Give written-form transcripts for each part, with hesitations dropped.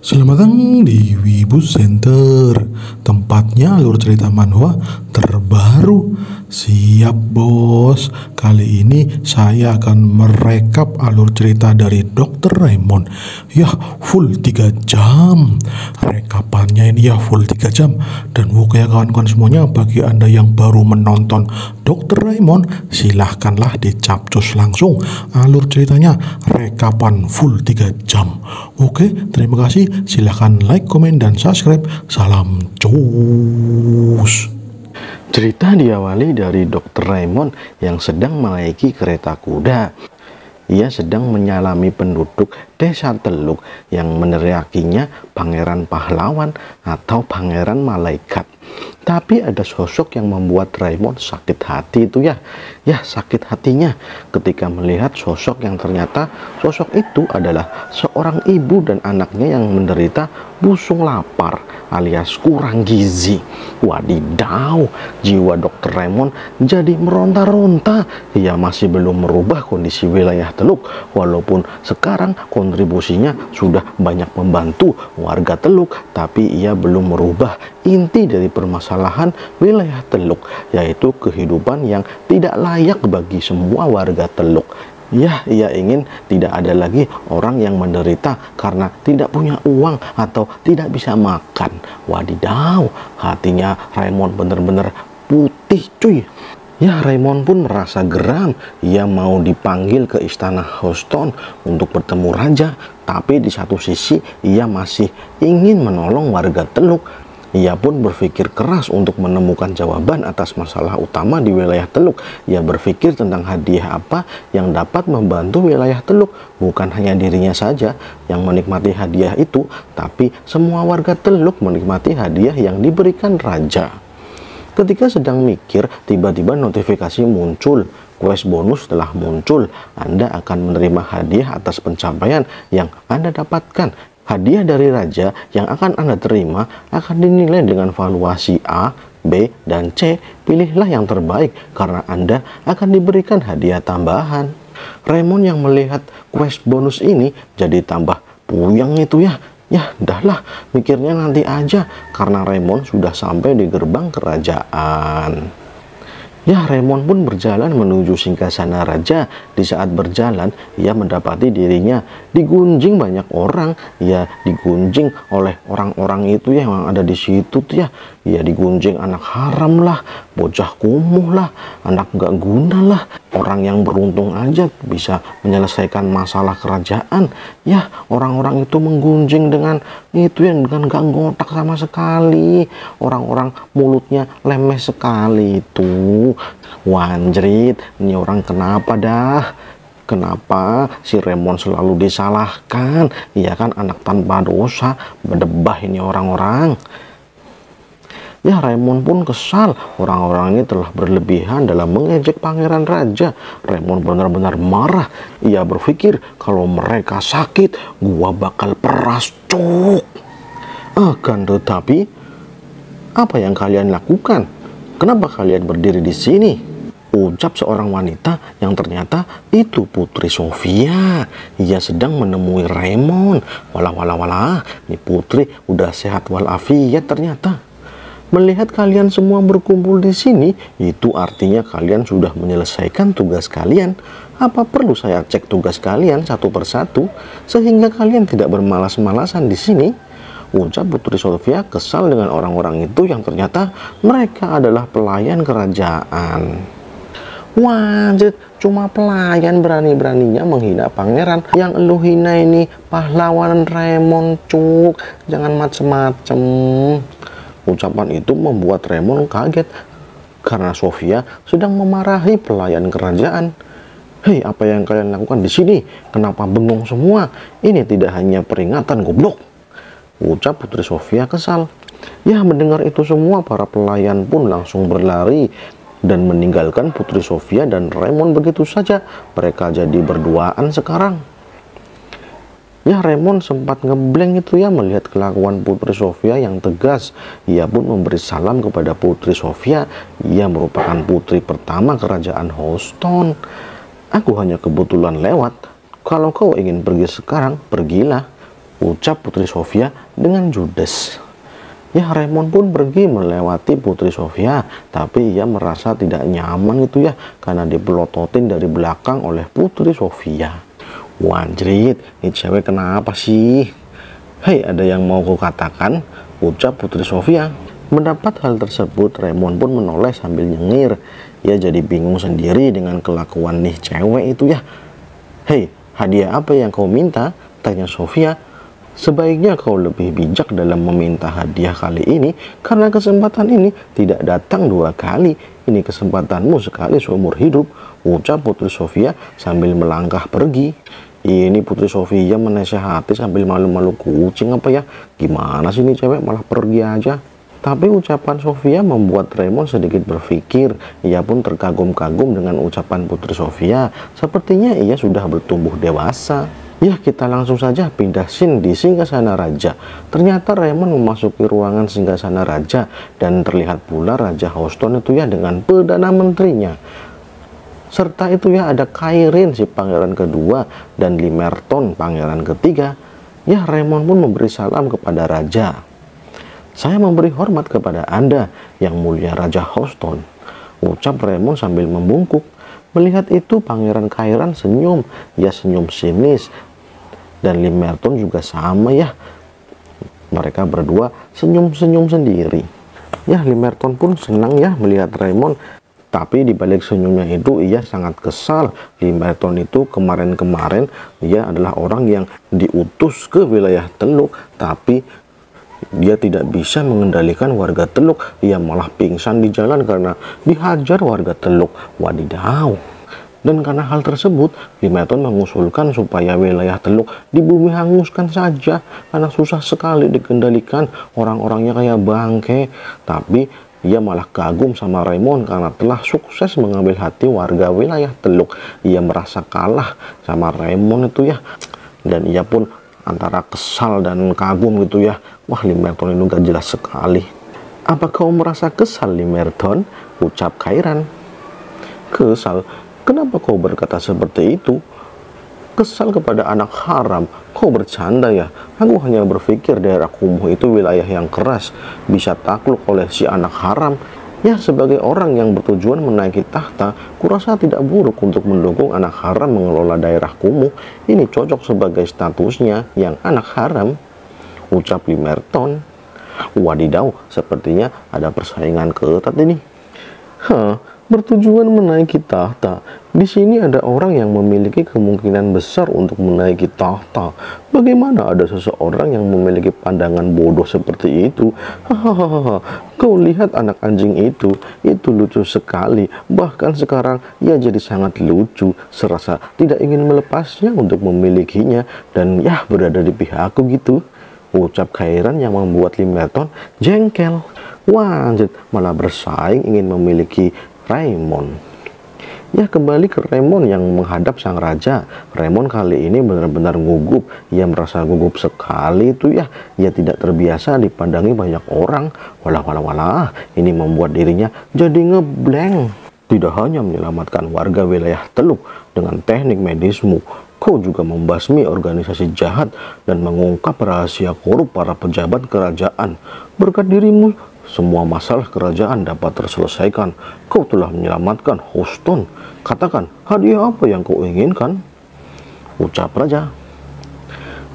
Selamat datang di Wibu Center, tempatnya alur cerita manhwa terbaru. Siap bos, kali ini saya akan merekap alur cerita dari Dr. Raymond. Yah, full 3 jam. Rekapannya ini ya full 3 jam. Dan oke ya kawan-kawan semuanya, bagi Anda yang baru menonton Dr. Raymond, silahkanlah dicapcus langsung alur ceritanya, rekapan full 3 jam. Oke, terima kasih. Silahkan like, komen, dan subscribe. Salam cus. Cerita diawali dari Dr. Raymond yang sedang menaiki kereta kuda. Ia sedang menyalami penduduk desa Teluk yang meneriakinya Pangeran Pahlawan atau Pangeran Malaikat. Tapi ada sosok yang membuat Raymond sakit hati itu ya. Ya, sakit hatinya ketika melihat sosok yang ternyata sosok itu adalah seorang ibu dan anaknya yang menderita busung lapar alias kurang gizi. Wadidaw, jiwa Dr. Raymond jadi meronta-ronta. Ia masih belum merubah kondisi wilayah Teluk walaupun sekarang kontribusinya sudah banyak membantu warga Teluk, tapi ia belum merubah inti dari permasalahan wilayah Teluk, yaitu kehidupan yang tidak layak bagi semua warga Teluk. Ya, ia ingin tidak ada lagi orang yang menderita karena tidak punya uang atau tidak bisa makan. Wadidaw, hatinya Raymond benar-benar putih cuy. Ya, Raymond pun merasa geram. Ia mau dipanggil ke istana Houston untuk bertemu raja, tapi di satu sisi ia masih ingin menolong warga Teluk. Ia pun berpikir keras untuk menemukan jawaban atas masalah utama di wilayah Teluk. Ia berpikir tentang hadiah apa yang dapat membantu wilayah Teluk. Bukan hanya dirinya saja yang menikmati hadiah itu, tapi semua warga Teluk menikmati hadiah yang diberikan raja. Ketika sedang mikir, tiba-tiba notifikasi muncul. Quest bonus telah muncul. Anda akan menerima hadiah atas pencapaian yang Anda dapatkan. Hadiah dari raja yang akan Anda terima akan dinilai dengan valuasi A, B, dan C. Pilihlah yang terbaik karena Anda akan diberikan hadiah tambahan. Raymond yang melihat quest bonus ini jadi tambah puyeng itu ya. Ya, dahlah, mikirnya nanti aja karena Raymond sudah sampai di gerbang kerajaan. Ya, Raymond pun berjalan menuju singgasana raja. Di saat berjalan, ia mendapati dirinya digunjing banyak orang. Ia digunjing oleh orang-orang itu ya, yang ada di situ tuh ya. Ia digunjing anak haram lah, bocah kumuh lah, anak nggak guna lah. Orang yang beruntung aja bisa menyelesaikan masalah kerajaan. Ya, orang-orang itu menggunjing dengan itu yang dengan nggak ngotak sama sekali. Orang-orang mulutnya lemes sekali itu. Wanjrit, ini orang kenapa dah? Kenapa si Raymond selalu disalahkan? Iya kan, anak tanpa dosa, berdebah ini orang-orang. Ya, Raymond pun kesal. Orang-orang ini telah berlebihan dalam mengejek pangeran raja. Raymond benar-benar marah. Ia berpikir kalau mereka sakit, gua bakal peras cuk. Akan tetapi, apa yang kalian lakukan? Kenapa kalian berdiri di sini? Ucap seorang wanita yang ternyata itu Putri Sofia. Ia sedang menemui Raymond. Walah, ini Putri udah sehat walafiat ternyata. Melihat kalian semua berkumpul di sini, itu artinya kalian sudah menyelesaikan tugas kalian. Apa perlu saya cek tugas kalian satu persatu sehingga kalian tidak bermalas-malasan di sini? Ucap Putri Sofia kesal dengan orang-orang itu yang ternyata mereka adalah pelayan kerajaan. Wajib, cuma pelayan berani-beraninya menghina pangeran. Yang lu hina ini pahlawan Raymond cuk, jangan macem-macem. Ucapan itu membuat Raymond kaget karena Sofia sedang memarahi pelayan kerajaan. Hei, apa yang kalian lakukan di sini? Kenapa bengong semua? Ini tidak hanya peringatan goblok. Ucap Putri Sofia kesal. Ya, mendengar itu semua, para pelayan pun langsung berlari dan meninggalkan Putri Sofia dan Raymond begitu saja. Mereka jadi berduaan sekarang. Ya, Raymond sempat ngebleng itu ya melihat kelakuan Putri Sofia yang tegas. Ia pun memberi salam kepada Putri Sofia. Ia merupakan putri pertama kerajaan Houston. Aku hanya kebetulan lewat. Kalau kau ingin pergi sekarang, pergilah. ucap Putri Sofia dengan judes. Ya, Raymond pun pergi melewati Putri Sofia, tapi ia merasa tidak nyaman gitu ya, karena dipelototin dari belakang oleh Putri Sofia. Wanjrit, ini cewek kenapa sih? Hei, ada yang mau kukatakan, ucap Putri Sofia. Mendapat hal tersebut, Raymond pun menoleh sambil nyengir. Ia jadi bingung sendiri dengan kelakuan nih cewek itu ya. Hei, hadiah apa yang kau minta? Tanya Sofia. Sebaiknya kau lebih bijak dalam meminta hadiah kali ini, karena kesempatan ini tidak datang dua kali. Ini kesempatanmu sekali seumur hidup, ucap Putri Sofia sambil melangkah pergi. Ini Putri Sofia menasehati sambil malu-malu kucing apa ya. Gimana sih ini cewek malah pergi aja. Tapi ucapan Sofia membuat Raymond sedikit berpikir. Ia pun terkagum-kagum dengan ucapan Putri Sofia. Sepertinya ia sudah bertumbuh dewasa. Ya, kita langsung saja pindah scene di Singgasana Raja. Ternyata Raymond memasuki ruangan Singgasana Raja. Dan terlihat pula Raja Houston itu ya dengan Perdana Menterinya. Serta itu ya ada Kairan si pangeran kedua dan Limerton pangeran ketiga. Ya, Raymond pun memberi salam kepada Raja. Saya memberi hormat kepada Anda, Yang Mulia Raja Houston, ucap Raymond sambil membungkuk. Melihat itu, Pangeran Kairan senyum. Ia senyum sinis. Dan Limerton juga sama ya. Mereka berdua senyum-senyum sendiri. Ya, Limerton pun senang ya melihat Raymond. Tapi dibalik senyumnya itu, ia sangat kesal. Limerton itu kemarin-kemarin, ia adalah orang yang diutus ke wilayah Teluk. Tapi dia tidak bisa mengendalikan warga Teluk. Ia malah pingsan di jalan karena dihajar warga Teluk. Wadidaw. Dan karena hal tersebut, Limerton mengusulkan supaya wilayah Teluk di bumi hanguskan saja, karena susah sekali dikendalikan, orang-orangnya kayak bangke. Tapi ia malah kagum sama Raymond karena telah sukses mengambil hati warga wilayah Teluk. Ia merasa kalah sama Raymond itu ya. Dan ia pun antara kesal dan kagum gitu ya. Wah, Limerton itu gak jelas sekali. Apa kau merasa kesal, Limerton? Ucap Kairan. Kesal? Kenapa kau berkata seperti itu? Kesal kepada anak haram? Kau bercanda ya? Aku hanya berpikir daerah kumuh itu wilayah yang keras, bisa takluk oleh si anak haram. Ya, sebagai orang yang bertujuan menaiki tahta, kurasa tidak buruk untuk mendukung anak haram mengelola daerah kumuh. Ini cocok sebagai statusnya yang anak haram, ucap Limerton. Wadidaw, sepertinya ada persaingan ketat ini. Hah, bertujuan menaiki tahta. Di sini ada orang yang memiliki kemungkinan besar untuk menaiki tahta. Bagaimana ada seseorang yang memiliki pandangan bodoh seperti itu? Hahaha, kau lihat anak anjing itu lucu sekali. Bahkan sekarang ia jadi sangat lucu, serasa tidak ingin melepasnya untuk memilikinya dan ya berada di pihakku gitu, ucap Kairan yang membuat Limerton jengkel. Wanjit, malah bersaing ingin memiliki Raymond. Ya, kembali ke Raymond yang menghadap sang raja. Raymond kali ini benar-benar gugup. Ia merasa gugup sekali itu ya. Ia tidak terbiasa dipandangi banyak orang. Walah, ini membuat dirinya jadi ngeblank. Tidak hanya menyelamatkan warga wilayah Teluk dengan teknik medismu, kau juga membasmi organisasi jahat dan mengungkap rahasia korup para pejabat kerajaan. Berkat dirimu, semua masalah kerajaan dapat terselesaikan. Kau telah menyelamatkan Houston. Katakan, hadiah apa yang kau inginkan? Ucap Raja.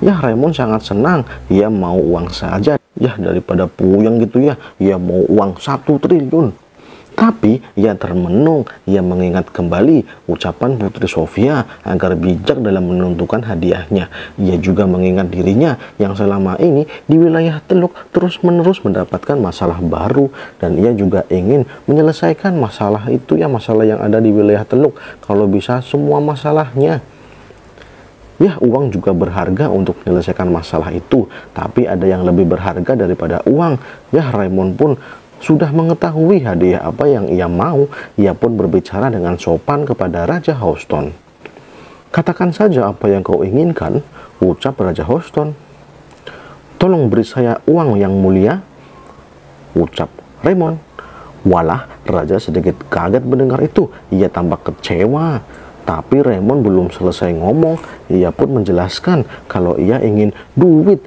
Ya, Raymond sangat senang. Ia mau uang saja. Ya, daripada puyeng gitu ya. Ia mau uang 1 triliun. Tapi ia termenung, ia mengingat kembali ucapan Putri Sofia agar bijak dalam menentukan hadiahnya. Ia juga mengingat dirinya yang selama ini di wilayah Teluk terus-menerus mendapatkan masalah baru. Dan ia juga ingin menyelesaikan masalah itu ya, masalah yang ada di wilayah Teluk. Kalau bisa semua masalahnya. Ya, uang juga berharga untuk menyelesaikan masalah itu. Tapi ada yang lebih berharga daripada uang. Ya, Raymond pun sudah mengetahui hadiah apa yang ia mau. Ia pun berbicara dengan sopan kepada Raja Houston. Katakan saja apa yang kau inginkan, ucap Raja Houston. Tolong beri saya uang, Yang Mulia, ucap Raymond. Walah, Raja sedikit kaget mendengar itu. Ia tampak kecewa. Tapi Raymond belum selesai ngomong, ia pun menjelaskan kalau ia ingin duit.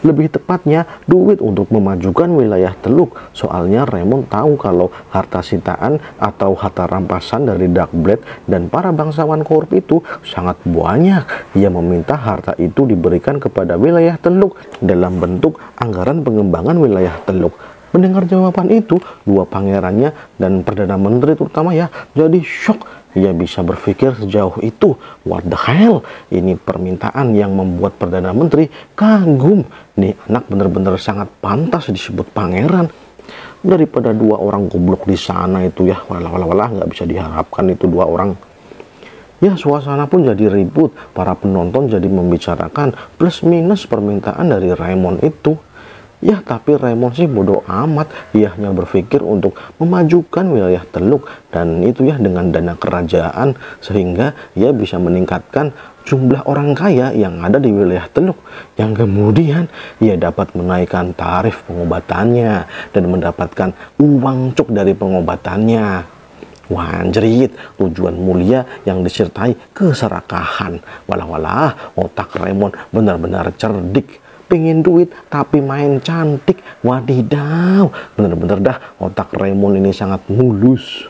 Lebih tepatnya, duit untuk memajukan wilayah Teluk. Soalnya Raymond tahu kalau harta sitaan atau harta rampasan dari Dark Blade dan para bangsawan korup itu sangat banyak. Ia meminta harta itu diberikan kepada wilayah Teluk dalam bentuk anggaran pengembangan wilayah Teluk. Mendengar jawaban itu, dua pangerannya dan Perdana Menteri terutama ya jadi shock. Ia bisa berpikir sejauh itu. What the hell? Ini permintaan yang membuat Perdana Menteri kagum. Nih anak bener-bener sangat pantas disebut pangeran. Daripada dua orang goblok di sana itu ya. Walah, nggak bisa diharapkan itu dua orang. Ya suasana pun jadi ribut. Para penonton jadi membicarakan plus minus permintaan dari Raymond itu. Ya tapi Raymond sih bodoh amat, dia hanya berpikir untuk memajukan wilayah Teluk dan itu ya dengan dana kerajaan sehingga ia bisa meningkatkan jumlah orang kaya yang ada di wilayah Teluk yang kemudian ia dapat menaikkan tarif pengobatannya dan mendapatkan uang cuk dari pengobatannya. Wanjerit, tujuan mulia yang disertai keserakahan. Walah, otak Raymond benar-benar cerdik. Pengen duit tapi main cantik, wadidaw, bener-bener dah otak Raymond ini sangat mulus.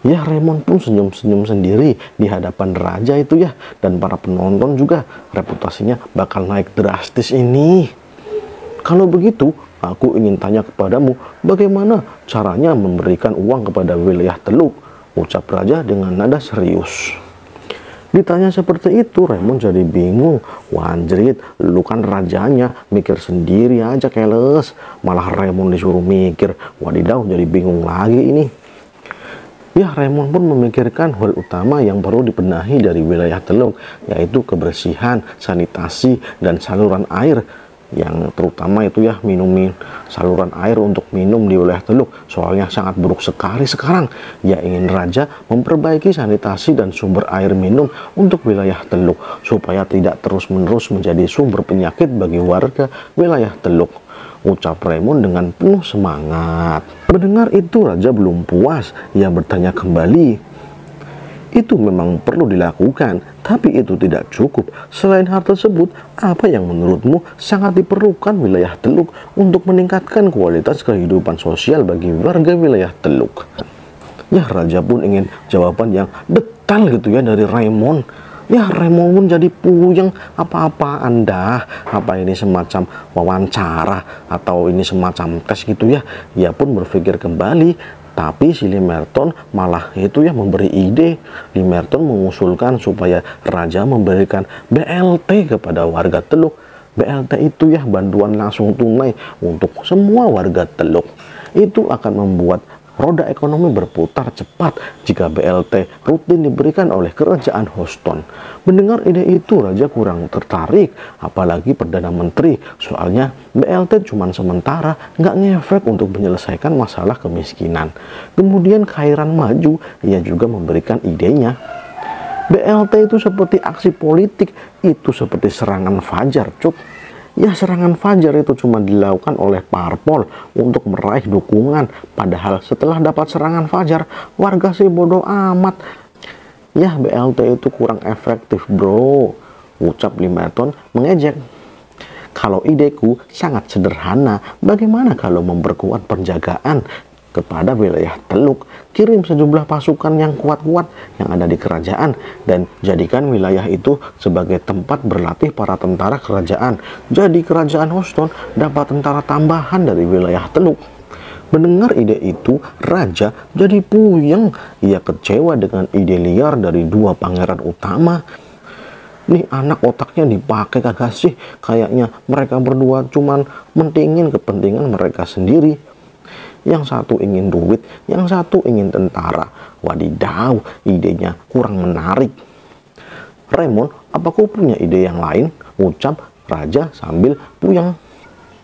Ya Raymond pun senyum-senyum sendiri di hadapan raja itu ya, dan para penonton juga reputasinya bakal naik drastis ini. Kalau begitu, aku ingin tanya kepadamu bagaimana caranya memberikan uang kepada wilayah Teluk, ucap raja dengan nada serius. Ditanya seperti itu, Raymond jadi bingung. Wanjerit, lu kan rajanya, mikir sendiri aja keles. Malah Raymond disuruh mikir, wadidaw jadi bingung lagi ini. Ya, Raymond pun memikirkan hal utama yang perlu dibenahi dari wilayah Teluk, yaitu kebersihan, sanitasi, dan saluran air. Yang terutama itu ya minumin saluran air untuk minum di wilayah Teluk soalnya sangat buruk sekali sekarang. Ia ingin raja memperbaiki sanitasi dan sumber air minum untuk wilayah Teluk supaya tidak terus-menerus menjadi sumber penyakit bagi warga wilayah Teluk, ucap Raymond dengan penuh semangat. Mendengar itu raja belum puas, ia bertanya kembali. Itu memang perlu dilakukan, tapi itu tidak cukup. Selain hal tersebut, apa yang menurutmu sangat diperlukan wilayah Teluk untuk meningkatkan kualitas kehidupan sosial bagi warga wilayah Teluk? Ya, raja pun ingin jawaban yang detail gitu ya dari Raymond. Ya, Raymond pun jadi puyeng, apa-apa Anda, apa ini semacam wawancara atau ini semacam tes gitu ya. Ia pun berpikir kembali. Tapi si Limerton malah itu ya memberi ide. Limerton mengusulkan supaya raja memberikan BLT kepada warga Teluk. BLT itu ya bantuan langsung tunai untuk semua warga Teluk. Itu akan membuat roda ekonomi berputar cepat jika BLT rutin diberikan oleh kerajaan Houston. Mendengar ide itu raja kurang tertarik, apalagi Perdana Menteri. Soalnya BLT cuma sementara, nggak ngefek untuk menyelesaikan masalah kemiskinan. Kemudian Kairan maju, ia juga memberikan idenya. BLT itu seperti aksi politik, itu seperti serangan fajar, cuk. Ya serangan fajar itu cuma dilakukan oleh parpol untuk meraih dukungan. Padahal setelah dapat serangan fajar, warga sih bodoh amat. Ya BLT itu kurang efektif bro, ucap Limerton mengejek. Kalau ideku sangat sederhana, bagaimana kalau memperkuat penjagaan kepada wilayah Teluk? Kirim sejumlah pasukan yang kuat-kuat yang ada di kerajaan dan jadikan wilayah itu sebagai tempat berlatih para tentara kerajaan. Jadi kerajaan Houston dapat tentara tambahan dari wilayah Teluk. Mendengar ide itu, raja jadi puyeng. Ia kecewa dengan ide liar dari dua pangeran utama. Nih anak otaknya dipakai kagak sih? Kayaknya mereka berdua cuman mentingin kepentingan mereka sendiri. Yang satu ingin duit, yang satu ingin tentara. Wadidaw, idenya kurang menarik. Raymond, apa kau punya ide yang lain? Ucap raja sambil puyeng.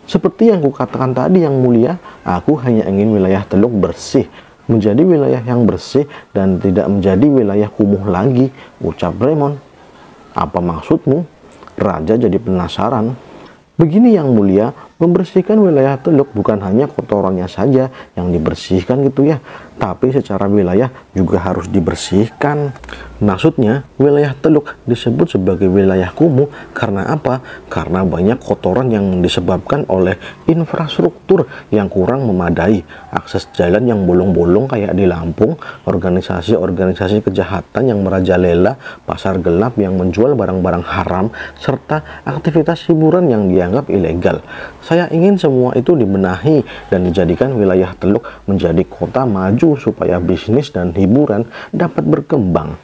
Seperti yang kukatakan tadi yang mulia, aku hanya ingin wilayah Teluk bersih. Menjadi wilayah yang bersih dan tidak menjadi wilayah kumuh lagi, ucap Raymond. Apa maksudmu? Raja jadi penasaran. Begini yang mulia, membersihkan wilayah Teluk bukan hanya kotorannya saja yang dibersihkan gitu ya, tapi secara wilayah juga harus dibersihkan. Maksudnya, wilayah Teluk disebut sebagai wilayah kumuh karena apa? Karena banyak kotoran yang disebabkan oleh infrastruktur yang kurang memadai, akses jalan yang bolong-bolong kayak di Lampung, organisasi-organisasi kejahatan yang merajalela, pasar gelap yang menjual barang-barang haram, serta aktivitas hiburan yang dianggap ilegal. Saya ingin semua itu dibenahi dan dijadikan wilayah Teluk menjadi kota maju supaya bisnis dan hiburan dapat berkembang.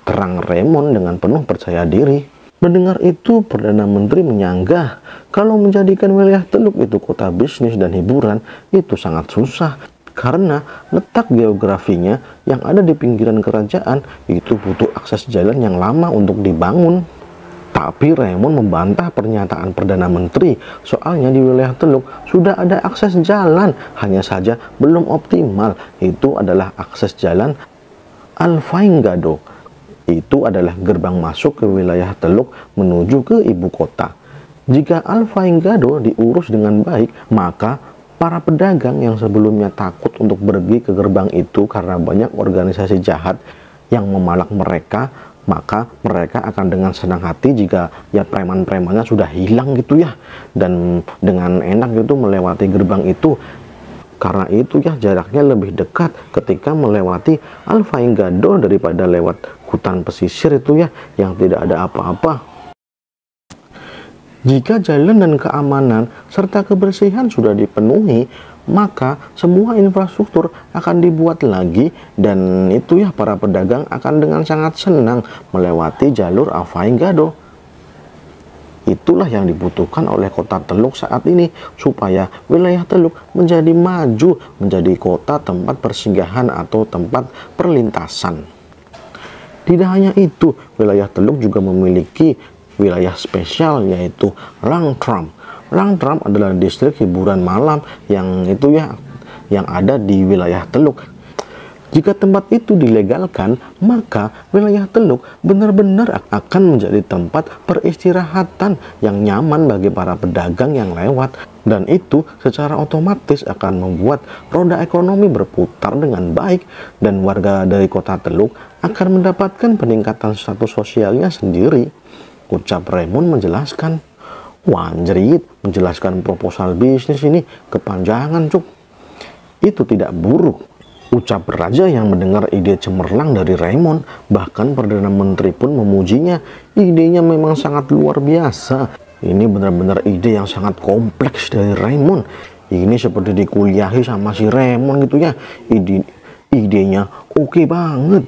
Terang Raymond dengan penuh percaya diri. Mendengar itu, Perdana Menteri menyanggah kalau menjadikan wilayah Teluk itu kota bisnis dan hiburan itu sangat susah karena letak geografinya yang ada di pinggiran kerajaan itu butuh akses jalan yang lama untuk dibangun. Tapi Raymond membantah pernyataan Perdana Menteri, soalnya di wilayah Teluk sudah ada akses jalan, hanya saja belum optimal. Itu adalah akses jalan Alfaingado. Itu adalah gerbang masuk ke wilayah Teluk menuju ke ibu kota. Jika Alfaingado diurus dengan baik, maka para pedagang yang sebelumnya takut untuk pergi ke gerbang itu karena banyak organisasi jahat yang memalak mereka, maka mereka akan dengan senang hati jika ya preman-premannya sudah hilang gitu ya, dan dengan enak gitu melewati gerbang itu. Karena itu ya jaraknya lebih dekat ketika melewati Alfaingado daripada lewat hutan pesisir itu ya yang tidak ada apa-apa. Jika jalan dan keamanan serta kebersihan sudah dipenuhi, maka semua infrastruktur akan dibuat lagi, dan itu ya para pedagang akan dengan sangat senang melewati jalur Alfaingado. Itulah yang dibutuhkan oleh kota Teluk saat ini supaya wilayah Teluk menjadi maju, menjadi kota tempat persinggahan atau tempat perlintasan. Tidak hanya itu, wilayah Teluk juga memiliki wilayah spesial yaitu Long Tram. Long Tram adalah distrik hiburan malam yang itu ya yang ada di wilayah Teluk. Jika tempat itu dilegalkan, maka wilayah Teluk benar-benar akan menjadi tempat peristirahatan yang nyaman bagi para pedagang yang lewat, dan itu secara otomatis akan membuat roda ekonomi berputar dengan baik, dan warga dari kota Teluk akan mendapatkan peningkatan status sosialnya sendiri. Ucap Raymond menjelaskan. Wanjerit, menjelaskan proposal bisnis ini kepanjangan, Cuk. Itu tidak buruk, ucap Raja yang mendengar ide cemerlang dari Raymond. Bahkan Perdana Menteri pun memujinya. Idenya memang sangat luar biasa. Ini benar-benar ide yang sangat kompleks dari Raymond. Ini seperti dikuliahi sama si Raymond gitu ya. Idenya oke banget.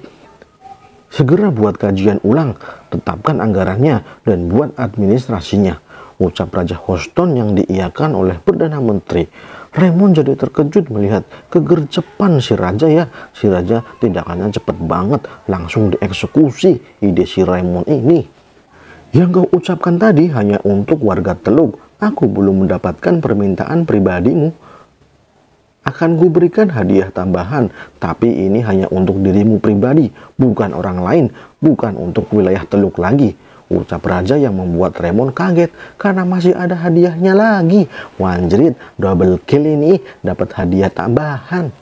Segera buat kajian ulang, tetapkan anggarannya, dan buat administrasinya, ucap Raja Houston yang diiyakan oleh Perdana Menteri. Raymond jadi terkejut melihat kegercepan si Raja ya. Si Raja tindakannya cepat banget, langsung dieksekusi ide si Raymond ini. Yang kau ucapkan tadi hanya untuk warga Teluk. Aku belum mendapatkan permintaan pribadimu. Akan kuberikan hadiah tambahan, tapi ini hanya untuk dirimu pribadi, bukan orang lain, bukan untuk wilayah Teluk lagi. Ucap Raja yang membuat Raymond kaget karena masih ada hadiahnya lagi. Wanjerit, double kill ini dapat hadiah tambahan.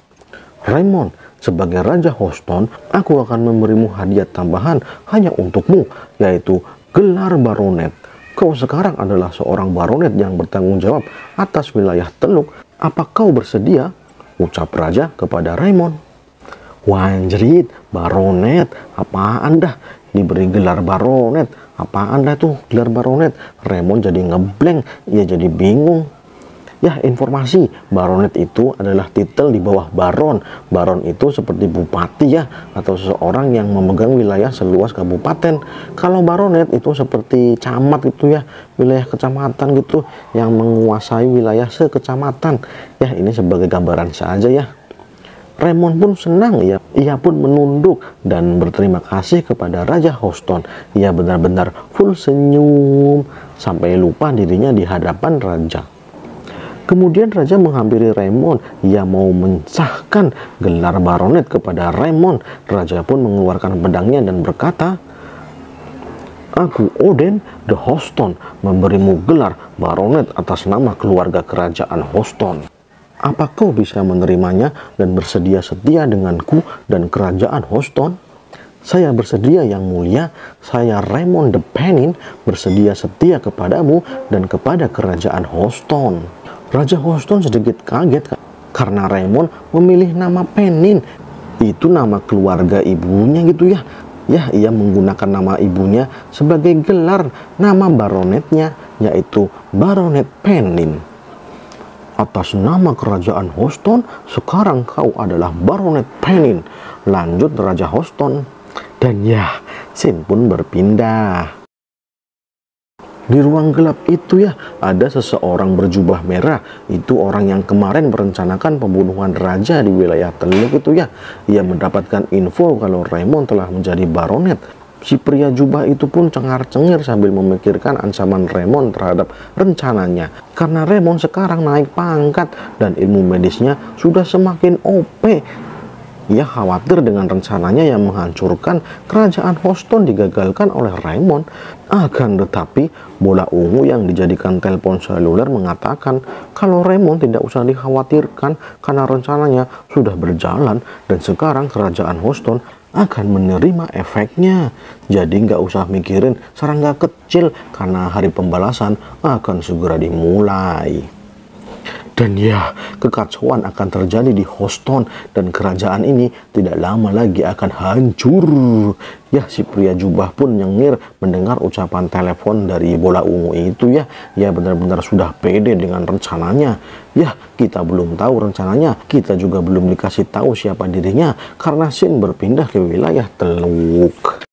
Raymond, sebagai Raja Houston, aku akan memberimu hadiah tambahan hanya untukmu, yaitu gelar baronet. Kau sekarang adalah seorang baronet yang bertanggung jawab atas wilayah Teluk. Apa kau bersedia? Ucap Raja kepada Raymond. Wanjerit, baronet, apaan dah? Diberi gelar baronet. Apaan dah tuh gelar baronet? Raymond jadi ngeblank, ia jadi bingung. Yah, informasi, baronet itu adalah titel di bawah baron. Baron itu seperti bupati ya, atau seseorang yang memegang wilayah seluas kabupaten. Kalau baronet itu seperti camat gitu ya, wilayah kecamatan gitu, yang menguasai wilayah sekecamatan. Yah, ini sebagai gambaran saja ya. Raymond pun senang ya, ia pun menunduk dan berterima kasih kepada Raja Houston. Ia benar-benar full senyum sampai lupa dirinya di hadapan Raja. Kemudian Raja menghampiri Raymond, ia mau mensahkan gelar baronet kepada Raymond. Raja pun mengeluarkan pedangnya dan berkata, Aku Odin the Houston memberimu gelar baronet atas nama keluarga kerajaan Houston. Apa kau bisa menerimanya dan bersedia setia denganku dan kerajaan Houston? Saya bersedia, yang mulia. Saya Raymond the Penin bersedia setia kepadamu dan kepada kerajaan Houston. Raja Houston sedikit kaget karena Raymond memilih nama Penin. Itu nama keluarga ibunya gitu ya. Ya, ia menggunakan nama ibunya sebagai gelar nama baronetnya, yaitu Baronet Penin. Atas nama kerajaan Houston, sekarang kau adalah Baronet Penin, lanjut Raja Houston. Dan ya, Sin pun berpindah. Di ruang gelap itu ya, ada seseorang berjubah merah. Itu orang yang kemarin merencanakan pembunuhan raja di wilayah Teluk itu ya. Ia mendapatkan info kalau Raymond telah menjadi baronet. Si pria jubah itu pun cengar-cengir sambil memikirkan ancaman Raymond terhadap rencananya. Karena Raymond sekarang naik pangkat dan ilmu medisnya sudah semakin OP. Ia khawatir dengan rencananya yang menghancurkan kerajaan Houston digagalkan oleh Raymond. Akan tetapi, bola ungu yang dijadikan telepon seluler mengatakan kalau Raymond tidak usah dikhawatirkan karena rencananya sudah berjalan dan sekarang kerajaan Houston akan menerima efeknya. Jadi nggak usah mikirin serangga kecil karena hari pembalasan akan segera dimulai. Dan ya, kekacauan akan terjadi di Houston dan kerajaan ini tidak lama lagi akan hancur. Ya, si pria jubah pun nyengir mendengar ucapan telepon dari bola ungu itu ya. Ya, benar-benar sudah pede dengan rencananya. Ya, kita belum tahu rencananya. Kita juga belum dikasih tahu siapa dirinya karena Sin berpindah ke wilayah Teluk.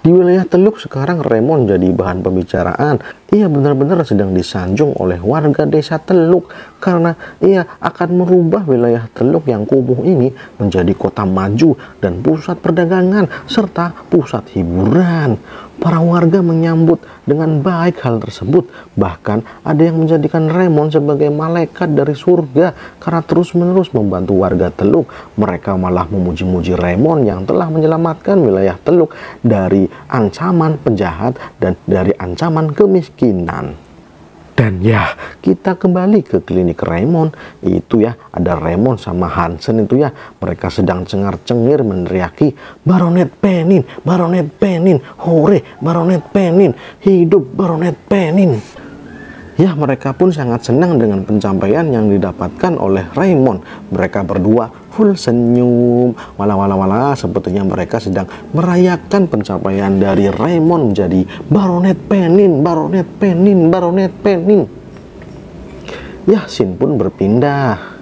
Di wilayah Teluk sekarang Raymond jadi bahan pembicaraan. Ia benar-benar sedang disanjung oleh warga desa Teluk karena ia akan merubah wilayah Teluk yang kumuh ini menjadi kota maju dan pusat perdagangan serta pusat hiburan. Para warga menyambut dengan baik hal tersebut. Bahkan ada yang menjadikan Raymond sebagai malaikat dari surga karena terus-menerus membantu warga Teluk. Mereka malah memuji-muji Raymond yang telah menyelamatkan wilayah Teluk dari ancaman penjahat dan dari ancaman kemiskinan. Dan ya, kita kembali ke klinik Raymond. Itu ya, ada Raymond sama Hansen itu ya. Mereka sedang cengar-cengir meneriaki, Baronet Penin, Baronet Penin, hore, Baronet Penin, hidup Baronet Penin. Ya, mereka pun sangat senang dengan pencapaian yang didapatkan oleh Raymond. Mereka berdua full senyum. Wala-wala-wala, sepertinya mereka sedang merayakan pencapaian dari Raymond menjadi Baronet Penin, Baronet Penin, Baronet Penin. Ya, Sin pun berpindah.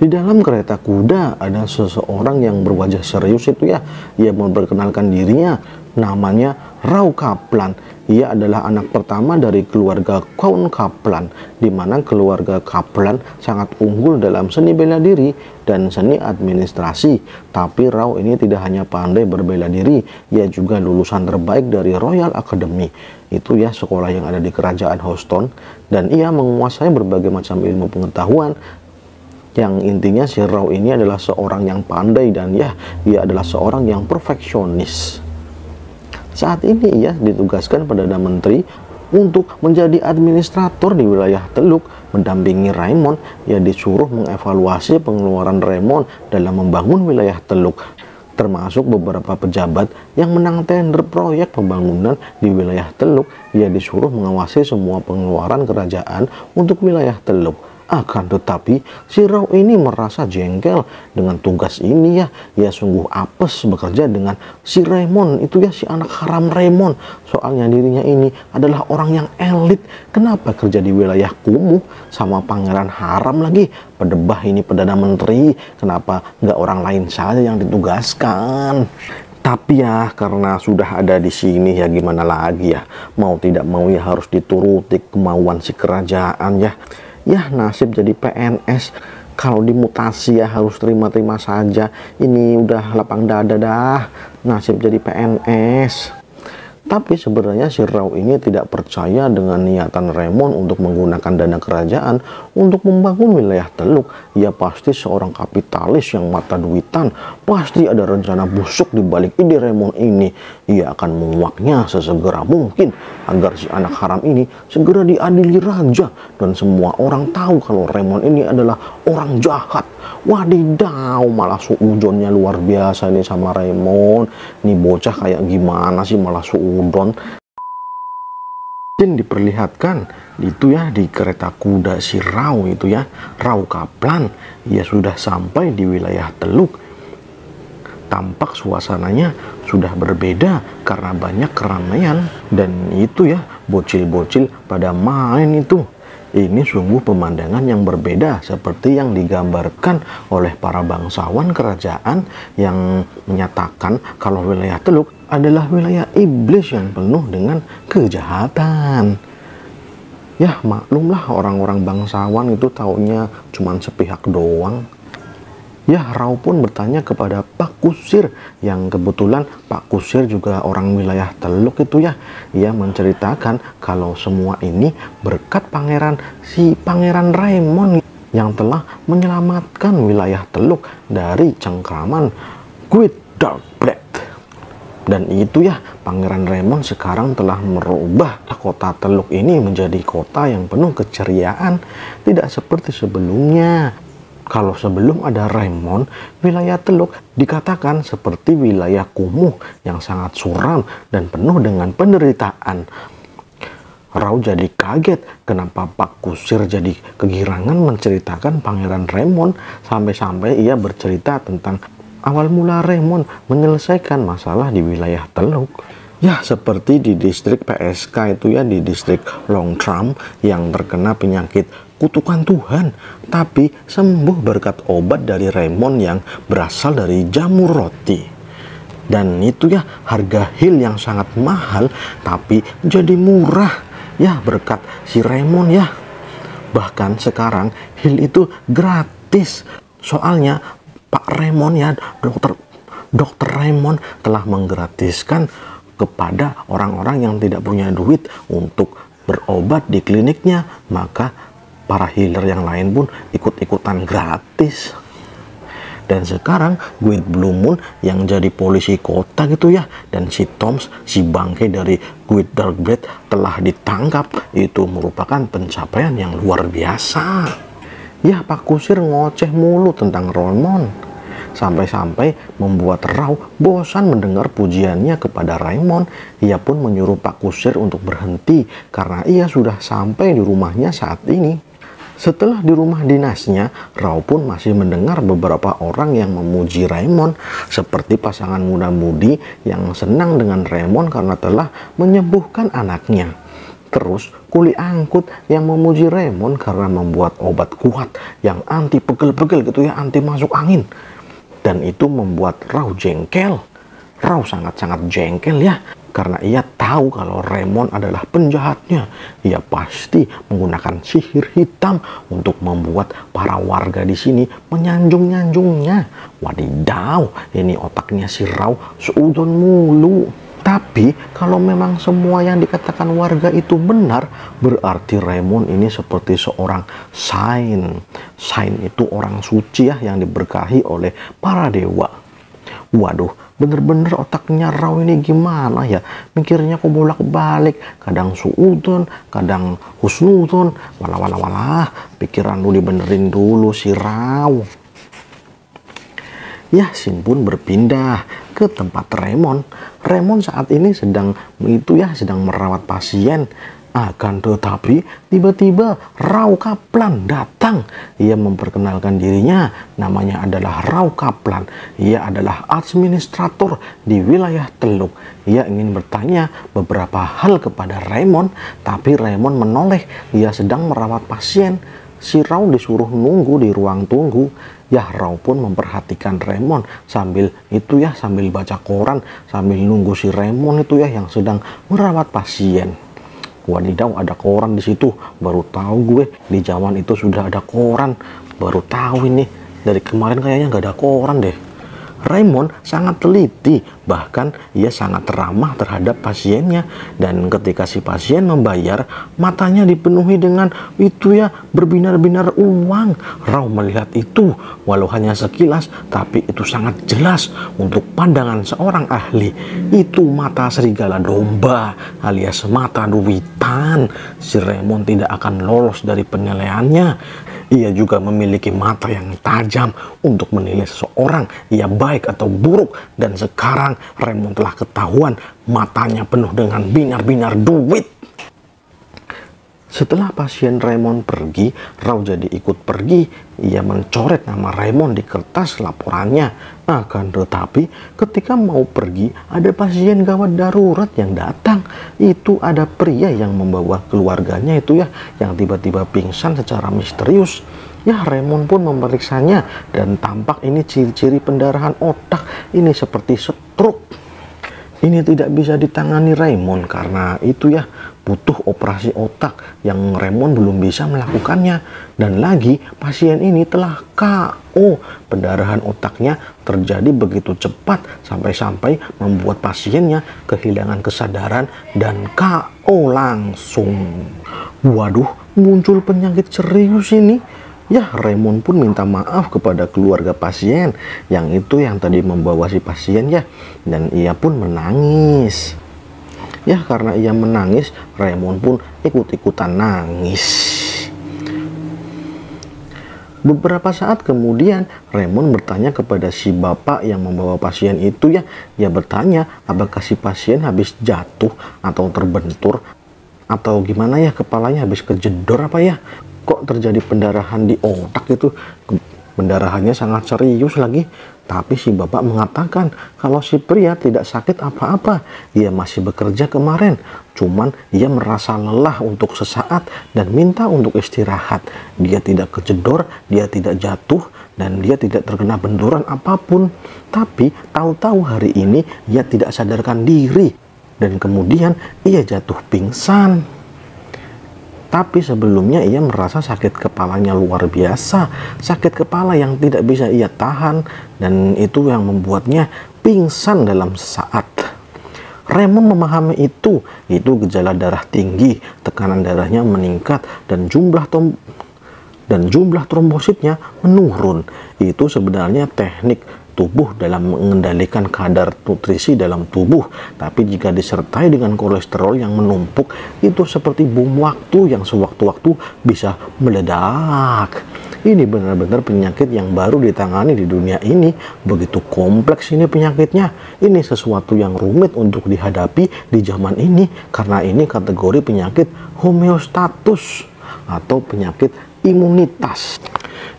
Di dalam kereta kuda ada seseorang yang berwajah serius itu ya. Ia memperkenalkan dirinya, namanya Rau Kaplan. Ia adalah anak pertama dari keluarga Kaun Kaplan, di mana keluarga Kaplan sangat unggul dalam seni bela diri dan seni administrasi. Tapi Rau ini tidak hanya pandai berbela diri, ia juga lulusan terbaik dari Royal Academy. Itu ya, sekolah yang ada di kerajaan Houston, dan ia menguasai berbagai macam ilmu pengetahuan. Yang intinya si Rau ini adalah seorang yang pandai dan ya, ia adalah seorang yang perfeksionis. Saat ini ia ditugaskan Perdana Menteri untuk menjadi administrator di wilayah Teluk, mendampingi Raymond. Ia disuruh mengevaluasi pengeluaran Raymond dalam membangun wilayah Teluk, termasuk beberapa pejabat yang menang tender proyek pembangunan di wilayah Teluk. Ia disuruh mengawasi semua pengeluaran kerajaan untuk wilayah Teluk. Akan tetapi, si Rau ini merasa jengkel dengan tugas ini ya. Ia sungguh apes bekerja dengan si Raymond itu ya, si anak haram Raymond. Soalnya dirinya ini adalah orang yang elit. Kenapa kerja di wilayah kumuh sama pangeran haram lagi? Pedebah ini Perdana Menteri, kenapa nggak orang lain saja yang ditugaskan? Tapi ya, karena sudah ada di sini ya, gimana lagi ya. Mau tidak mau ya harus dituruti kemauan si kerajaan ya. Ya, nasib jadi PNS, kalau dimutasi ya harus terima-terima saja. Ini udah lapang dada dah, nasib jadi PNS. Tapi sebenarnya si Rau ini tidak percaya dengan niatan Raymond untuk menggunakan dana kerajaan untuk membangun wilayah Teluk. Ia pasti seorang kapitalis yang mata duitan. Pasti ada rencana busuk di balik ide Raymond ini. Ia akan menguaknya sesegera mungkin agar si anak haram ini segera diadili raja dan semua orang tahu kalau Raymond ini adalah orang jahat. Wadidaw, malah suudonnya luar biasa nih sama Raymond. Nih bocah kayak gimana sih malah suudon. Dan diperlihatkan itu ya di kereta kuda si Rau itu ya, Rau Kaplan. Ia sudah sampai di wilayah Teluk. Tampak suasananya sudah berbeda karena banyak keramaian. Dan itu ya, bocil-bocil pada main itu. Ini sungguh pemandangan yang berbeda seperti yang digambarkan oleh para bangsawan kerajaan yang menyatakan kalau wilayah Teluk adalah wilayah iblis yang penuh dengan kejahatan. Ya maklumlah orang-orang bangsawan itu taunya cuman sepihak doang. Ya Rau pun bertanya kepada Pak Kusir yang kebetulan Pak Kusir juga orang wilayah Teluk itu ya. Ia menceritakan kalau semua ini berkat pangeran si Pangeran Raymond yang telah menyelamatkan wilayah Teluk dari cengkraman Guildbrek. Dan itu ya, Pangeran Raymond sekarang telah merubah kota Teluk ini menjadi kota yang penuh keceriaan, tidak seperti sebelumnya. Kalau sebelum ada Raymond, wilayah Teluk dikatakan seperti wilayah kumuh yang sangat suram dan penuh dengan penderitaan. Rau jadi kaget kenapa Pak Kusir jadi kegirangan menceritakan Pangeran Raymond, sampai-sampai ia bercerita tentang awal mula Raymond menyelesaikan masalah di wilayah Teluk. Ya seperti di distrik PSK itu ya, di distrik Long Tram yang terkena penyakit kutukan Tuhan tapi sembuh berkat obat dari Raymond yang berasal dari jamur roti. Dan itu ya, harga heal yang sangat mahal tapi jadi murah ya berkat si Raymond ya. Bahkan sekarang heal itu gratis soalnya Pak Raymond ya, dokter Raymond telah menggratiskan kepada orang-orang yang tidak punya duit untuk berobat di kliniknya, maka para healer yang lain pun ikut-ikutan gratis. Dan sekarang Gwyn Blue Moon yang jadi polisi kota gitu ya, dan si Toms, si bangke dari Gwyn Dark Blade telah ditangkap. Itu merupakan pencapaian yang luar biasa. Ya Pak Kusir ngoceh mulu tentang Raymond, sampai-sampai membuat Rau bosan mendengar pujiannya kepada Raymond. Ia pun menyuruh Pak Kusir untuk berhenti karena ia sudah sampai di rumahnya saat ini. Setelah di rumah dinasnya, Rau pun masih mendengar beberapa orang yang memuji Raymond, seperti pasangan muda-mudi yang senang dengan Raymond karena telah menyembuhkan anaknya. Terus kuli angkut yang memuji Raymond karena membuat obat kuat yang anti pegel-pegel gitu ya, anti masuk angin. Dan itu membuat Rau jengkel. Rau sangat-sangat jengkel ya, karena ia tahu kalau Raymond adalah penjahatnya. Ia pasti menggunakan sihir hitam untuk membuat para warga di sini menyanjung-nyanjungnya. Wadidaw, ini otaknya si Rau seudon mulu. Tapi kalau memang semua yang dikatakan warga itu benar, berarti Raymond ini seperti seorang saint. Saint itu orang suci ya, yang diberkahi oleh para dewa. Waduh, bener-bener otaknya Rau ini gimana ya, mikirnya kok bolak-balik, kadang suudon kadang husnudon. Walah pikiran lu dibenerin dulu si Rau. Ya Sin pun berpindah ke tempat Raymond. Raymond saat ini sedang merawat pasien. Akan tetapi tiba-tiba Rau Kaplan datang. Ia memperkenalkan dirinya, namanya adalah Rau Kaplan. Ia adalah administrator di wilayah Teluk. Ia ingin bertanya beberapa hal kepada Raymond, tapi Raymond menoleh. Ia sedang merawat pasien. Si Rau disuruh nunggu di ruang tunggu. Ya Rau pun memperhatikan Raymond sambil baca koran, sambil nunggu si Raymond itu ya yang sedang merawat pasien. Wadidaw, ada koran di situ, baru tahu gue di zaman itu sudah ada koran. Baru tahu ini, dari kemarin kayaknya nggak ada koran deh. Raymond sangat teliti, bahkan ia sangat ramah terhadap pasiennya. Dan ketika si pasien membayar, matanya dipenuhi dengan itu ya berbinar-binar uang. Rau melihat itu, walau hanya sekilas, tapi itu sangat jelas untuk pandangan seorang ahli. Itu mata serigala domba alias mata duitan. Si Raymond tidak akan lolos dari penilaiannya. Ia juga memiliki mata yang tajam untuk menilai seseorang, ia baik atau buruk. Dan sekarang Raymond telah ketahuan matanya penuh dengan binar-binar duit. Setelah pasien Raymond pergi, Rau jadi ikut pergi. Ia mencoret nama Raymond di kertas laporannya. Akan tetapi ketika mau pergi, ada pasien gawat darurat yang datang. Itu ada pria yang membawa keluarganya itu ya, yang tiba-tiba pingsan secara misterius. Ya, Raymond pun memeriksanya dan tampak ini ciri-ciri pendarahan otak. Ini seperti stroke. Ini tidak bisa ditangani Raymond karena itu ya butuh operasi otak yang Raymond belum bisa melakukannya. Dan lagi pasien ini telah KO, pendarahan otaknya terjadi begitu cepat sampai-sampai membuat pasiennya kehilangan kesadaran dan KO langsung. Waduh, muncul penyakit serius ini. Ya, Raymond pun minta maaf kepada keluarga pasien yang itu yang tadi membawa si pasien ya. Dan ia pun menangis. Ya, karena ia menangis, Raymond pun ikut-ikutan nangis. Beberapa saat kemudian, Raymond bertanya kepada si bapak yang membawa pasien itu ya. Ia bertanya apakah si pasien habis jatuh atau terbentur atau gimana ya, kepalanya habis kejedor apa ya. Kok terjadi pendarahan di otak itu, pendarahannya sangat serius lagi. Tapi si bapak mengatakan kalau si pria tidak sakit apa-apa, ia masih bekerja kemarin, cuman ia merasa lelah untuk sesaat dan minta untuk istirahat. Dia tidak kejedor, dia tidak jatuh, dan dia tidak terkena benturan apapun. Tapi tahu-tahu hari ini ia tidak sadarkan diri dan kemudian ia jatuh pingsan. Tapi sebelumnya ia merasa sakit kepalanya luar biasa, sakit kepala yang tidak bisa ia tahan, dan itu yang membuatnya pingsan dalam sesaat. Raymond memahami itu gejala darah tinggi, tekanan darahnya meningkat dan jumlah trombositnya menurun. Itu sebenarnya teknik tubuh dalam mengendalikan kadar nutrisi dalam tubuh, tapi jika disertai dengan kolesterol yang menumpuk, itu seperti bom waktu yang sewaktu-waktu bisa meledak. Ini benar-benar penyakit yang baru ditangani di dunia ini, begitu kompleks ini penyakitnya. Ini sesuatu yang rumit untuk dihadapi di zaman ini, karena ini kategori penyakit homeostatus atau penyakit imunitas.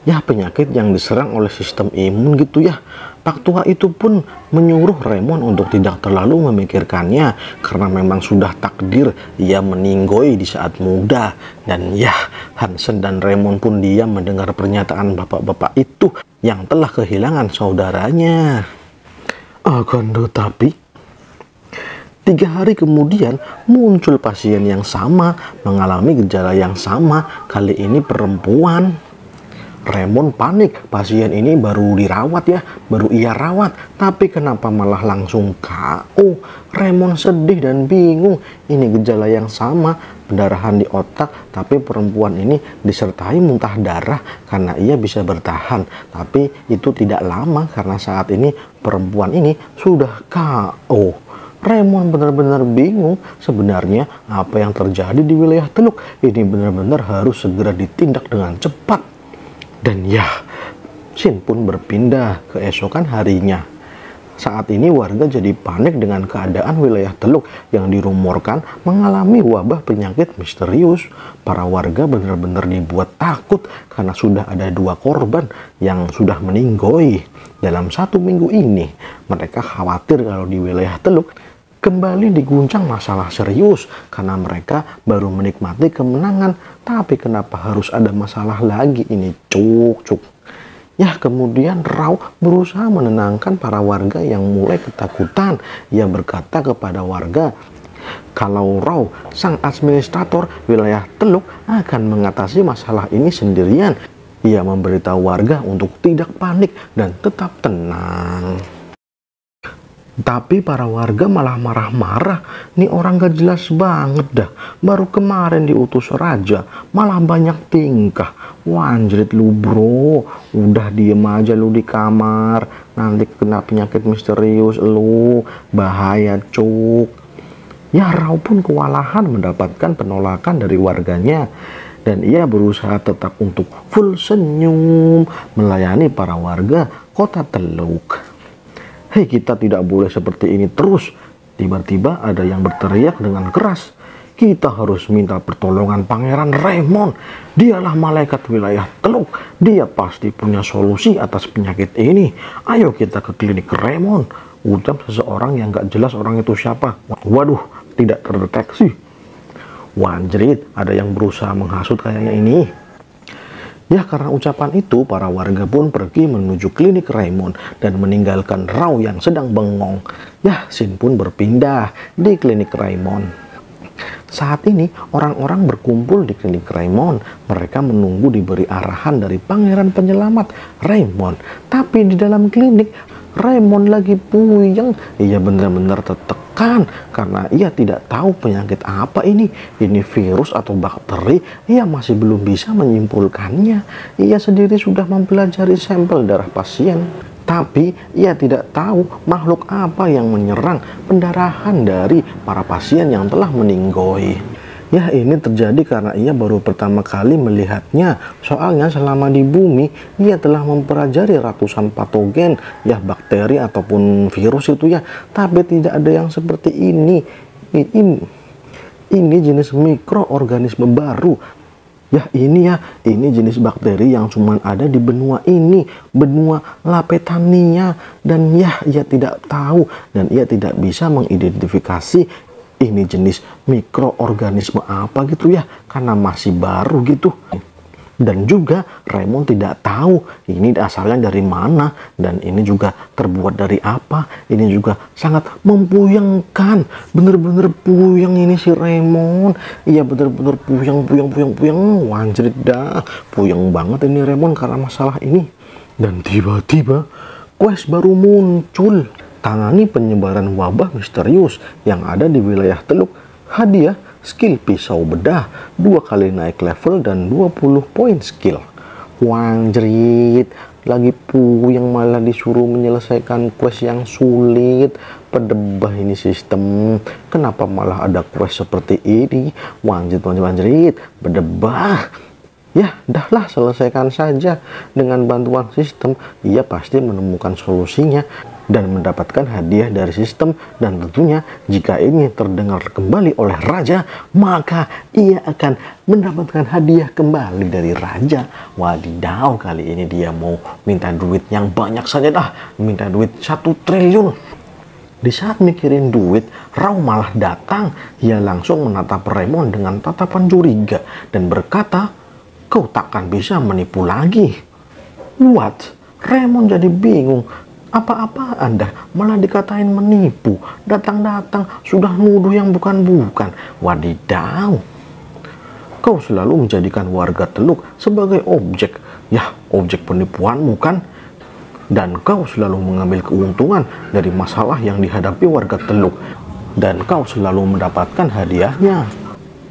Ya, penyakit yang diserang oleh sistem imun gitu ya. Faktua itu pun menyuruh Raymond untuk tidak terlalu memikirkannya, karena memang sudah takdir ia meninggoy di saat muda. Dan ya, Hansen dan Raymond pun diam mendengar pernyataan bapak-bapak itu yang telah kehilangan saudaranya. Akan tetapi 3 hari kemudian muncul pasien yang sama, mengalami gejala yang sama, kali ini perempuan. Raymond panik, pasien ini baru dirawat ya, baru ia rawat, tapi kenapa malah langsung KO? Raymond sedih dan bingung, ini gejala yang sama, pendarahan di otak, tapi perempuan ini disertai muntah darah karena ia bisa bertahan. Tapi itu tidak lama karena saat ini perempuan ini sudah KO. Raymond benar-benar bingung sebenarnya apa yang terjadi di wilayah Teluk. Ini benar-benar harus segera ditindak dengan cepat. Dan ya, Sin pun berpindah keesokan harinya. Saat ini warga jadi panik dengan keadaan wilayah Teluk yang dirumorkan mengalami wabah penyakit misterius. Para warga benar-benar dibuat takut karena sudah ada 2 korban yang sudah meninggoy dalam 1 minggu ini. Mereka khawatir kalau di wilayah Teluk kembali diguncang masalah serius karena mereka baru menikmati kemenangan. Tapi kenapa harus ada masalah lagi ini, cuk. Ya, kemudian Rau berusaha menenangkan para warga yang mulai ketakutan. Ia berkata kepada warga kalau Rau, sang administrator wilayah Teluk, akan mengatasi masalah ini sendirian. Ia memberitahu warga untuk tidak panik dan tetap tenang. Tapi para warga malah marah-marah. Nih orang gak jelas banget dah. Baru kemarin diutus raja, malah banyak tingkah. Wanjrit lu bro, udah diem aja lu di kamar. Nanti kena penyakit misterius lu, bahaya cuk. Ya Rau pun kewalahan mendapatkan penolakan dari warganya. Dan ia berusaha tetap untuk full senyum melayani para warga kota Teluk. Hei, kita tidak boleh seperti ini terus. Tiba-tiba ada yang berteriak dengan keras. Kita harus minta pertolongan Pangeran Raymond. Dialah malaikat wilayah Teluk. Dia pasti punya solusi atas penyakit ini. Ayo kita ke klinik Raymond. Ucap seseorang yang gak jelas orang itu siapa. Waduh, tidak terdeteksi. Wanjerit, ada yang berusaha menghasut kayaknya ini. Ya, karena ucapan itu, para warga pun pergi menuju klinik Raymond dan meninggalkan Rau yang sedang bengong. Ya, Sin pun berpindah di klinik Raymond. Saat ini, orang-orang berkumpul di klinik Raymond. Mereka menunggu diberi arahan dari Pangeran Penyelamat, Raymond. Tapi di dalam klinik, Raymond lagi puyeng. Ia benar-benar tertekan karena ia tidak tahu penyakit apa ini. Ini virus atau bakteri, ia masih belum bisa menyimpulkannya. Ia sendiri sudah mempelajari sampel darah pasien, tapi ia tidak tahu makhluk apa yang menyerang pendarahan dari para pasien yang telah meninggoy. Ya, ini terjadi karena ia baru pertama kali melihatnya. Soalnya selama di bumi, ia telah mempelajari ratusan patogen, ya bakteri ataupun virus itu ya. Tapi tidak ada yang seperti ini. Ini jenis mikroorganisme baru. Ya, ini jenis bakteri yang cuman ada di benua ini. Benua Lapetanenia. Dan ya, ia tidak tahu. Dan ia tidak bisa mengidentifikasi ini jenis mikroorganisme apa gitu ya, karena masih baru gitu. Dan juga Raymond tidak tahu ini asalnya dari mana, dan ini juga terbuat dari apa. Ini juga sangat mempuyengkan, bener-bener puyeng ini si Raymond. Iya bener-bener puyeng, wanjrit dah. Puyeng banget ini Raymond karena masalah ini. Dan tiba-tiba quest baru muncul. Tangani penyebaran wabah misterius yang ada di wilayah Teluk. Hadiah skill pisau bedah, 2 kali naik level dan 20 poin skill. Wanjrit, lagi puyeng malah disuruh menyelesaikan quest yang sulit. Pedebah ini sistem. Kenapa malah ada quest seperti ini? Wanjrit, pedebah. Ya, dahlah selesaikan saja. Dengan bantuan sistem, ia pasti menemukan solusinya dan mendapatkan hadiah dari sistem. Dan tentunya jika ini terdengar kembali oleh raja, maka ia akan mendapatkan hadiah kembali dari raja. Wadidaw, kali ini dia mau minta duit yang banyak saja dah. Minta duit 1 triliun. Di saat mikirin duit, Rau malah datang. Ia langsung menatap Raymond dengan tatapan curiga dan berkata, "Kau takkan bisa menipu lagi." What? Raymond jadi bingung. Apa-apa Anda malah dikatain menipu. Datang-datang sudah nuduh yang bukan-bukan. Wadidaw. Kau selalu menjadikan warga Teluk sebagai objek. Yah, objek penipuanmu kan? Dan kau selalu mengambil keuntungan dari masalah yang dihadapi warga Teluk. Dan kau selalu mendapatkan hadiahnya.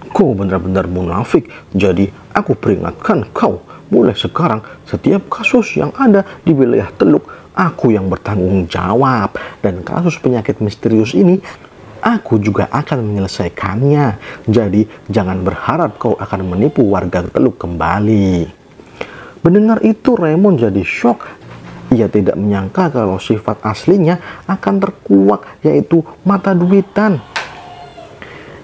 Kau benar-benar munafik. Jadi aku peringatkan kau, mulai sekarang setiap kasus yang ada di wilayah Teluk, aku yang bertanggung jawab. Dan kasus penyakit misterius ini, aku juga akan menyelesaikannya. Jadi jangan berharap kau akan menipu warga Teluk kembali. Mendengar itu Raymond jadi shock. Ia tidak menyangka kalau sifat aslinya akan terkuak, yaitu mata duitan.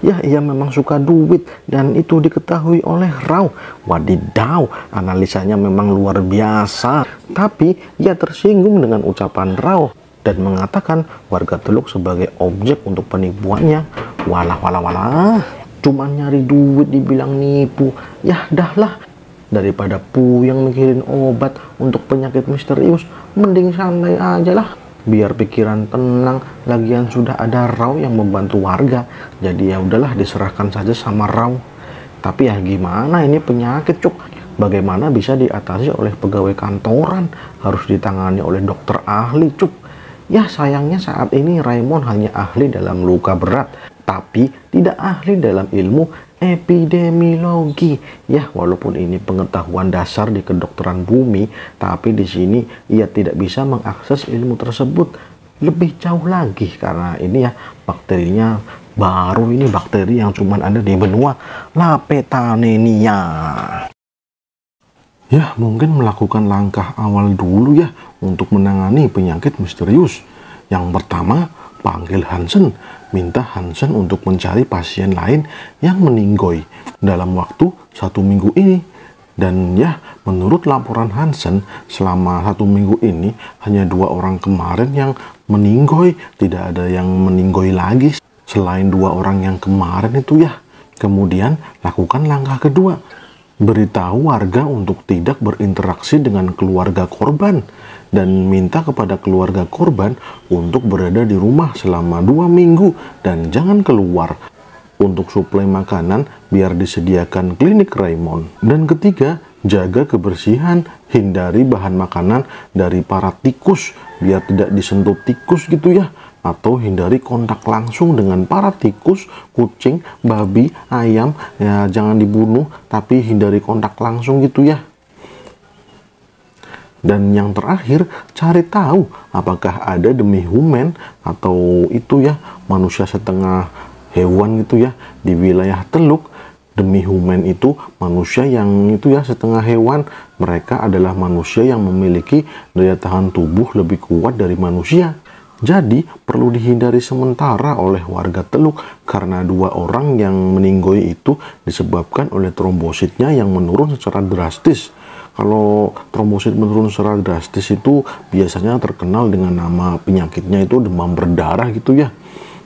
Ya, ia memang suka duit dan itu diketahui oleh Rau. Wadidaw, analisanya memang luar biasa. Tapi ia tersinggung dengan ucapan Rau dan mengatakan warga Teluk sebagai objek untuk penipuannya. Walah. Cuman nyari duit dibilang nipu. Yah, dahlah. Daripada puyeng mikirin obat untuk penyakit misterius, mending santai aja lah. Biar pikiran tenang, lagian sudah ada Rau yang membantu warga. Jadi ya udahlah, diserahkan saja sama Rau. Tapi ya gimana, ini penyakit cuk. Bagaimana bisa diatasi oleh pegawai kantoran? Harus ditangani oleh dokter ahli cuk. Ya, sayangnya saat ini Raymond hanya ahli dalam luka berat, tapi tidak ahli dalam ilmu epidemiologi. Ya, walaupun ini pengetahuan dasar di kedokteran bumi, tapi di sini ia tidak bisa mengakses ilmu tersebut lebih jauh lagi karena ini ya bakterinya baru, ini bakteri yang cuman ada di benua Lapetanenia. Ya, mungkin melakukan langkah awal dulu ya untuk menangani penyakit misterius. Yang pertama, panggil Hansen. Minta Hansen untuk mencari pasien lain yang meninggoy dalam waktu 1 minggu ini. Dan ya, menurut laporan Hansen, selama 1 minggu ini hanya 2 orang kemarin yang meninggoy. Tidak ada yang meninggoy lagi selain 2 orang yang kemarin itu ya. Kemudian, lakukan langkah kedua. Beritahu warga untuk tidak berinteraksi dengan keluarga korban dan minta kepada keluarga korban untuk berada di rumah selama 2 minggu dan jangan keluar. Untuk suplai makanan biar disediakan klinik Raymond. Dan ketiga, jaga kebersihan, hindari bahan makanan dari para tikus biar tidak disentuh tikus gitu ya, atau hindari kontak langsung dengan para tikus, kucing, babi, ayam, ya jangan dibunuh tapi hindari kontak langsung gitu ya. Dan yang terakhir, cari tahu apakah ada demi-human atau itu ya manusia setengah hewan gitu ya di wilayah Teluk. Demi-human itu manusia yang itu ya setengah hewan. Mereka adalah manusia yang memiliki daya tahan tubuh lebih kuat dari manusia. Jadi perlu dihindari sementara oleh warga Teluk karena 2 orang yang meninggoy itu disebabkan oleh trombositnya yang menurun secara drastis. Kalau trombosit menurun secara drastis itu biasanya terkenal dengan nama penyakitnya itu demam berdarah gitu ya.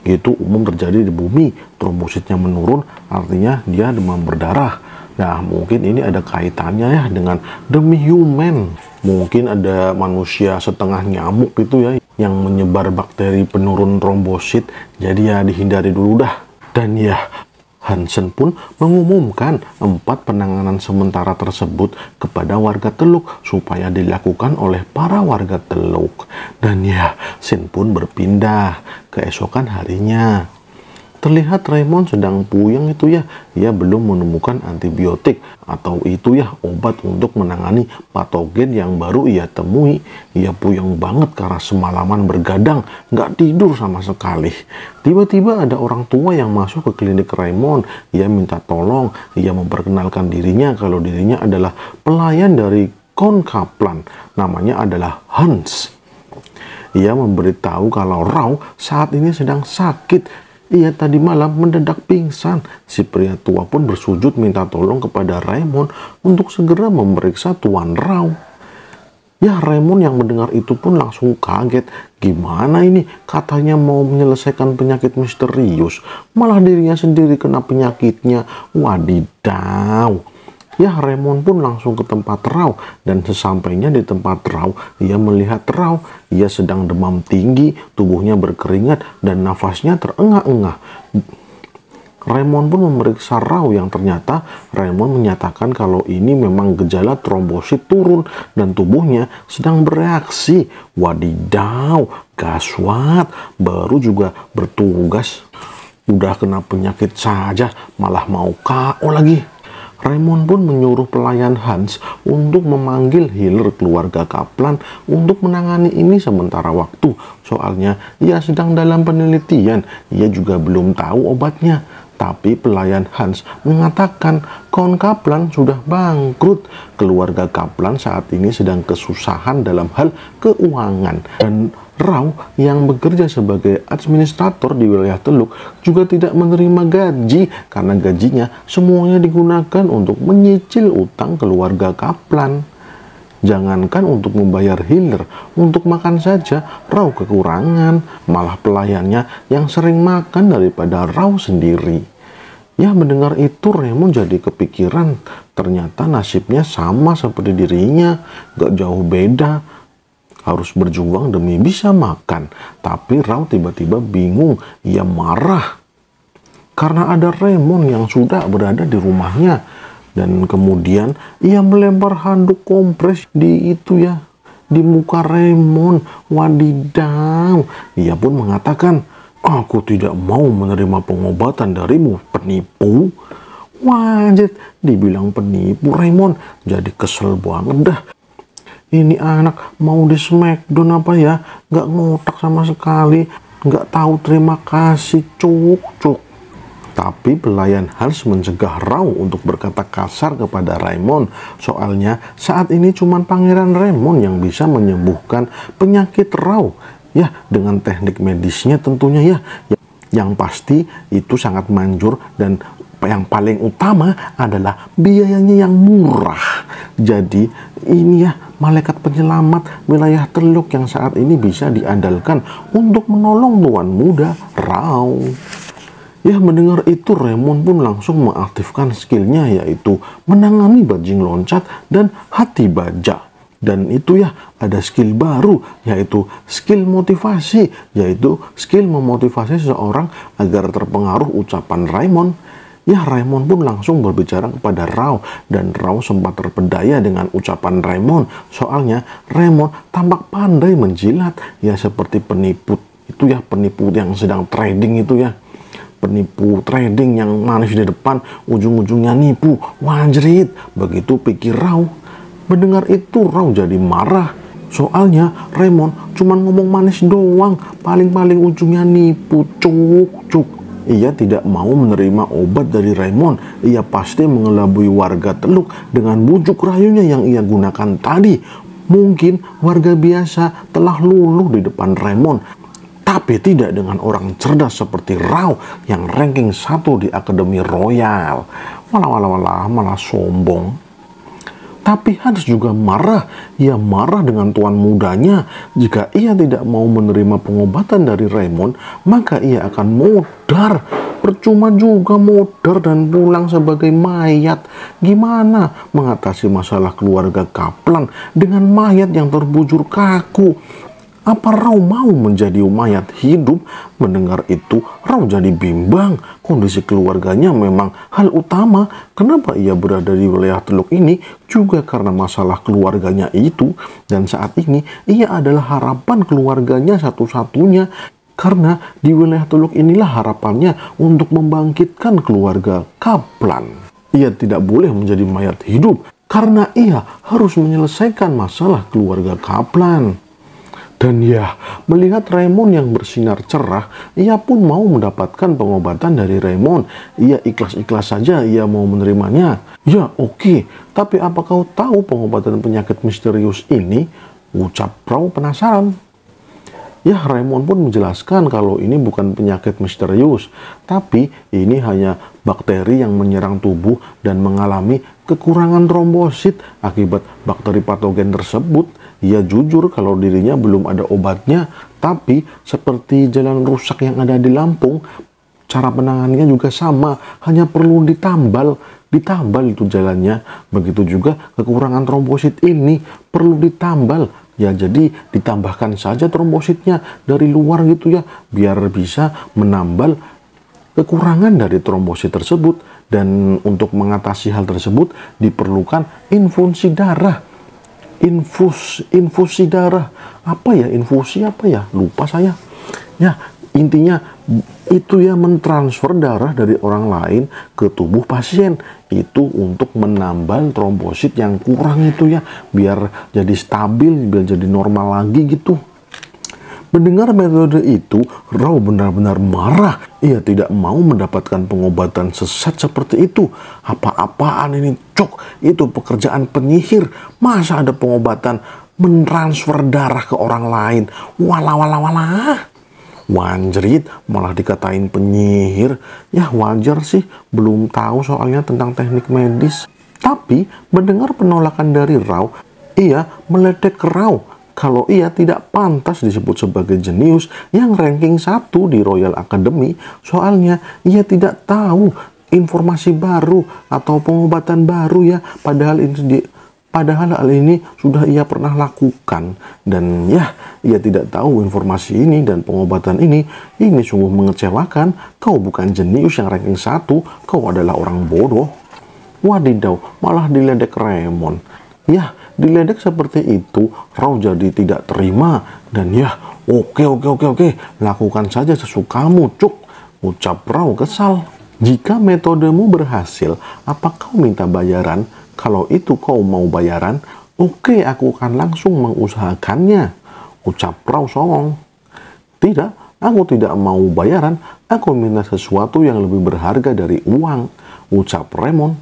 Itu umum terjadi di bumi, trombositnya menurun artinya dia demam berdarah. Nah, mungkin ini ada kaitannya ya dengan demi-human. Mungkin ada manusia setengah nyamuk gitu ya yang menyebar bakteri penurun trombosit, jadi ya dihindari dulu dah. Dan ya, Hansen pun mengumumkan 4 penanganan sementara tersebut kepada warga Teluk supaya dilakukan oleh para warga Teluk. Dan ya, Sin pun berpindah keesokan harinya. Terlihat Raymond sedang puyeng itu ya, ia belum menemukan antibiotik atau itu ya obat untuk menangani patogen yang baru ia temui. Ia puyeng banget karena semalaman bergadang, nggak tidur sama sekali. Tiba-tiba ada orang tua yang masuk ke klinik Raymond, ia minta tolong, ia memperkenalkan dirinya kalau dirinya adalah pelayan dari Raul Kaplan, namanya adalah Hans. Ia memberitahu kalau Rau saat ini sedang sakit. Ia tadi malam mendadak pingsan. Si pria tua pun bersujud minta tolong kepada Raymond untuk segera memeriksa Tuan Rau. Ya, Raymond yang mendengar itu pun langsung kaget. Gimana ini? Katanya mau menyelesaikan penyakit misterius, malah dirinya sendiri kena penyakitnya. Wadidaw. Ya, Raymond pun langsung ke tempat Rau, dan sesampainya di tempat Rau, ia melihat Rau. Ia sedang demam tinggi, tubuhnya berkeringat, dan nafasnya terengah-engah. Raymond pun memeriksa Rau yang ternyata Raymond menyatakan kalau ini memang gejala trombosit turun, dan tubuhnya sedang bereaksi. Wadidaw, gaswat, baru juga bertugas. Udah kena penyakit saja, malah mau KO lagi. Raymond pun menyuruh pelayan Hans untuk memanggil healer keluarga Kaplan untuk menangani ini sementara waktu. Soalnya ia sedang dalam penelitian, ia juga belum tahu obatnya. Tapi pelayan Hans mengatakan Kaun Kaplan sudah bangkrut. Keluarga Kaplan saat ini sedang kesusahan dalam hal keuangan. Dan Rau yang bekerja sebagai administrator di wilayah Teluk juga tidak menerima gaji karena gajinya semuanya digunakan untuk menyicil utang keluarga Kaplan. Jangankan untuk membayar healer, untuk makan saja Rau kekurangan, malah pelayannya yang sering makan daripada Rau sendiri. Ya, mendengar itu Raymond jadi kepikiran, ternyata nasibnya sama seperti dirinya, gak jauh beda. Harus berjuang demi bisa makan. Tapi Rau tiba-tiba bingung. Ia marah karena ada Raymond yang sudah berada di rumahnya. Dan kemudian ia melempar handuk kompres di itu ya di muka Raymond. Wadidaw. Ia pun mengatakan, aku tidak mau menerima pengobatan darimu, penipu. Wajib dibilang penipu Raymond. Jadi kesel banget dah. Ini anak mau di smackdown apa ya? Gak ngotak sama sekali. Gak tahu terima kasih. Cuk. Tapi pelayan harus mencegah Rau untuk berkata kasar kepada Raymond. Soalnya saat ini cuma Pangeran Raymond yang bisa menyembuhkan penyakit Rau. Ya, dengan teknik medisnya tentunya ya. Yang pasti itu sangat manjur dan yang paling utama adalah biayanya yang murah. Jadi ini ya malaikat penyelamat wilayah Teluk yang saat ini bisa diandalkan untuk menolong tuan muda Rau. Ya, mendengar itu Raymond pun langsung mengaktifkan skillnya, yaitu menangani bajing loncat dan hati baja. Dan itu ya ada skill baru, yaitu skill motivasi, yaitu skill memotivasi seseorang agar terpengaruh ucapan Raymond. Ya, Raymond pun langsung berbicara kepada Rau, dan Rau sempat terpedaya dengan ucapan Raymond. Soalnya Raymond tampak pandai menjilat, ya seperti penipu itu ya, penipu yang sedang trading itu ya. Penipu trading yang manis di depan, ujung-ujungnya nipu. Wanjerit, begitu pikir Rau. Mendengar itu Rau jadi marah. Soalnya Raymond cuman ngomong manis doang, paling-paling ujungnya nipu. Cuk. Ia tidak mau menerima obat dari Raymond. Ia pasti mengelabui warga Teluk dengan bujuk rayunya yang ia gunakan tadi. Mungkin warga biasa telah luluh di depan Raymond, tapi tidak dengan orang cerdas seperti Rau yang ranking 1 di Akademi Royal. Malah sombong. Tapi Hans juga marah. Ia marah dengan tuan mudanya. Jika ia tidak mau menerima pengobatan dari Raymond, maka ia akan modar. Percuma juga modar dan pulang sebagai mayat. Gimana mengatasi masalah keluarga Kaplan dengan mayat yang terbujur kaku? Apa Rau mau menjadi mayat hidup? Mendengar itu, Rau jadi bimbang. Kondisi keluarganya memang hal utama. Kenapa ia berada di wilayah Teluk ini? Juga karena masalah keluarganya itu. Dan saat ini, ia adalah harapan keluarganya satu-satunya. Karena di wilayah Teluk inilah harapannya untuk membangkitkan keluarga Kaplan. Ia tidak boleh menjadi mayat hidup, karena ia harus menyelesaikan masalah keluarga Kaplan. Dan ya, melihat Raymond yang bersinar cerah, ia pun mau mendapatkan pengobatan dari Raymond. Ia ikhlas-ikhlas saja, ia mau menerimanya. Ya, oke. Tapi apa kau tahu pengobatan penyakit misterius ini? Ucap Rau penasaran. Ya, Raymond pun menjelaskan kalau ini bukan penyakit misterius. Tapi ini hanya bakteri yang menyerang tubuh dan mengalami kekurangan trombosit akibat bakteri patogen tersebut. Ia jujur kalau dirinya belum ada obatnya, tapi seperti jalan rusak yang ada di Lampung, cara penanganannya juga sama, hanya perlu ditambal itu jalannya. Begitu juga kekurangan trombosit ini perlu ditambal, ya jadi ditambahkan saja trombositnya dari luar gitu ya, biar bisa menambal kekurangan dari trombosit tersebut. Dan untuk mengatasi hal tersebut diperlukan infusi darah. Infusi darah apa ya, infusi apa ya, lupa saya ya. Intinya itu ya, mentransfer darah dari orang lain ke tubuh pasien itu untuk menambal trombosit yang kurang itu ya, biar jadi stabil, biar jadi normal lagi gitu. Mendengar metode itu, Rau benar-benar marah. Ia tidak mau mendapatkan pengobatan sesat seperti itu. Apa-apaan ini, cok? Itu pekerjaan penyihir. Masa ada pengobatan mentransfer darah ke orang lain? Walah. Wanjerit, malah dikatain penyihir. Ya wajar sih, belum tahu soalnya tentang teknik medis. Tapi mendengar penolakan dari Rau, ia meledek ke Rau kalau ia tidak pantas disebut sebagai jenius yang ranking 1 di Royal Academy. Soalnya ia tidak tahu informasi baru atau pengobatan baru ya, padahal hal ini sudah ia pernah lakukan. Dan ya, ia tidak tahu informasi ini dan pengobatan ini sungguh mengecewakan. Kau bukan jenius yang ranking 1, kau adalah orang bodoh. Wadidaw, malah diledek Raymond. Ya, Diledek seperti itu, Rau jadi tidak terima. Dan ya, oke, lakukan saja sesukamu, Cuk, ucap Rau kesal. Jika metodemu berhasil, apa kau minta bayaran? Kalau itu kau mau bayaran, oke, aku akan langsung mengusahakannya, ucap Rau songong. Tidak, aku tidak mau bayaran, aku minta sesuatu yang lebih berharga dari uang, ucap Raymond.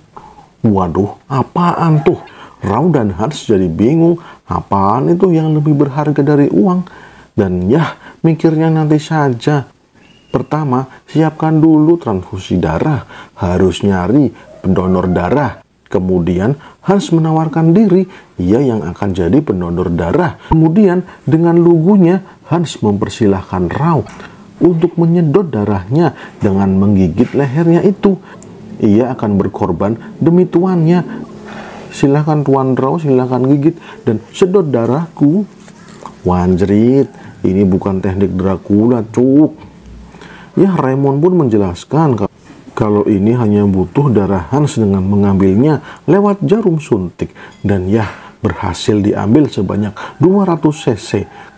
Waduh, apaan tuh? Rau dan Hans jadi bingung, apaan itu yang lebih berharga dari uang? Dan yah, mikirnya nanti saja. Pertama, siapkan dulu transfusi darah. Harus nyari pendonor darah. Kemudian, Hans menawarkan diri. Ia yang akan jadi pendonor darah. Kemudian, dengan lugunya, Hans mempersilahkan Rau untuk menyedot darahnya dengan menggigit lehernya itu. Ia akan berkorban demi tuannya. Silahkan Tuan Rau, silahkan gigit dan sedot darahku. Wanjerit, ini bukan teknik Dracula, Cuk. Ya, Raymond pun menjelaskan kalau ini hanya butuh darah Hans dengan mengambilnya lewat jarum suntik. Dan ya, berhasil diambil sebanyak 200 cc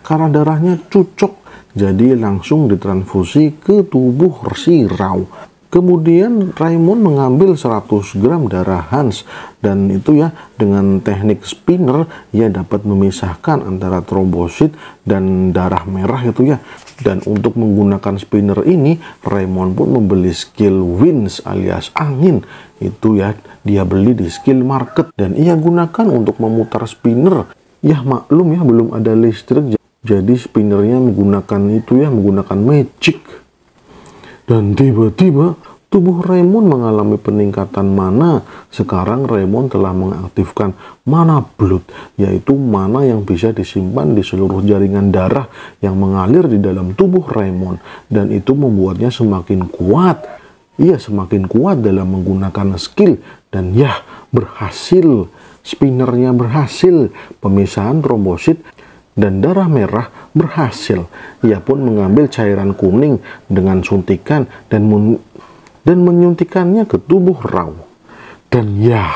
karena darahnya cocok. Jadi langsung ditransfusi ke tubuh si Rau. Kemudian Raymond mengambil 100 gram darah Hans. Dan itu ya, dengan teknik spinner, ia dapat memisahkan antara trombosit dan darah merah itu ya. Dan untuk menggunakan spinner ini, Raymond pun membeli skill winds alias angin. Itu ya, dia beli di skill market. Dan ia gunakan untuk memutar spinner. Ya maklum ya, belum ada listrik. Jadi spinnernya menggunakan itu ya, menggunakan magic. Dan tiba-tiba, tubuh Raymond mengalami peningkatan mana. Sekarang Raymond telah mengaktifkan mana blood, yaitu mana yang bisa disimpan di seluruh jaringan darah yang mengalir di dalam tubuh Raymond. Dan itu membuatnya semakin kuat. Ia semakin kuat dalam menggunakan skill. Dan ya, berhasil. Spinnernya berhasil. Pemisahan trombosit dan darah merah berhasil. Ia pun mengambil cairan kuning dengan suntikan dan menyuntikannya ke tubuh Rau. Dan ya,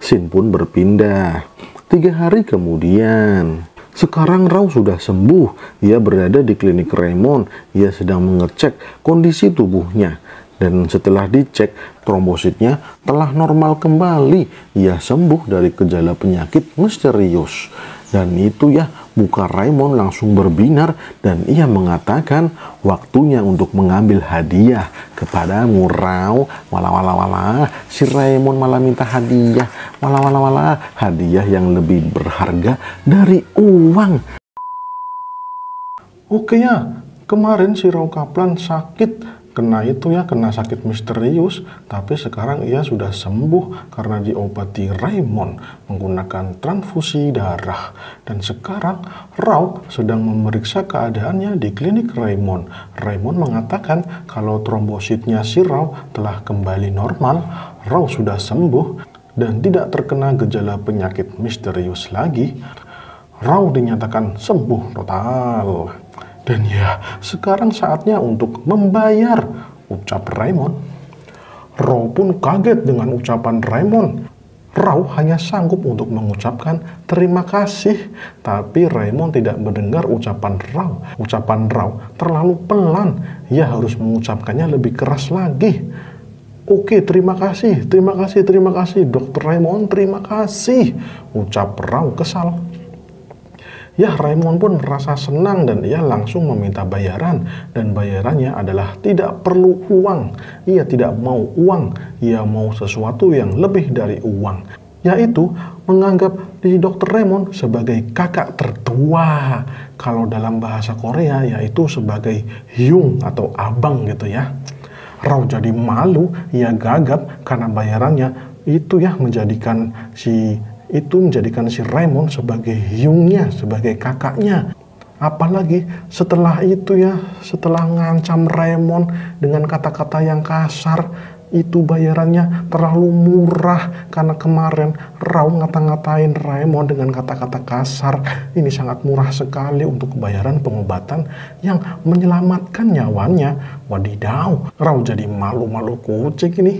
Sin pun berpindah. 3 hari kemudian. Sekarang Rau sudah sembuh. Ia berada di klinik Raymond. Ia sedang mengecek kondisi tubuhnya. Dan setelah dicek, trombositnya telah normal kembali. Ia sembuh dari gejala penyakit misterius. Dan itu ya, muka Raymond langsung berbinar dan ia mengatakan, waktunya untuk mengambil hadiah kepadamu, Rau. Wala-wala-wala, si Raymond malah minta hadiah. Wala-wala-wala, hadiah yang lebih berharga dari uang. Oke ya, kemarin si Rau Kaplan sakit. Kena itu ya, kena sakit misterius, tapi sekarang ia sudah sembuh karena diobati Raymond menggunakan transfusi darah. Dan sekarang Rau sedang memeriksa keadaannya di klinik Raymond. Raymond mengatakan kalau trombositnya si Rau telah kembali normal, Rau sudah sembuh dan tidak terkena gejala penyakit misterius lagi. Rau dinyatakan sembuh total. Dan ya, sekarang saatnya untuk membayar, ucap Raymond. Rau pun kaget dengan ucapan Raymond. Rau hanya sanggup untuk mengucapkan terima kasih. Tapi Raymond tidak mendengar ucapan Rau. Ucapan Rau terlalu pelan. Ia harus mengucapkannya lebih keras lagi. Oke, terima kasih, Dr. Raymond, terima kasih, ucap Rau kesal. Ya, Raymond pun merasa senang dan ia langsung meminta bayaran. Dan bayarannya adalah tidak perlu uang. Ia tidak mau uang. Ia mau sesuatu yang lebih dari uang. Yaitu menganggap si Dr. Raymond sebagai kakak tertua. Kalau dalam bahasa Korea yaitu sebagai hyung atau abang gitu ya. Rau jadi malu, ia gagap karena bayarannya itu ya menjadikan si Raymond sebagai hyungnya, sebagai kakaknya. Apalagi setelah itu ya, setelah ngancam Raymond dengan kata-kata yang kasar, itu bayarannya terlalu murah karena kemarin Rau ngata-ngatain Raymond dengan kata-kata kasar. Ini sangat murah sekali untuk bayaran pengobatan yang menyelamatkan nyawanya. Wadidaw, Rau jadi malu-malu kucing ini.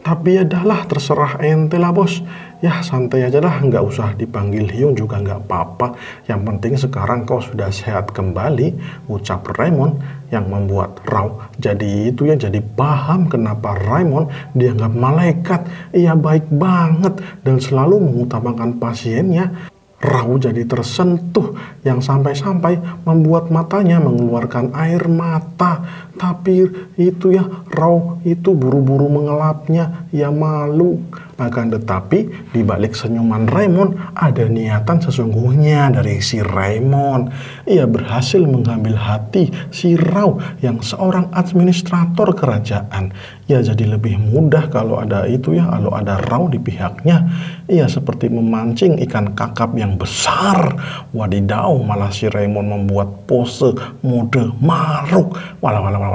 Tapi ya dah lah, terserah ente lah bos. Ya santai aja lah, nggak usah dipanggil Hyung juga nggak apa-apa. Yang penting sekarang kau sudah sehat kembali, ucap Raymond yang membuat Rau. Jadi itu yang jadi paham kenapa Raymond dianggap malaikat. Ia baik banget dan selalu mengutamakan pasiennya. Rau jadi tersentuh yang sampai-sampai membuat matanya mengeluarkan air mata. Tapi itu ya, Rau itu buru-buru mengelapnya, ya malu. Akan tetapi di balik senyuman Raymond ada niatan sesungguhnya dari si Raymond. Ia berhasil mengambil hati si Rau yang seorang administrator kerajaan. Ia jadi lebih mudah kalau ada itu ya, kalau ada Rau di pihaknya. Ia seperti memancing ikan kakap yang besar. Wadidau, malah si Raymond membuat pose mode maruk. Walah.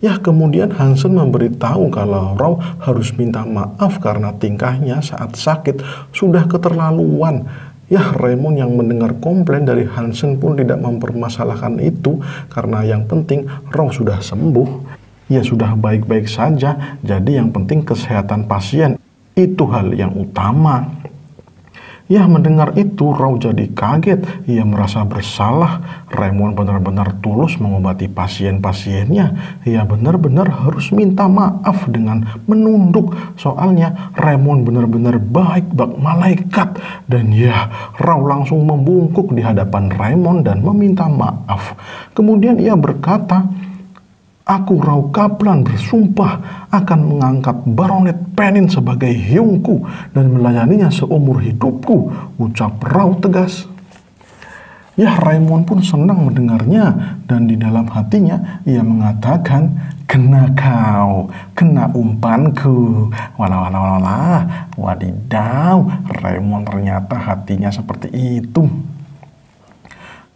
Ya, kemudian Hansen memberitahu kalau Rau harus minta maaf karena tingkahnya saat sakit sudah keterlaluan. Ya, Raymond yang mendengar komplain dari Hansen pun tidak mempermasalahkan itu karena yang penting Rau sudah sembuh. Ya, sudah baik-baik saja, jadi yang penting kesehatan pasien itu hal yang utama. Ya, mendengar itu Rau jadi kaget. Ia merasa bersalah. Raymond benar-benar tulus mengobati pasien-pasiennya. Ia benar-benar harus minta maaf dengan menunduk. Soalnya Raymond benar-benar baik bak malaikat. Dan ya, Rau langsung membungkuk di hadapan Raymond dan meminta maaf. Kemudian ia berkata, "Aku Rau Kaplan bersumpah akan mengangkat Baronet Penin sebagai hyungku dan melayaninya seumur hidupku," ucap Rau tegas. Ya, Raymond pun senang mendengarnya dan di dalam hatinya ia mengatakan, "Kena kau, kena umpanku." Walah. Wadidaw, Raymond ternyata hatinya seperti itu.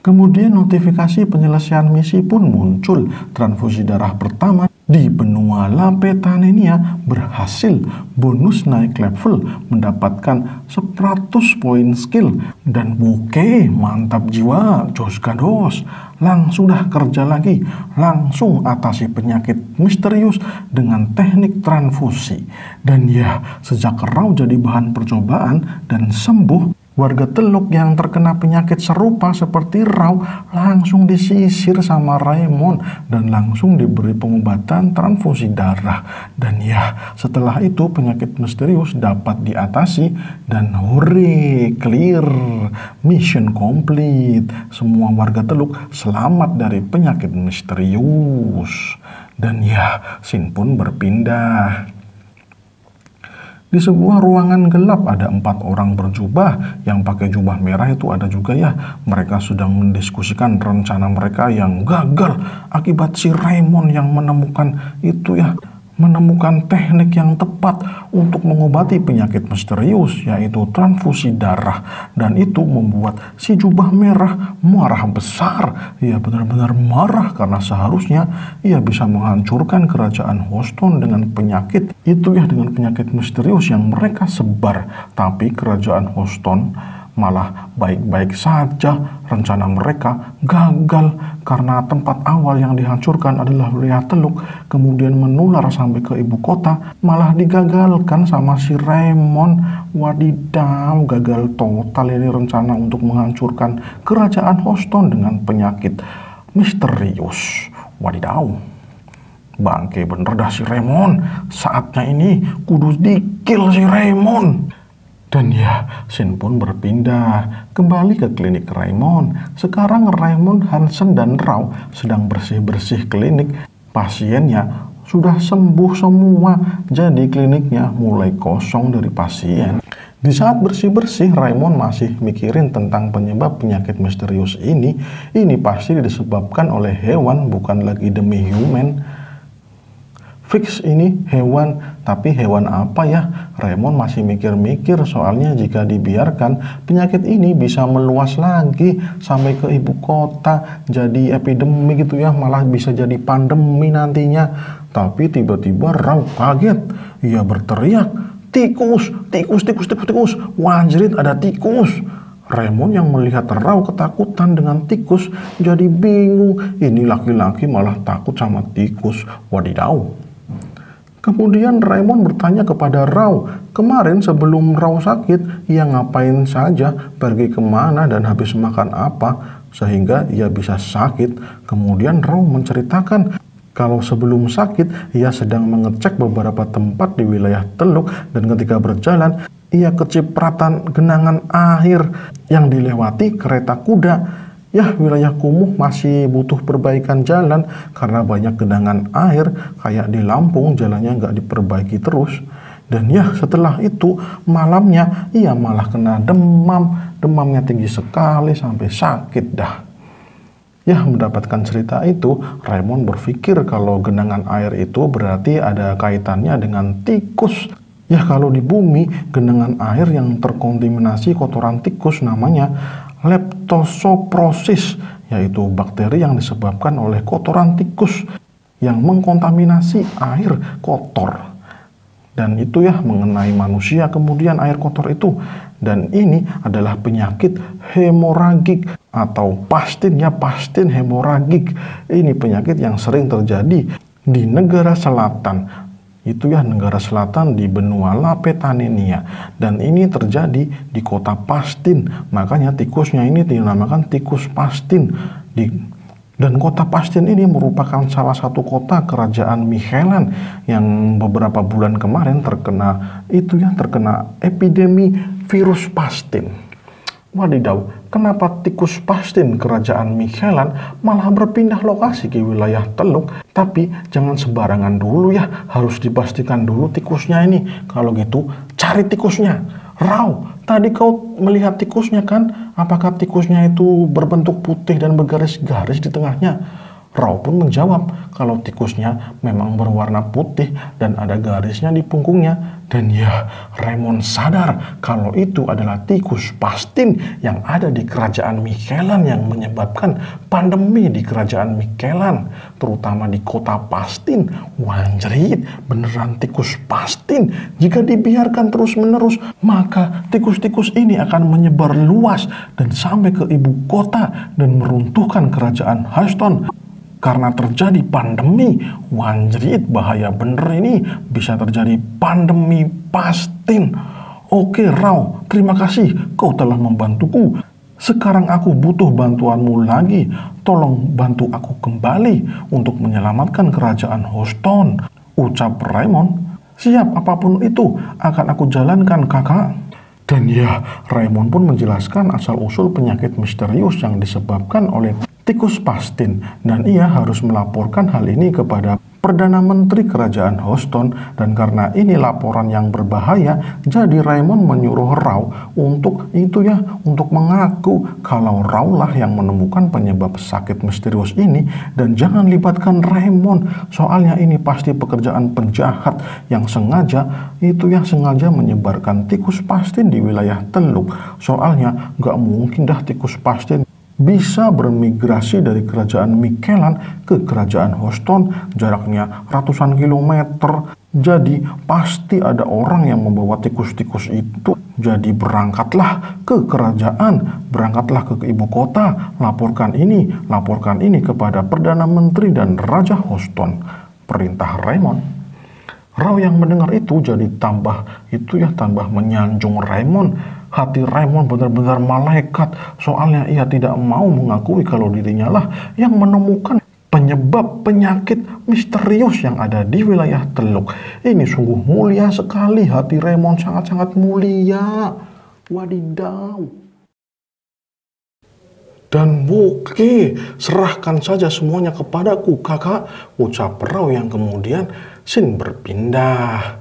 Kemudian notifikasi penyelesaian misi pun muncul. Transfusi darah pertama di benua Lapetanenia berhasil. Bonus naik level, mendapatkan 100 poin skill. Dan buke, mantap jiwa, jos gados. Langsung dah kerja lagi. Langsung atasi penyakit misterius dengan teknik transfusi. Dan ya, sejak Rau jadi bahan percobaan dan sembuh, warga Teluk yang terkena penyakit serupa seperti Rau langsung disisir sama Raymond dan langsung diberi pengobatan transfusi darah. Dan ya, setelah itu penyakit misterius dapat diatasi dan hore, clear, mission complete. Semua warga Teluk selamat dari penyakit misterius. Dan ya, Sin pun berpindah. Di sebuah ruangan gelap ada 4 orang berjubah, yang pakai jubah merah itu ada juga ya. Mereka sedang mendiskusikan rencana mereka yang gagal akibat si Raymond yang menemukan itu ya, menemukan teknik yang tepat untuk mengobati penyakit misterius, yaitu transfusi darah. Dan itu membuat si jubah merah marah besar. Ia benar-benar marah karena seharusnya ia bisa menghancurkan kerajaan Houston dengan penyakit itu ya, dengan penyakit misterius yang mereka sebar. Tapi kerajaan Houston malah baik-baik saja. Rencana mereka gagal karena tempat awal yang dihancurkan adalah wilayah Teluk, kemudian menular sampai ke ibu kota, malah digagalkan sama si Raymond. Wadidaw, gagal total ini rencana untuk menghancurkan kerajaan Houston dengan penyakit misterius. Wadidaw. Bangke bener dah si Raymond. Saatnya ini kudu di-kill si Raymond. Dan ya, Sin pun berpindah kembali ke klinik Raymond. Sekarang Raymond, Hansen, dan Rau sedang bersih-bersih klinik. Pasiennya sudah sembuh semua, jadi kliniknya mulai kosong dari pasien. Di saat bersih-bersih, Raymond masih mikirin tentang penyebab penyakit misterius ini. Ini pasti disebabkan oleh hewan, bukan lagi demi human. Fix ini hewan, tapi hewan apa ya? Raymond masih mikir-mikir, soalnya jika dibiarkan, penyakit ini bisa meluas lagi sampai ke ibu kota, jadi epidemi gitu ya, malah bisa jadi pandemi nantinya. Tapi tiba-tiba Rau kaget, ia berteriak, tikus, wanjirit ada tikus. Raymond yang melihat Rau ketakutan dengan tikus jadi bingung, ini laki-laki malah takut sama tikus, wadidaw. Kemudian Raymond bertanya kepada Rau, kemarin sebelum Rau sakit, ia ngapain saja, pergi kemana dan habis makan apa, sehingga ia bisa sakit. Kemudian Rau menceritakan kalau sebelum sakit, ia sedang mengecek beberapa tempat di wilayah Teluk dan ketika berjalan, ia kecipratan genangan air yang dilewati kereta kuda. Yah, wilayah kumuh masih butuh perbaikan jalan karena banyak genangan air, kayak di Lampung jalannya nggak diperbaiki terus. Dan ya, setelah itu malamnya ia malah kena demam, demamnya tinggi sekali sampai sakit dah. Yah, mendapatkan cerita itu, Raymond berpikir kalau genangan air itu berarti ada kaitannya dengan tikus. Yah, kalau di bumi genangan air yang terkontaminasi kotoran tikus namanya leptosoprosis, yaitu bakteri yang disebabkan oleh kotoran tikus yang mengkontaminasi air kotor. Dan itu ya mengenai manusia kemudian air kotor itu. Dan ini adalah penyakit hemoragik atau pastin ya, pastin hemoragik. Ini penyakit yang sering terjadi di negara selatan. Itu ya negara selatan di benua Lapetanenia, dan ini terjadi di kota Pastin, makanya tikusnya ini dinamakan tikus Pastin. Dan kota Pastin ini merupakan salah satu kota kerajaan Mikellan yang beberapa bulan kemarin terkena itu ya, terkena epidemi virus Pastin. Wadidaw, kenapa tikus Pastin kerajaan Mikellan malah berpindah lokasi ke wilayah Teluk? Tapi jangan sembarangan dulu ya, harus dipastikan dulu tikusnya ini. Kalau gitu cari tikusnya. Rau, tadi kau melihat tikusnya kan? Apakah tikusnya itu berbentuk putih dan bergaris-garis di tengahnya? Rau pun menjawab kalau tikusnya memang berwarna putih dan ada garisnya di punggungnya. Dan ya, Raymond sadar kalau itu adalah tikus Pastin yang ada di kerajaan Mikellan yang menyebabkan pandemi di kerajaan Mikellan, terutama di kota Pastin. Wanjerit, beneran tikus Pastin. Jika dibiarkan terus-menerus, maka tikus-tikus ini akan menyebar luas dan sampai ke ibu kota dan meruntuhkan kerajaan Houston. Karena terjadi pandemi, wanjerit bahaya bener ini, bisa terjadi pandemi Pastin. Oke Rau, terima kasih kau telah membantuku. Sekarang aku butuh bantuanmu lagi, tolong bantu aku kembali untuk menyelamatkan kerajaan Houston. Ucap Raymond, siap apapun itu akan aku jalankan kakak. Dan ya, Raymond pun menjelaskan asal-usul penyakit misterius yang disebabkan oleh tikus Pastin, dan ia harus melaporkan hal ini kepada Perdana Menteri Kerajaan Houston. Dan karena ini laporan yang berbahaya, jadi Raymond menyuruh Rau untuk itu ya, untuk mengaku kalau Rau lah yang menemukan penyebab sakit misterius ini, dan jangan libatkan Raymond, soalnya ini pasti pekerjaan penjahat yang sengaja itu ya, sengaja menyebarkan tikus Pastin di wilayah Teluk, soalnya nggak mungkin dah tikus Pastin bisa bermigrasi dari kerajaan Mikellan ke kerajaan Houston, jaraknya ratusan kilometer. Jadi pasti ada orang yang membawa tikus-tikus itu. Jadi berangkatlah ke kerajaan, berangkatlah ke ibu kota, laporkan ini kepada Perdana Menteri dan Raja Houston. Perintah Raymond. Rau yang mendengar itu jadi tambah menyanjung Raymond. Hati Raymond benar-benar malaikat, soalnya ia tidak mau mengakui kalau dirinya lah yang menemukan penyebab penyakit misterius yang ada di wilayah Teluk. Ini sungguh mulia sekali, hati Raymond sangat-sangat mulia. Wadidaw. Dan oke, serahkan saja semuanya kepadaku kakak, ucap Rau yang kemudian sin berpindah.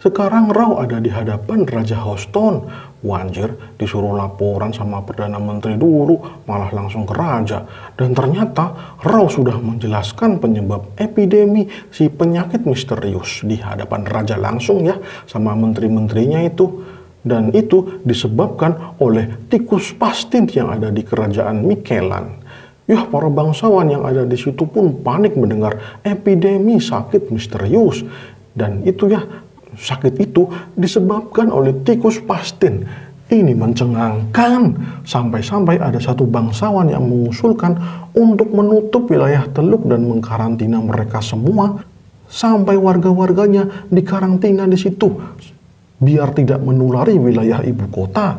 Sekarang Rau ada di hadapan Raja Houston. Wanjir, disuruh laporan sama Perdana Menteri dulu, malah langsung ke Raja. Dan ternyata Rau sudah menjelaskan penyebab epidemi si penyakit misterius di hadapan Raja langsung ya, sama menteri-menterinya itu. Dan itu disebabkan oleh tikus Pastin yang ada di kerajaan Mikellan. Yah, para bangsawan yang ada di situ pun panik mendengar epidemi sakit misterius. Dan itu ya, sakit itu disebabkan oleh tikus Pastin. Ini mencengangkan, sampai-sampai ada satu bangsawan yang mengusulkan untuk menutup wilayah Teluk dan mengkarantina mereka semua sampai warga-warganya dikarantina di situ biar tidak menulari wilayah ibu kota.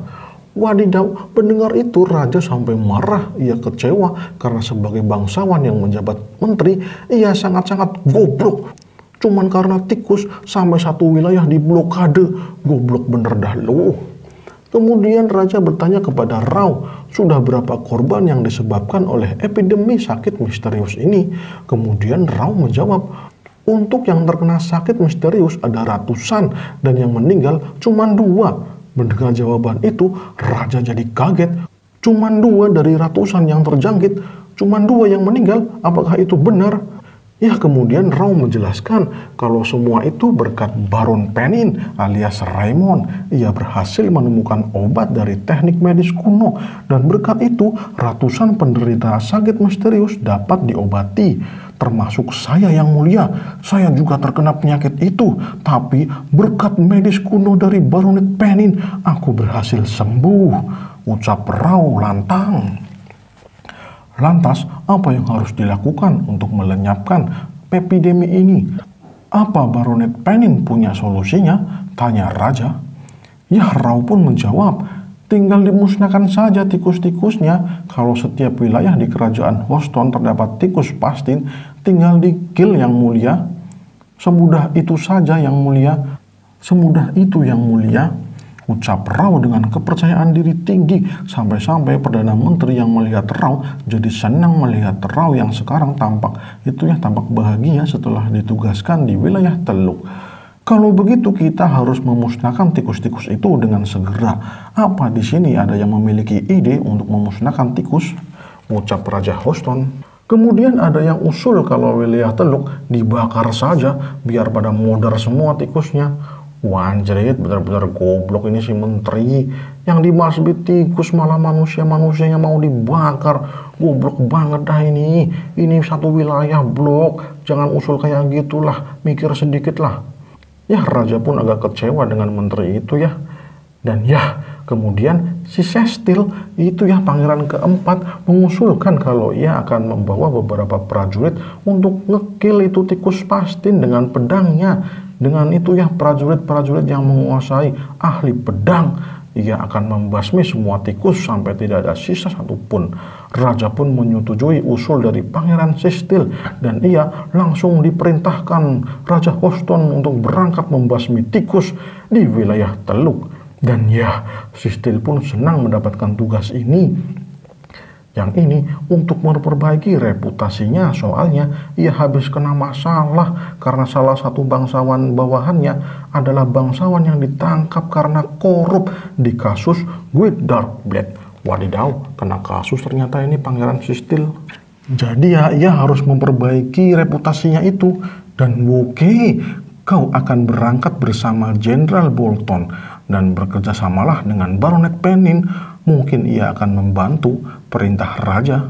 Wadidaw, pendengar itu raja sampai marah. Ia kecewa karena sebagai bangsawan yang menjabat menteri, ia sangat-sangat goblok. Cuman karena tikus sampai satu wilayah diblokade, goblok bener dah lo. Kemudian raja bertanya kepada Rau, sudah berapa korban yang disebabkan oleh epidemi sakit misterius ini? Kemudian Rau menjawab, untuk yang terkena sakit misterius ada ratusan dan yang meninggal cuman 2. Mendengar jawaban itu, raja jadi kaget. Cuman 2 dari ratusan yang terjangkit, cuman 2 yang meninggal, apakah itu benar? Ya, kemudian Rau menjelaskan kalau semua itu berkat Baron Penin alias Raymond. Ia berhasil menemukan obat dari teknik medis kuno dan berkat itu ratusan penderita sakit misterius dapat diobati. Termasuk saya yang mulia, saya juga terkena penyakit itu, tapi berkat medis kuno dari Baronet Penin aku berhasil sembuh, ucap Rau lantang. Lantas, apa yang harus dilakukan untuk melenyapkan epidemi ini? Apa Baronet Penin punya solusinya? Tanya raja. Ya, Rau pun menjawab, tinggal dimusnahkan saja tikus-tikusnya. Kalau setiap wilayah di kerajaan Houston terdapat tikus Pastin, tinggal di-kill yang mulia. Semudah itu saja yang mulia. Semudah itu yang mulia, ucap Rau dengan kepercayaan diri tinggi, sampai-sampai Perdana Menteri yang melihat Rau jadi senang melihat Rau yang sekarang tampak bahagia setelah ditugaskan di wilayah Teluk. Kalau begitu kita harus memusnahkan tikus-tikus itu dengan segera. Apa di sini ada yang memiliki ide untuk memusnahkan tikus? Ucap Raja Houston. Kemudian ada yang usul kalau wilayah Teluk dibakar saja biar pada modar semua tikusnya. Wanjrit, benar-benar goblok ini si menteri. Yang dimasbit tikus malah manusia yang mau dibakar. Goblok banget dah ini. Ini satu wilayah blok. Jangan usul kayak gitulah. Mikir sedikit lah. Ya, raja pun agak kecewa dengan menteri itu ya. Dan ya, kemudian si Sistil itu ya, pangeran keempat, mengusulkan kalau ia akan membawa beberapa prajurit untuk ngekill itu tikus Pastin dengan pedangnya. Dengan itu ya, prajurit-prajurit yang menguasai ahli pedang, ia akan membasmi semua tikus sampai tidak ada sisa satupun. Raja pun menyetujui usul dari Pangeran Sistil dan ia langsung diperintahkan Raja Houston untuk berangkat membasmi tikus di wilayah Teluk. Dan ya, Sistil pun senang mendapatkan tugas ini. Yang ini untuk memperbaiki reputasinya, soalnya ia habis kena masalah karena salah satu bangsawan bawahannya adalah bangsawan yang ditangkap karena korup di kasus Gwyn Dark Blade. Wadidaw, kena kasus ternyata ini Pangeran Sistil. Jadi ya, ia harus memperbaiki reputasinya itu. Dan oke, kau akan berangkat bersama Jenderal Bolton dan bekerjasamalah dengan Baronet Penin. Mungkin ia akan membantu perintah raja.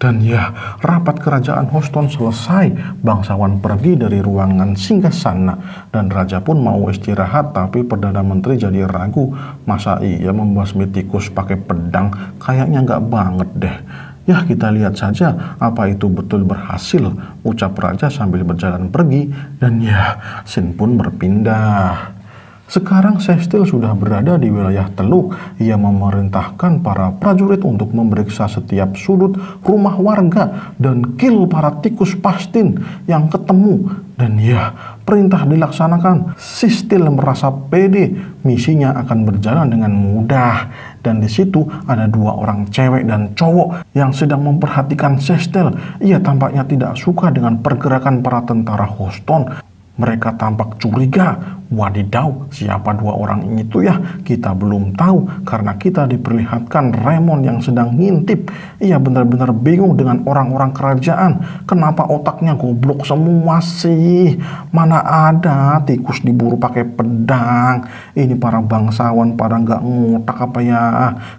Dan ya, rapat kerajaan Houston selesai. Bangsawan pergi dari ruangan singgasana dan raja pun mau istirahat, tapi Perdana Menteri jadi ragu. Masa ia membasmi tikus pakai pedang? Kayaknya nggak banget deh. Ya, kita lihat saja apa itu betul berhasil, ucap raja sambil berjalan pergi. Dan ya, Sin pun berpindah. Sekarang Sistil sudah berada di wilayah Teluk. Ia memerintahkan para prajurit untuk memeriksa setiap sudut rumah warga dan kill para tikus Pastin yang ketemu. Dan ya, perintah dilaksanakan. Sistil merasa pede, misinya akan berjalan dengan mudah. Dan di situ ada 2 orang cewek dan cowok yang sedang memperhatikan Sistil. Ia tampaknya tidak suka dengan pergerakan para tentara Houston. Mereka tampak curiga. Wadidaw, siapa 2 orang itu ya? Kita belum tahu karena kita diperlihatkan Raymond yang sedang ngintip. Ia benar-benar bingung dengan orang-orang kerajaan. Kenapa otaknya goblok semua sih? Mana ada tikus diburu pakai pedang? Ini para bangsawan pada nggak ngotak apa ya?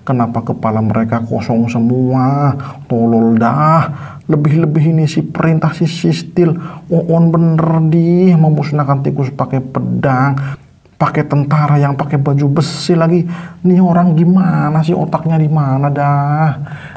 Kenapa kepala mereka kosong semua? Tolol dah. Lebih-lebih ini si perintah si Sistil. Oon bener dih, memusnahkan tikus pakai pedang, pakai tentara yang pakai baju besi lagi. Nih orang gimana sih, otaknya di mana dah?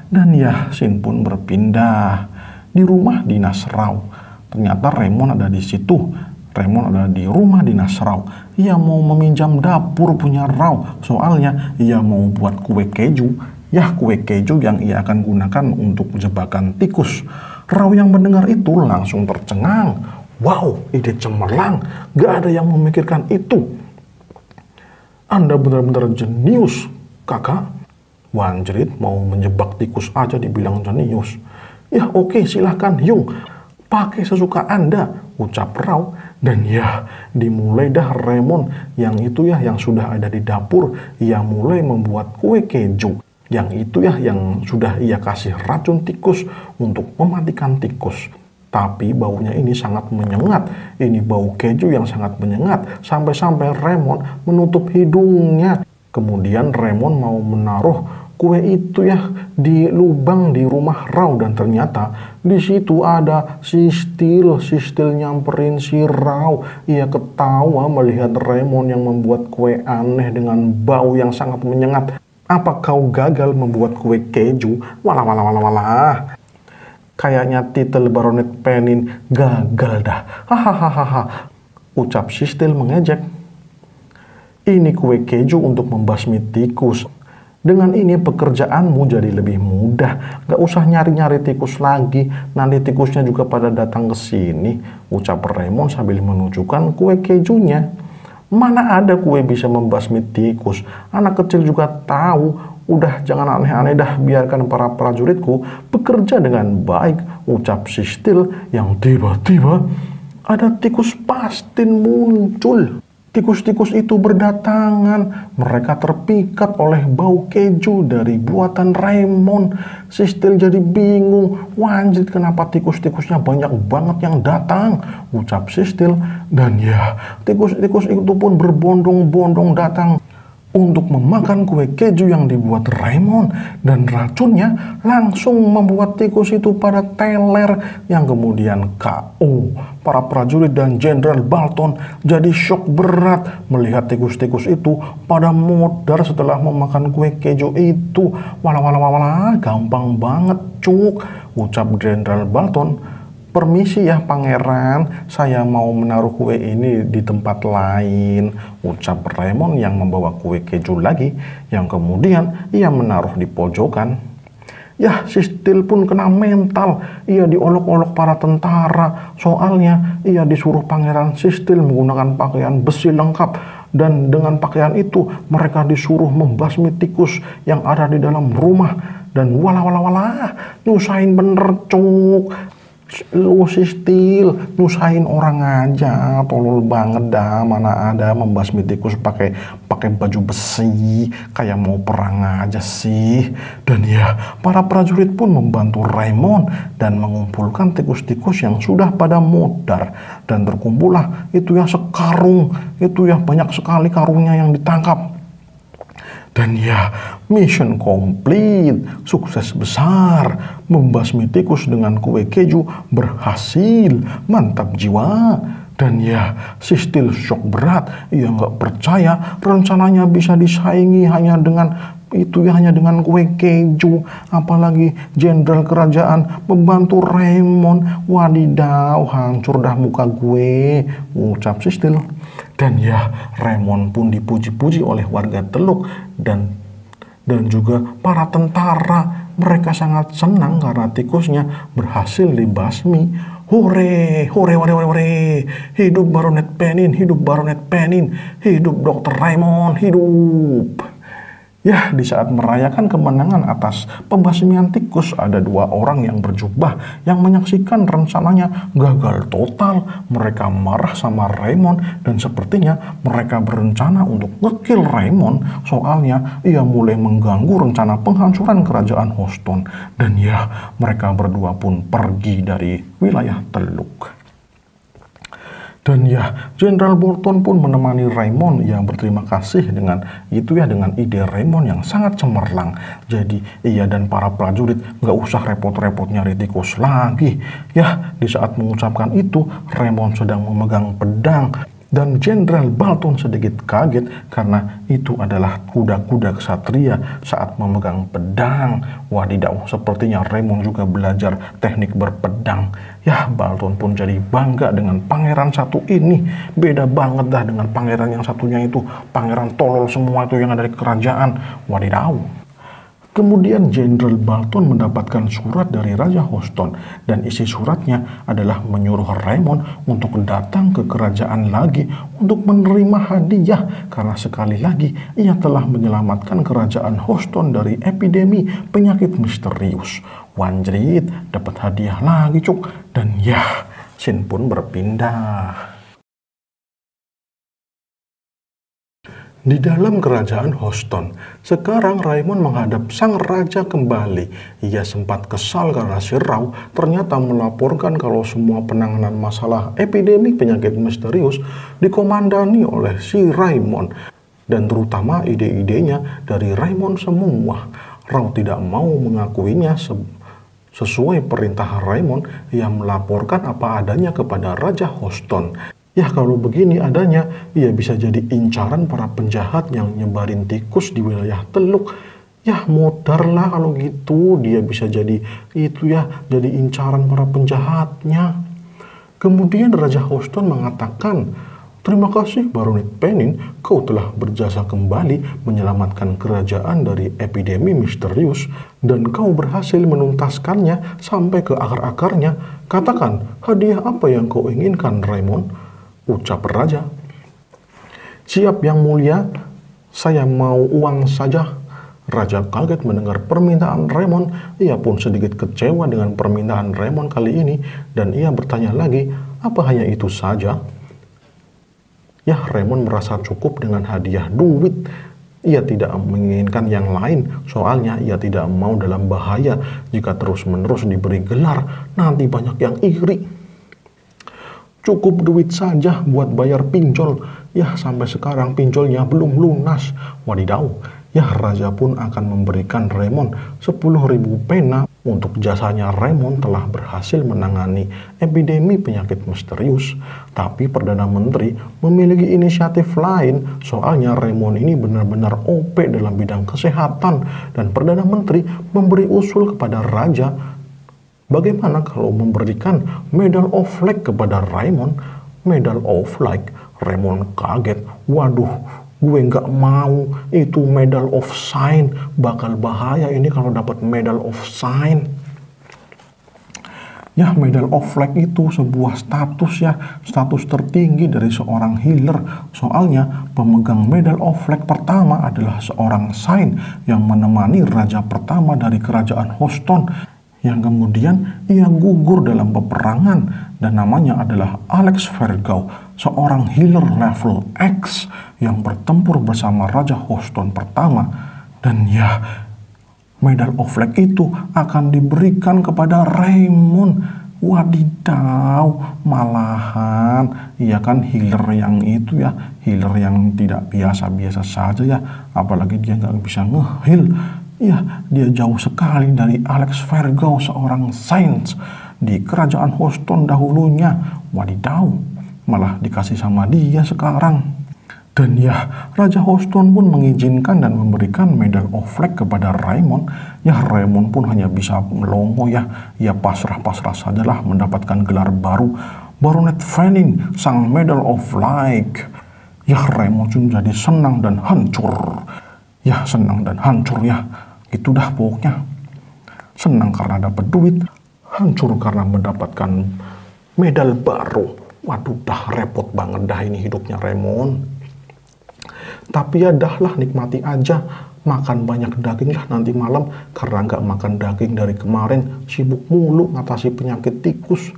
Dan ya, Sin pun berpindah di rumah dinas Rau. Ternyata Raymond ada di situ. Raymond ada di rumah dinas Rau. Ia mau meminjam dapur punya Rau. Soalnya ia mau buat kue keju. Ya, kue keju yang ia akan gunakan untuk jebakan tikus. Rau yang mendengar itu langsung tercengang. Wow, ide cemerlang. Gak ada yang memikirkan itu. Anda benar-benar jenius, kakak. Wanjerit mau menjebak tikus aja dibilang jenius. Ya oke, silahkan Yung. Pakai sesuka Anda, ucap Rau. Dan ya, dimulai dah Raymond yang itu ya yang sudah ada di dapur. Ia mulai membuat kue keju. Yang itu ya yang sudah ia kasih racun tikus untuk mematikan tikus. Tapi baunya ini sangat menyengat. Ini bau keju yang sangat menyengat. Sampai-sampai Raymond menutup hidungnya. Kemudian Raymond mau menaruh kue itu ya di lubang di rumah Rau, dan ternyata di situ ada Sistil. Sistil nyamperin si Rau. Ia ketawa melihat Raymond yang membuat kue aneh dengan bau yang sangat menyengat. Apa kau gagal membuat kue keju? Walah walah walah walah. Kayaknya titel Baronet Penin gagal dah. Hahaha. Ucap Sistil mengejek. Ini kue keju untuk membasmi tikus. Dengan ini pekerjaanmu jadi lebih mudah. Gak usah nyari-nyari tikus lagi. Nanti tikusnya juga pada datang ke sini. Ucap Raymond sambil menunjukkan kue kejunya. Mana ada kue bisa membasmi tikus. Anak kecil juga tahu. Udah jangan aneh-aneh dah. Biarkan para prajuritku bekerja dengan baik. Ucap Sistil yang tiba-tiba ada tikus Pastin muncul. Tikus-tikus itu berdatangan. Mereka terpikat oleh bau keju dari buatan Raymond. Sistil jadi bingung. Wanjit, kenapa tikus-tikusnya banyak banget yang datang? Ucap Sistil. Dan ya, tikus-tikus itu pun berbondong-bondong datang untuk memakan kue keju yang dibuat Raymond. Dan racunnya langsung membuat tikus itu pada teler, yang kemudian KO. Para prajurit dan Jenderal Balton jadi shock berat melihat tikus-tikus itu pada modar setelah memakan kue keju itu. Walah walah walah, gampang banget cuk, ucap Jenderal Balton. Permisi ya pangeran, saya mau menaruh kue ini di tempat lain, ucap Raymond yang membawa kue keju lagi, yang kemudian ia menaruh di pojokan. Yah, Sistil pun kena mental. Ia diolok-olok para tentara. Soalnya ia disuruh pangeran Sistil menggunakan pakaian besi lengkap. Dan dengan pakaian itu mereka disuruh membasmi tikus yang ada di dalam rumah. Dan walah walah walah, nyusahin bener cuk. Lu Sistil, nyusahin orang aja, tolol banget dah. Mana ada membasmi tikus pakai baju besi, kayak mau perang aja sih. Dan ya, para prajurit pun membantu Raymond dan mengumpulkan tikus-tikus yang sudah pada modar. Dan terkumpullah itu ya sekarung, itu ya banyak sekali karungnya yang ditangkap. Dan ya, mission complete, sukses besar, membasmi tikus dengan kue keju berhasil, mantap jiwa. Dan ya, Sistil shock berat, ia nggak percaya rencananya bisa disaingi hanya dengan itu ya, hanya dengan kue keju. Apalagi jenderal kerajaan membantu Raymond. Wadidaw, hancur dah muka gue, ucap Sistil. Dan ya, Raymond pun dipuji-puji oleh warga Teluk dan juga para tentara. Mereka sangat senang karena tikusnya berhasil dibasmi. Hore, hore, hore, hore. Hidup Baronet Penin, hidup Baronet Penin, hidup Dr. Raymond, hidup. Ya, di saat merayakan kemenangan atas pembasmian tikus, ada dua orang yang berjubah yang menyaksikan rencananya gagal total. Mereka marah sama Raymond dan sepertinya mereka berencana untuk ngekill Raymond. Soalnya ia mulai mengganggu rencana penghancuran kerajaan Houston. Dan ya, mereka berdua pun pergi dari wilayah Teluk. Dan ya, Jenderal Burton pun menemani Raymond yang berterima kasih dengan itu ya, dengan ide Raymond yang sangat cemerlang. Jadi ia dan para prajurit nggak usah repot-repot nyari tikus lagi. Ya, di saat mengucapkan itu, Raymond sedang memegang pedang. Dan Jenderal Balton sedikit kaget karena itu adalah kuda-kuda kesatria saat memegang pedang. Wadidaw, sepertinya Raymond juga belajar teknik berpedang. Yah, Balton pun jadi bangga dengan pangeran satu ini. Beda banget dah dengan pangeran yang satunya itu. Pangeran tolol semua itu yang ada di kerajaan. Wadidaw. Kemudian Jenderal Balton mendapatkan surat dari Raja Houston dan isi suratnya adalah menyuruh Raymond untuk datang ke kerajaan lagi untuk menerima hadiah karena sekali lagi ia telah menyelamatkan kerajaan Houston dari epidemi penyakit misterius. Wanjrit, dapat hadiah lagi cuk, dan yah, Sin pun berpindah. Di dalam kerajaan Houston, sekarang Raymond menghadap sang raja kembali. Ia sempat kesal karena si Rau ternyata melaporkan kalau semua penanganan masalah epidemi penyakit misterius dikomandani oleh si Raymond. Dan terutama ide-idenya dari Raymond semua. Rau tidak mau mengakuinya. Sesuai perintah Raymond, ia melaporkan apa adanya kepada Raja Houston. Ya, kalau begini adanya, ia bisa jadi incaran para penjahat yang nyebarin tikus di wilayah Teluk. Ya, modar lah kalau gitu, dia bisa jadi itu ya, jadi incaran para penjahatnya. Kemudian Raja Houston mengatakan, "Terima kasih Baronet Penin, kau telah berjasa kembali menyelamatkan kerajaan dari epidemi misterius dan kau berhasil menuntaskannya sampai ke akar-akarnya. Katakan, hadiah apa yang kau inginkan, Raymond?" Ucap raja. "Siap yang mulia, saya mau uang saja." Raja kaget mendengar permintaan Raymond. Ia pun sedikit kecewa dengan permintaan Raymond kali ini dan ia bertanya lagi, apa hanya itu saja? Ya, Raymond merasa cukup dengan hadiah duit. Ia tidak menginginkan yang lain, soalnya ia tidak mau dalam bahaya jika terus-menerus diberi gelar, nanti banyak yang iri. "Cukup duit saja buat bayar pinjol. Ya, sampai sekarang pinjolnya belum lunas." Wadidaw. Ya, raja pun akan memberikan Raymond 10.000 pena untuk jasanya Raymond telah berhasil menangani epidemi penyakit misterius. Tapi Perdana Menteri memiliki inisiatif lain, soalnya Raymond ini benar-benar OP dalam bidang kesehatan. Dan Perdana Menteri memberi usul kepada raja, bagaimana kalau memberikan Medal of Light kepada Raymond? Medal of Light? Raymond kaget. "Waduh, gue nggak mau. Itu Medal of Sign. Bakal bahaya ini kalau dapat Medal of Sign." Ya, Medal of Light itu sebuah status ya, status tertinggi dari seorang healer. Soalnya pemegang Medal of Light pertama adalah seorang Sign yang menemani raja pertama dari kerajaan Houston, yang kemudian ia gugur dalam peperangan, dan namanya adalah Alex Vergao, seorang healer level X yang bertempur bersama Raja Houston pertama. Dan ya, Medal of Light itu akan diberikan kepada Raymond. Wadidaw, malahan ia kan healer yang itu ya, healer yang tidak biasa-biasa saja ya, apalagi dia nggak bisa nge-heal. Ya, dia jauh sekali dari Alex Vergao, seorang sains di kerajaan Houston dahulunya. Wadidaw, malah dikasih sama dia sekarang. Dan ya, Raja Houston pun mengizinkan dan memberikan Medal of Light kepada Raymond. Ya, Raymond pun hanya bisa melongo ya. Ya, pasrah-pasrah sajalah mendapatkan gelar baru, Baronet Penin, sang Medal of Light. Ya, Raymond pun jadi senang dan hancur. Ya, senang dan hancur ya. Itu dah pokoknya. Senang karena dapat duit, hancur karena mendapatkan medal baru. Waduh dah, repot banget dah ini hidupnya Raymond. Tapi ya dah lah, nikmati aja. Makan banyak daging lah nanti malam, karena nggak makan daging dari kemarin, sibuk mulu ngatasi penyakit tikus.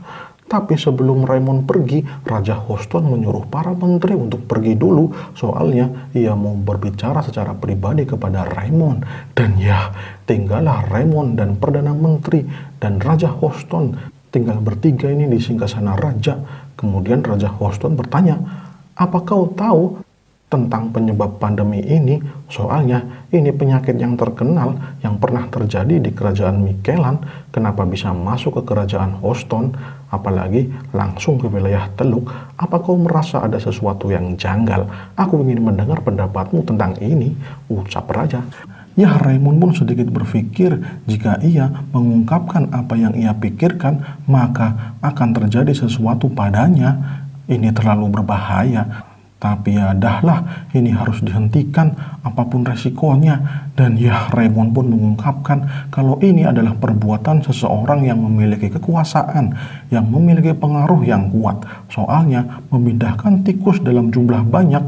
Tapi sebelum Raymond pergi, Raja Houston menyuruh para menteri untuk pergi dulu. Soalnya ia mau berbicara secara pribadi kepada Raymond. Dan ya, tinggallah Raymond dan Perdana Menteri dan Raja Houston. Tinggal bertiga ini di singgasana raja. Kemudian Raja Houston bertanya, "Apa kau tahu tentang penyebab pandemi ini? Soalnya ini penyakit yang terkenal yang pernah terjadi di kerajaan Mikellan. Kenapa bisa masuk ke kerajaan Houston?" apalagi langsung ke wilayah Teluk. Apa kau merasa ada sesuatu yang janggal? Aku ingin mendengar pendapatmu tentang ini, ucap Raja. Ya, Raymond pun sedikit berpikir jika ia mengungkapkan apa yang ia pikirkan, maka akan terjadi sesuatu padanya. Ini terlalu berbahaya. Tapi ya dahlah, ini harus dihentikan apapun resikonya. Dan ya, Raymond pun mengungkapkan kalau ini adalah perbuatan seseorang yang memiliki kekuasaan, yang memiliki pengaruh yang kuat. Soalnya memindahkan tikus dalam jumlah banyak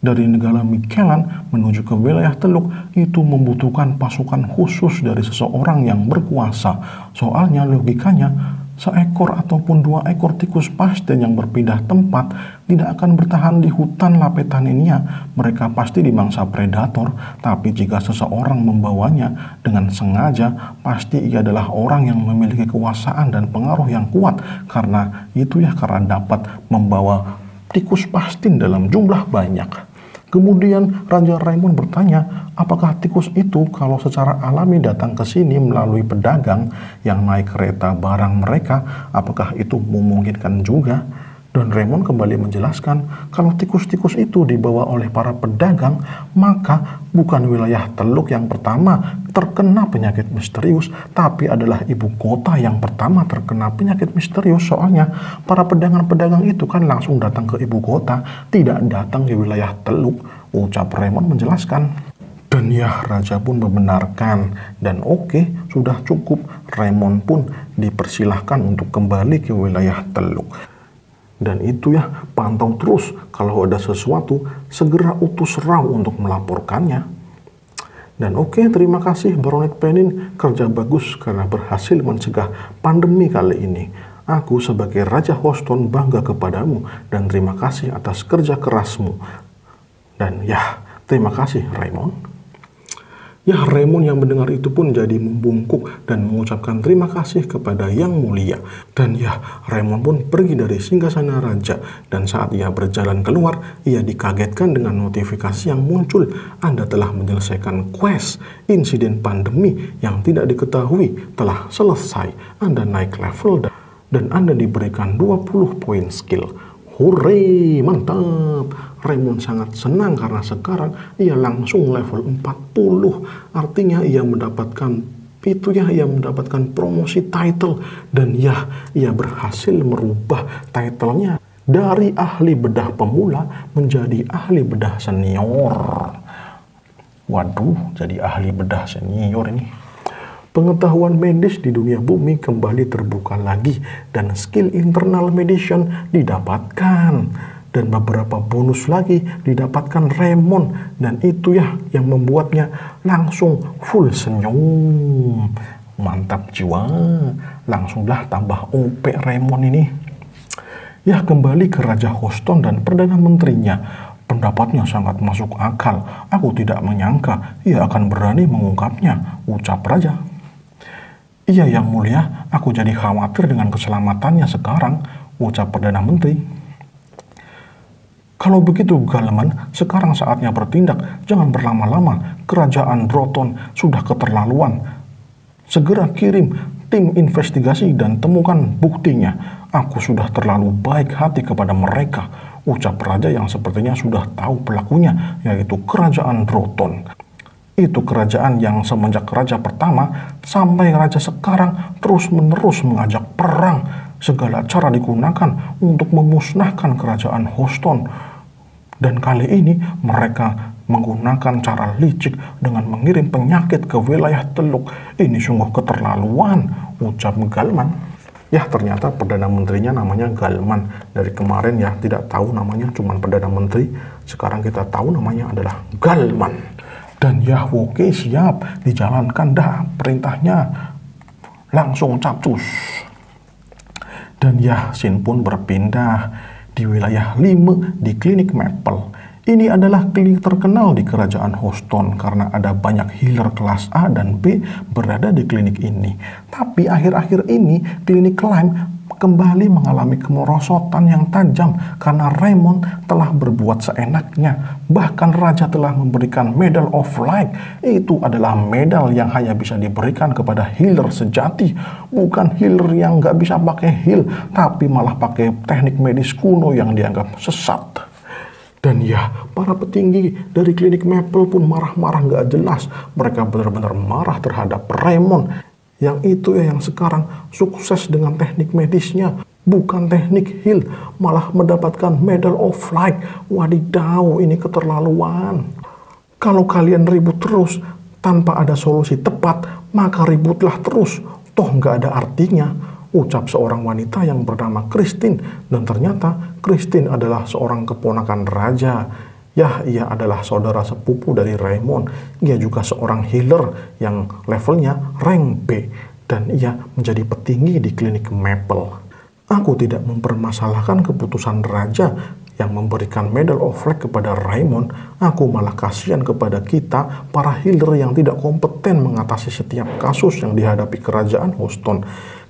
dari negara Mikellan menuju ke wilayah Teluk itu membutuhkan pasukan khusus dari seseorang yang berkuasa. Soalnya logikanya, seekor ataupun dua ekor tikus Pastin yang berpindah tempat tidak akan bertahan di hutan Lapetanenia. Mereka pasti dimangsa predator, tapi jika seseorang membawanya dengan sengaja, pasti ia adalah orang yang memiliki kekuasaan dan pengaruh yang kuat. Karena itu ya, karena dapat membawa tikus Pastin dalam jumlah banyak. Kemudian Raja Raymond bertanya, apakah tikus itu kalau secara alami datang ke sini melalui pedagang yang naik kereta barang mereka, apakah itu memungkinkan juga? Dan Raymond kembali menjelaskan, kalau tikus-tikus itu dibawa oleh para pedagang, maka bukan wilayah Teluk yang pertama terkena penyakit misterius, tapi adalah ibu kota yang pertama terkena penyakit misterius. Soalnya para pedagang-pedagang itu kan langsung datang ke ibu kota, tidak datang ke wilayah Teluk, ucap Raymond menjelaskan. Dan ya, Raja pun membenarkan. Dan oke, sudah cukup. Raymond pun dipersilahkan untuk kembali ke wilayah Teluk. Dan itu ya, pantau terus. Kalau ada sesuatu, segera utus Rau untuk melaporkannya. Dan oke, terima kasih Baronet Penin. Kerja bagus karena berhasil mencegah pandemi kali ini. Aku sebagai Raja Houston bangga kepadamu. Dan terima kasih atas kerja kerasmu. Dan ya, terima kasih Raymond. Ya, Raymond yang mendengar itu pun jadi membungkuk dan mengucapkan terima kasih kepada Yang Mulia. Dan ya, Raymond pun pergi dari singgasana raja. Dan saat ia berjalan keluar, ia dikagetkan dengan notifikasi yang muncul. Anda telah menyelesaikan quest. Insiden pandemi yang tidak diketahui telah selesai. Anda naik level dan Anda diberikan 20 poin skill. Hurray, mantap. Raymond sangat senang karena sekarang ia langsung level 40. Artinya ia mendapatkan promosi title. Dan ya, ia berhasil merubah titlenya dari ahli bedah pemula menjadi ahli bedah senior. Waduh, jadi ahli bedah senior ini. Pengetahuan medis di dunia bumi kembali terbuka lagi dan skill internal medicine didapatkan. Dan beberapa bonus lagi didapatkan Raymond. Dan itu ya yang membuatnya langsung full senyum. Mantap jiwa. Langsunglah tambah OP Raymond ini. Ya, kembali ke Raja Houston dan Perdana Menterinya. Pendapatnya sangat masuk akal. Aku tidak menyangka ia akan berani mengungkapnya, ucap Raja. Iya Yang Mulia, aku jadi khawatir dengan keselamatannya sekarang, ucap Perdana Menteri. Kalau begitu Galman, sekarang saatnya bertindak, jangan berlama-lama, kerajaan Droton sudah keterlaluan. Segera kirim tim investigasi dan temukan buktinya, aku sudah terlalu baik hati kepada mereka, ucap Raja yang sepertinya sudah tahu pelakunya, yaitu kerajaan Droton. Itu kerajaan yang semenjak raja pertama sampai raja sekarang terus-menerus mengajak perang. Segala cara digunakan untuk memusnahkan kerajaan Houston. Dan kali ini mereka menggunakan cara licik dengan mengirim penyakit ke wilayah Teluk. Ini sungguh keterlaluan, ucap Galman. Ya, ternyata Perdana Menterinya namanya Galman. Dari kemarin ya tidak tahu namanya, cuman Perdana Menteri. Sekarang kita tahu namanya adalah Galman. Dan ya oke, siap, dijalankan dah perintahnya, langsung capcus. Dan ya, Sin pun berpindah di wilayah 5 di klinik Maple. Ini adalah klinik terkenal di kerajaan Houston karena ada banyak healer kelas A dan B berada di klinik ini. Tapi akhir-akhir ini klinik Lyme kembali mengalami kemerosotan yang tajam karena Raymond telah berbuat seenaknya. Bahkan Raja telah memberikan Medal of Light. Itu adalah medal yang hanya bisa diberikan kepada healer sejati. Bukan healer yang nggak bisa pakai heal, tapi malah pakai teknik medis kuno yang dianggap sesat. Dan ya, para petinggi dari klinik Maple pun marah-marah nggak jelas. Mereka benar-benar marah terhadap Raymond. Yang itu ya yang sekarang sukses dengan teknik medisnya. Bukan teknik heal, malah mendapatkan Medal of Light. Wadidaw, ini keterlaluan. Kalau kalian ribut terus tanpa ada solusi tepat, maka ributlah terus. Toh nggak ada artinya. Ucap seorang wanita yang bernama Kristin, dan ternyata Kristin adalah seorang keponakan raja. Yah, ia adalah saudara sepupu dari Raymond. Ia juga seorang healer yang levelnya rank B, dan ia menjadi petinggi di klinik Maple. Aku tidak mempermasalahkan keputusan raja yang memberikan Medal of Light kepada Raymond. Aku malah kasihan kepada kita, para healer yang tidak kompeten mengatasi setiap kasus yang dihadapi kerajaan Houston.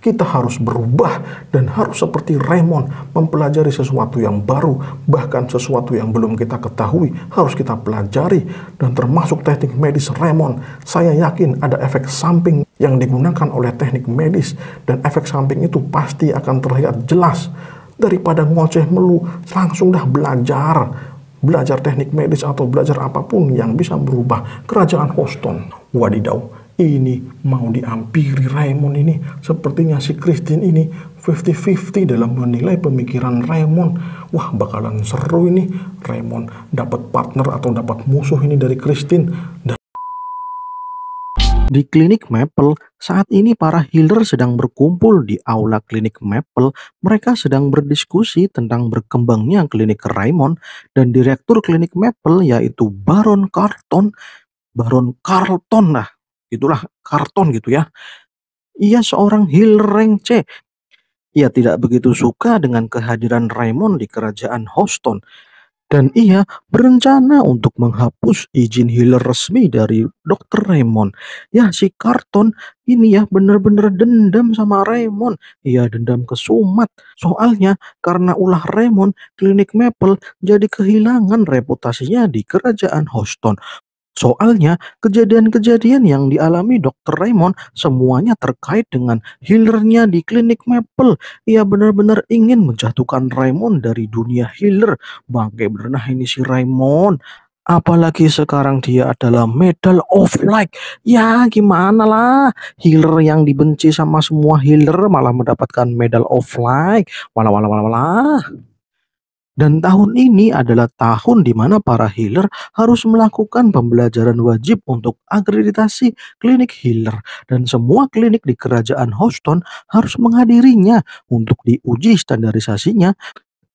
Kita harus berubah dan harus seperti Raymond, mempelajari sesuatu yang baru, bahkan sesuatu yang belum kita ketahui harus kita pelajari, dan termasuk teknik medis Raymond. Saya yakin ada efek samping yang digunakan oleh teknik medis, dan efek samping itu pasti akan terlihat jelas. Daripada ngoceh melu, langsung dah belajar teknik medis atau belajar apapun yang bisa berubah kerajaan Houston. Wadidaw, ini mau diampiri Raymond ini. Sepertinya si Kristin ini 50-50 dalam menilai pemikiran Raymond. Wah, bakalan seru ini. Raymond dapat partner atau dapat musuh ini dari Kristin. Di klinik Maple, saat ini para healer sedang berkumpul di aula klinik Maple. Mereka sedang berdiskusi tentang berkembangnya klinik Raymond, dan direktur klinik Maple yaitu Baron Carlton. Baron Carlton lah. Itulah Carlton gitu ya. Ia seorang healer rank C. Ia tidak begitu suka dengan kehadiran Raymond di kerajaan Houston, dan ia berencana untuk menghapus izin healer resmi dari Dr. Raymond. Ya, si Carlton ini ya bener-bener dendam sama Raymond. Ia dendam ke Sumat. Soalnya karena ulah Raymond, klinik Maple jadi kehilangan reputasinya di kerajaan Houston. Soalnya kejadian-kejadian yang dialami Dr. Raymond semuanya terkait dengan healernya di klinik Maple. Ia benar-benar ingin menjatuhkan Raymond dari dunia healer. Bangke bener ini si Raymond. Apalagi sekarang dia adalah Medal of Light. Ya gimana lah, healer yang dibenci sama semua healer malah mendapatkan Medal of Light. Walah. Dan tahun ini adalah tahun di mana para healer harus melakukan pembelajaran wajib untuk akreditasi klinik healer. Dan semua klinik di kerajaan Houston harus menghadirinya untuk diuji standarisasinya.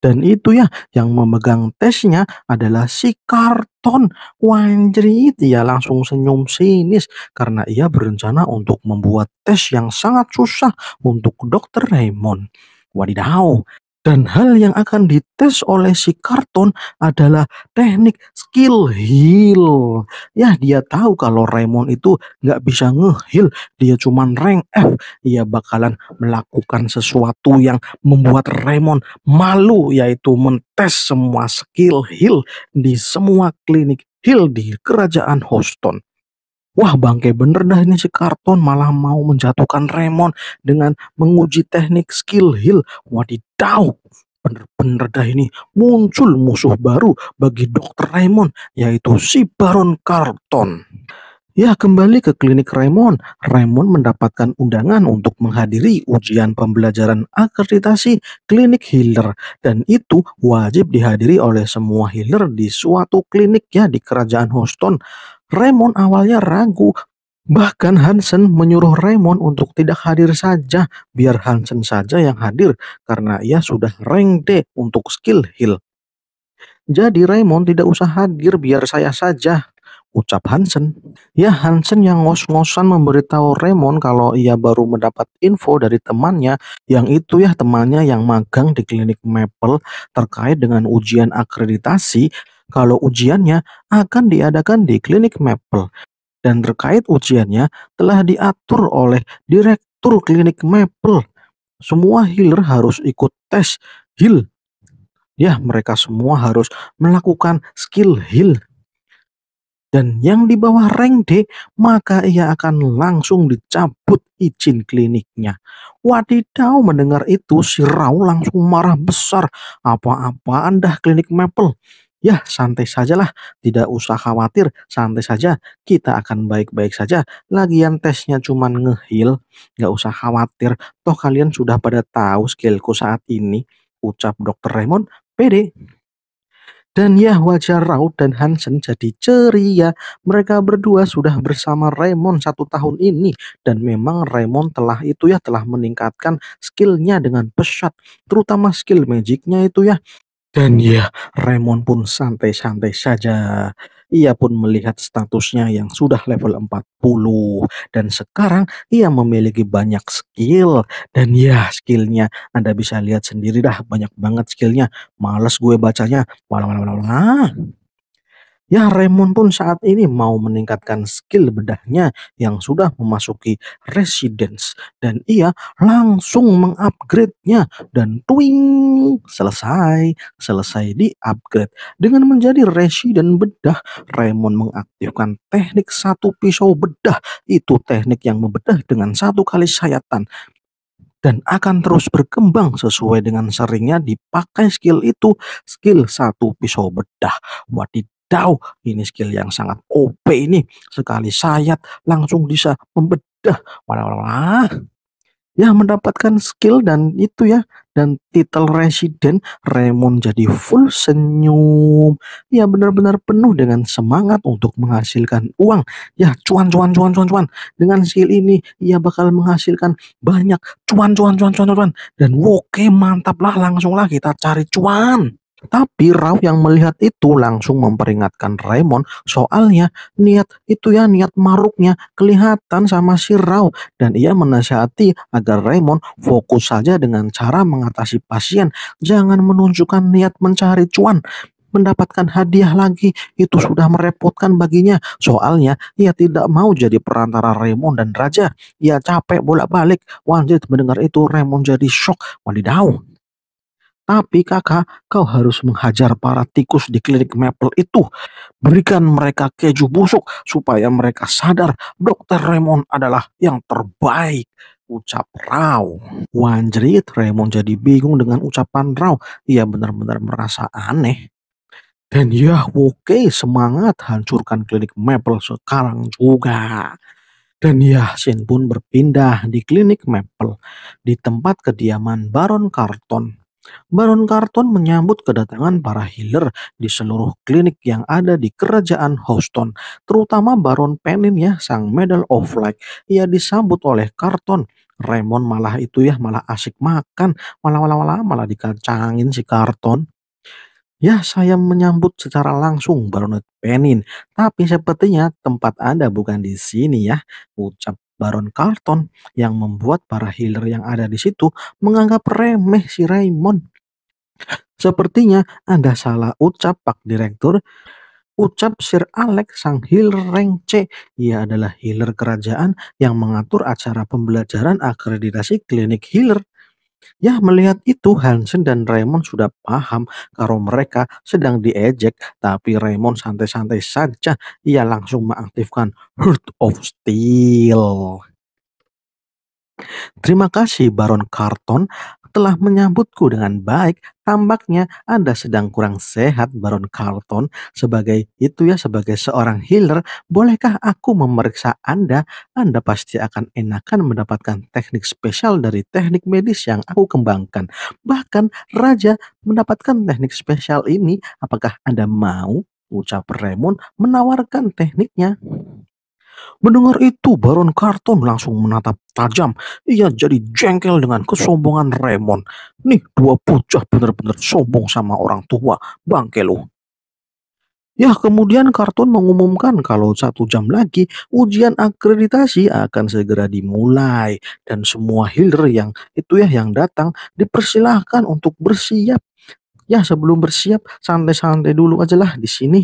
Dan itu ya, yang memegang tesnya adalah si Carlton. Wanjrit, dia langsung senyum sinis karena ia berencana untuk membuat tes yang sangat susah untuk Dr. Raymond. Wadidaw. Dan hal yang akan dites oleh si Carlton adalah teknik skill heal. Ya, dia tahu kalau Raymond itu nggak bisa nge-heal. Dia cuman rank F. Dia bakalan melakukan sesuatu yang membuat Raymond malu, yaitu mentes semua skill heal di semua klinik heal di kerajaan Houston. Wah, bangke bener dah ini si Carlton, malah mau menjatuhkan Raymond dengan menguji teknik skill heal. Wadidaw, bener-bener dah ini muncul musuh baru bagi Dr. Raymond, yaitu si Baron Carlton. Ya, kembali ke klinik Raymond. Raymond mendapatkan undangan untuk menghadiri ujian pembelajaran akreditasi klinik healer, dan itu wajib dihadiri oleh semua healer di suatu klinik ya di kerajaan Houston. Raymond awalnya ragu, bahkan Hansen menyuruh Raymond untuk tidak hadir saja, biar Hansen saja yang hadir karena ia sudah rank D untuk skill heal. Jadi Raymond tidak usah hadir, biar saya saja, ucap Hansen. Ya, Hansen yang ngos-ngosan memberitahu Raymond kalau ia baru mendapat info dari temannya, yang itu ya temannya yang magang di klinik Maple, terkait dengan ujian akreditasi. Kalau ujiannya akan diadakan di klinik Maple, dan terkait ujiannya telah diatur oleh direktur klinik Maple. Semua healer harus ikut tes heal. Ya, mereka semua harus melakukan skill heal. Dan yang di bawah rank D, maka ia akan langsung dicabut izin kliniknya. Wadidaw, mendengar itu si Rau langsung marah besar. Apa-apaan dah klinik Maple? Ya, santai sajalah, tidak usah khawatir, santai saja, kita akan baik-baik saja. Lagian tesnya cuman nge-heal, nggak usah khawatir, toh kalian sudah pada tahu skillku saat ini, ucap Dr. Raymond pede. Dan ya, wajah Rau dan Hansen jadi ceria. Mereka berdua sudah bersama Raymond 1 tahun ini. Dan memang Raymond telah meningkatkan skillnya dengan pesat, terutama skill magicnya itu ya. Dan ya, Raymond pun santai-santai saja. Ia pun melihat statusnya yang sudah level 40. Dan sekarang ia memiliki banyak skill. Dan ya, skillnya Anda bisa lihat sendiri dah, banyak banget skillnya. Males gue bacanya. Walah. Ya, Raymond pun saat ini mau meningkatkan skill bedahnya yang sudah memasuki residence. Dan ia langsung mengupgrade-nya. Dan twing, selesai di-upgrade. Dengan menjadi resident bedah, Raymond mengaktifkan teknik 1 pisau bedah. Itu teknik yang membedah dengan 1 kali sayatan. Dan akan terus berkembang sesuai dengan seringnya dipakai skill itu. Skill 1 pisau bedah. Wadidaw. Ini skill yang sangat OP ini. Sekali sayat langsung bisa membedah. Walah. Ya, mendapatkan skill dan itu ya. Dan titel resident, Raymond jadi full senyum. Ya, benar-benar penuh dengan semangat untuk menghasilkan uang. Ya, cuan. Dengan skill ini, ia bakal menghasilkan banyak cuan. Dan oke, mantap lah, langsunglah kita cari cuan. Tapi Rau yang melihat itu langsung memperingatkan Raymond, soalnya niat maruknya kelihatan sama si Rau. Dan ia menasihati agar Raymond fokus saja dengan cara mengatasi pasien. Jangan menunjukkan niat mencari cuan, mendapatkan hadiah lagi, itu sudah merepotkan baginya. Soalnya ia tidak mau jadi perantara Raymond dan Raja. Ia capek bolak-balik. Wajib mendengar itu, Raymond jadi shock. Wadidaw. Tapi kakak, kau harus menghajar para tikus di klinik Maple itu. Berikan mereka keju busuk supaya mereka sadar Dr. Raymond adalah yang terbaik, ucap Rau. Wanjerit, Raymond jadi bingung dengan ucapan Rau. Ia benar-benar merasa aneh. Dan ya, oke, semangat, hancurkan klinik Maple sekarang juga. Dan ya, Shin pun berpindah di klinik Maple, di tempat kediaman Baron Carlton. Baron Carlton menyambut kedatangan para healer di seluruh klinik yang ada di kerajaan Houston, terutama Baron Penin ya, sang Medal of Light. Ia disambut oleh Carlton. Raymond malah asik makan, malah dikacangin si Carlton. Ya, saya menyambut secara langsung Baronet Penin, tapi sepertinya tempat Anda bukan di sini ya, ucap Baron Carlton yang membuat para healer yang ada di situ menganggap remeh si Raymond. Sepertinya Anda salah ucap, Pak Direktur, ucap Sir Alex, sang healer rank C. Ia adalah healer kerajaan yang mengatur acara pembelajaran akreditasi klinik healer. Ya, melihat itu Hansen dan Raymond sudah paham kalau mereka sedang diejek, tapi Raymond santai-santai saja. Ia langsung mengaktifkan Heart of Steel. Terima kasih Baron Carlton telah menyambutku dengan baik. Tampaknya Anda sedang kurang sehat Baron Carlton. Sebagai seorang healer, bolehkah aku memeriksa Anda? Anda pasti akan enakan mendapatkan teknik spesial dari teknik medis yang aku kembangkan. Bahkan Raja mendapatkan teknik spesial ini. Apakah Anda mau? Ucap Raymond menawarkan tekniknya. Mendengar itu Baron Carlton langsung menatap tajam. Ia jadi jengkel dengan kesombongan Raymond. Nih dua bocah bener-bener sombong sama orang tua. Bangke lu. Ya, kemudian Carlton mengumumkan kalau 1 jam lagi ujian akreditasi akan segera dimulai. Dan semua healer yang datang dipersilahkan untuk bersiap. Ya, sebelum bersiap santai-santai dulu aja lah di sini.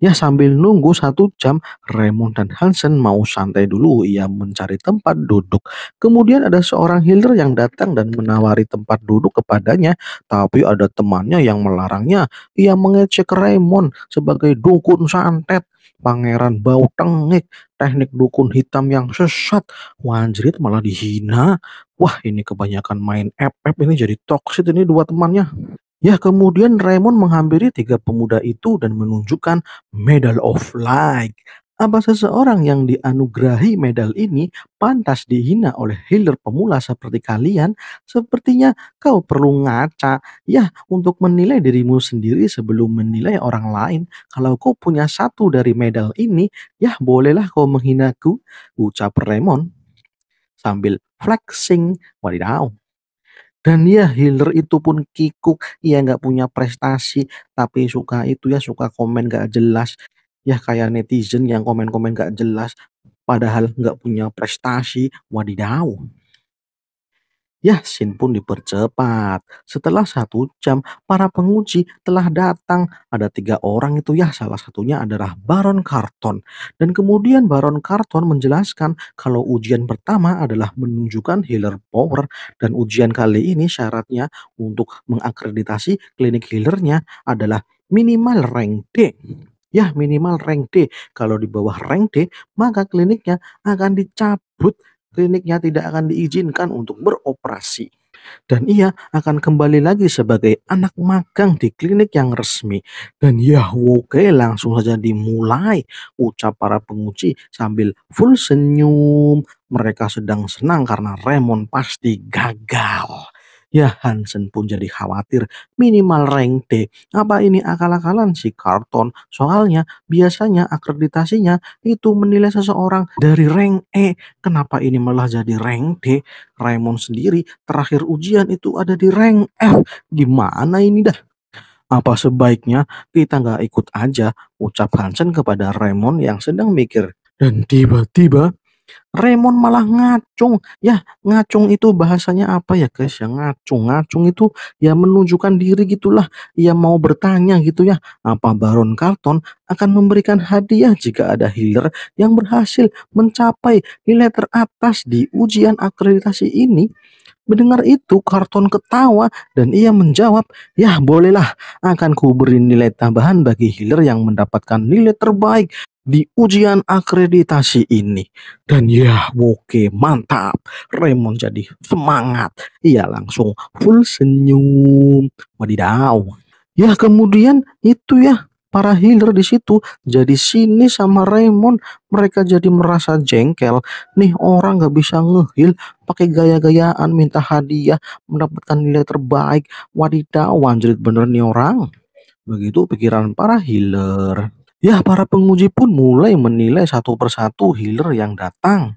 Ya, sambil nunggu 1 jam, Raymond dan Hansen mau santai dulu. Ia mencari tempat duduk. Kemudian ada seorang healer yang datang dan menawari tempat duduk kepadanya. Tapi ada temannya yang melarangnya. Ia mengecek Raymond sebagai dukun santet, pangeran bau tengik, teknik dukun hitam yang sesat. Wanjrit malah dihina. Wah, ini kebanyakan main FF, ini jadi toksik ini dua temannya. Ya, kemudian Raymond menghampiri 3 pemuda itu dan menunjukkan Medal of Light. Apa seseorang yang dianugerahi medal ini pantas dihina oleh healer pemula seperti kalian? Sepertinya kau perlu ngaca ya untuk menilai dirimu sendiri sebelum menilai orang lain. Kalau kau punya 1 dari medal ini, ya bolehlah kau menghinaku, ucap Raymond sambil flexing. Wadidaw. Dan ya, healer itu pun kikuk. Ia nggak punya prestasi, tapi suka itu ya, suka komen gak jelas. Ya kayak netizen yang komen-komen gak jelas, padahal nggak punya prestasi. Wadidaw. Ya, scene pun dipercepat. Setelah 1 jam, para penguji telah datang. Ada 3 orang itu ya, salah satunya adalah Baron Carlton. Dan kemudian Baron Carlton menjelaskan kalau ujian pertama adalah menunjukkan healer power. Dan ujian kali ini syaratnya untuk mengakreditasi klinik healernya adalah minimal rank D. Ya, minimal rank D. Kalau di bawah rank D, maka kliniknya akan dicabut. Kliniknya tidak akan diizinkan untuk beroperasi. Dan ia akan kembali lagi sebagai anak magang di klinik yang resmi. Dan ya, oke, langsung saja dimulai, ucap para penguji sambil full senyum. Mereka sedang senang karena Raymond pasti gagal. Ya, Hansen pun jadi khawatir. Minimal rank D, apa ini akal-akalan si Carlton? Soalnya biasanya akreditasinya itu menilai seseorang dari rank E. Kenapa ini malah jadi rank D? Raymond sendiri terakhir ujian itu ada di rank F. Gimana ini dah? Apa sebaiknya kita nggak ikut aja, ucap Hansen kepada Raymond yang sedang mikir. Dan tiba-tiba Raymond malah ngacung. Ya, ngacung itu bahasanya apa ya guys? Ya, ngacung itu ya menunjukkan diri gitulah. Ia mau bertanya gitu ya, apa Baron Carlton akan memberikan hadiah jika ada healer yang berhasil mencapai nilai teratas di ujian akreditasi ini? Mendengar itu Carlton ketawa dan ia menjawab, ya bolehlah, akan ku beri nilai tambahan bagi healer yang mendapatkan nilai terbaik di ujian akreditasi ini. Dan ya, oke, mantap. Raymond jadi semangat. Ia langsung full senyum. Wadidaw. Ya, kemudian itu ya, para healer di situ jadi sini sama Raymond. Mereka jadi merasa jengkel. Nih orang gak bisa ngeheal, pakai gaya-gayaan minta hadiah mendapatkan nilai terbaik. Wadidaw, anjrit bener nih orang. Begitu pikiran para healer. Ya, para penguji pun mulai menilai 1 persatu healer yang datang.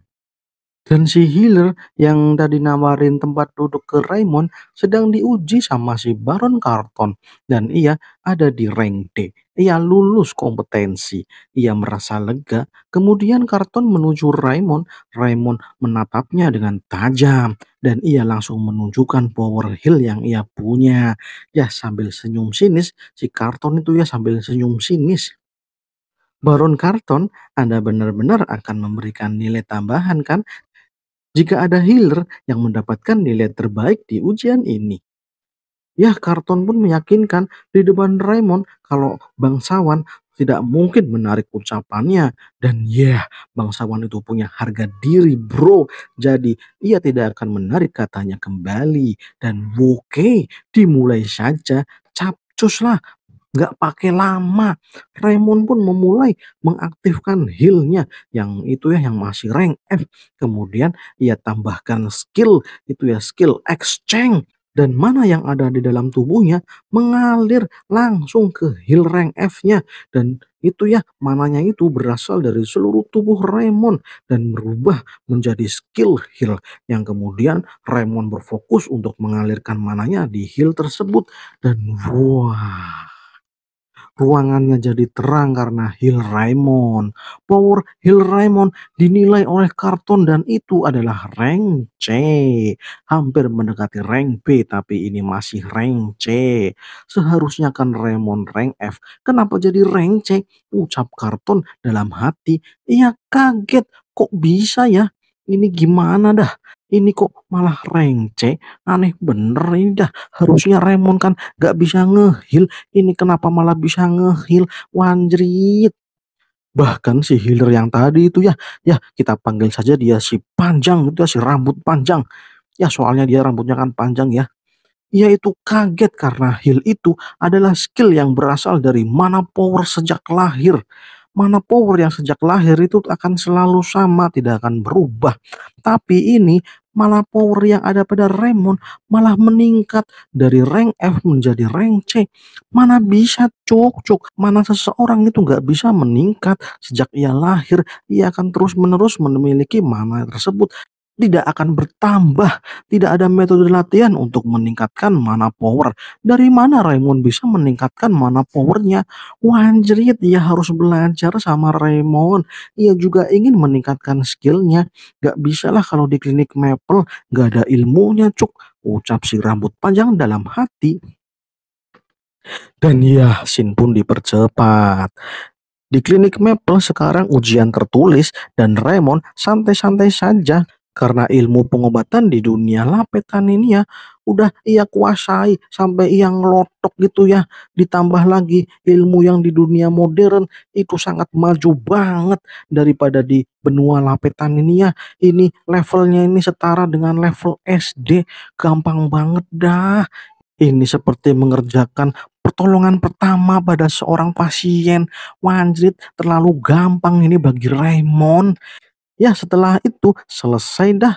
Dan si healer yang tadi nawarin tempat duduk ke Raymond sedang diuji sama si Baron Carlton. Dan ia ada di rank D. Ia lulus kompetensi. Ia merasa lega. Kemudian Carlton menuju Raymond. Raymond menatapnya dengan tajam. Dan ia langsung menunjukkan power heal yang ia punya. Ya, sambil senyum sinis. Si Carlton itu ya sambil senyum sinis. Baron Carlton, Anda benar-benar akan memberikan nilai tambahan kan jika ada healer yang mendapatkan nilai terbaik di ujian ini. Ya, Carlton pun meyakinkan di depan Raymond kalau bangsawan tidak mungkin menarik ucapannya. Dan ya, bangsawan itu punya harga diri bro. Jadi ia tidak akan menarik katanya kembali. Dan oke, dimulai saja, capcuslah. Gak pakai lama, Raymond pun memulai mengaktifkan heal-nya yang itu ya, yang masih rank F. Kemudian ia tambahkan skill itu ya, skill exchange. Dan mana yang ada di dalam tubuhnya mengalir langsung ke heal rank F-nya. Dan itu ya, mananya itu berasal dari seluruh tubuh Raymond dan berubah menjadi skill heal. Yang kemudian Raymond berfokus untuk mengalirkan mananya di heal tersebut. Dan wah. Ruangannya jadi terang karena heal Raymond. Power heal Raymond dinilai oleh Carlton dan itu adalah rank C. Hampir mendekati rank B tapi ini masih rank C. Seharusnya kan Raymond rank F. Kenapa jadi rank C? Ucap Carlton dalam hati. Ia kaget, kok bisa ya? Ini gimana dah? Ini kok malah rank C, aneh bener ini dah. Harusnya Raymond kan gak bisa nge-heal, ini kenapa malah bisa nge-heal, wanjrit. Bahkan si healer yang tadi itu ya kita panggil saja dia si panjang, itu ya, si rambut panjang. Ya soalnya dia rambutnya kan panjang ya. Ia itu kaget karena heal itu adalah skill yang berasal dari mana power sejak lahir. Mana power yang sejak lahir itu akan selalu sama, tidak akan berubah. Tapi ini malah power yang ada pada Raymond malah meningkat dari rank F menjadi rank C. Mana bisa cuk, mana seseorang itu nggak bisa meningkat. Sejak ia lahir, ia akan terus-menerus memiliki mana tersebut. Tidak akan bertambah, tidak ada metode latihan untuk meningkatkan mana power. Dari mana Raymond bisa meningkatkan mana powernya? Wanjrit, dia harus belajar sama Raymond. Ia juga ingin meningkatkan skillnya. Gak bisalah kalau di klinik Maple gak ada ilmunya cuk, ucap si rambut panjang dalam hati. Dan Yasin pun dipercepat. Di klinik Maple sekarang ujian tertulis dan Raymond santai-santai saja. Karena ilmu pengobatan di dunia Lapetanenia udah ia kuasai sampai ia ngelotok gitu ya. Ditambah lagi ilmu yang di dunia modern itu sangat maju banget daripada di benua Lapetanenia. Ini levelnya ini setara dengan level SD, gampang banget dah. Ini seperti mengerjakan pertolongan pertama pada seorang pasien. Wanjrit, terlalu gampang ini bagi Raymond. Ya setelah itu selesai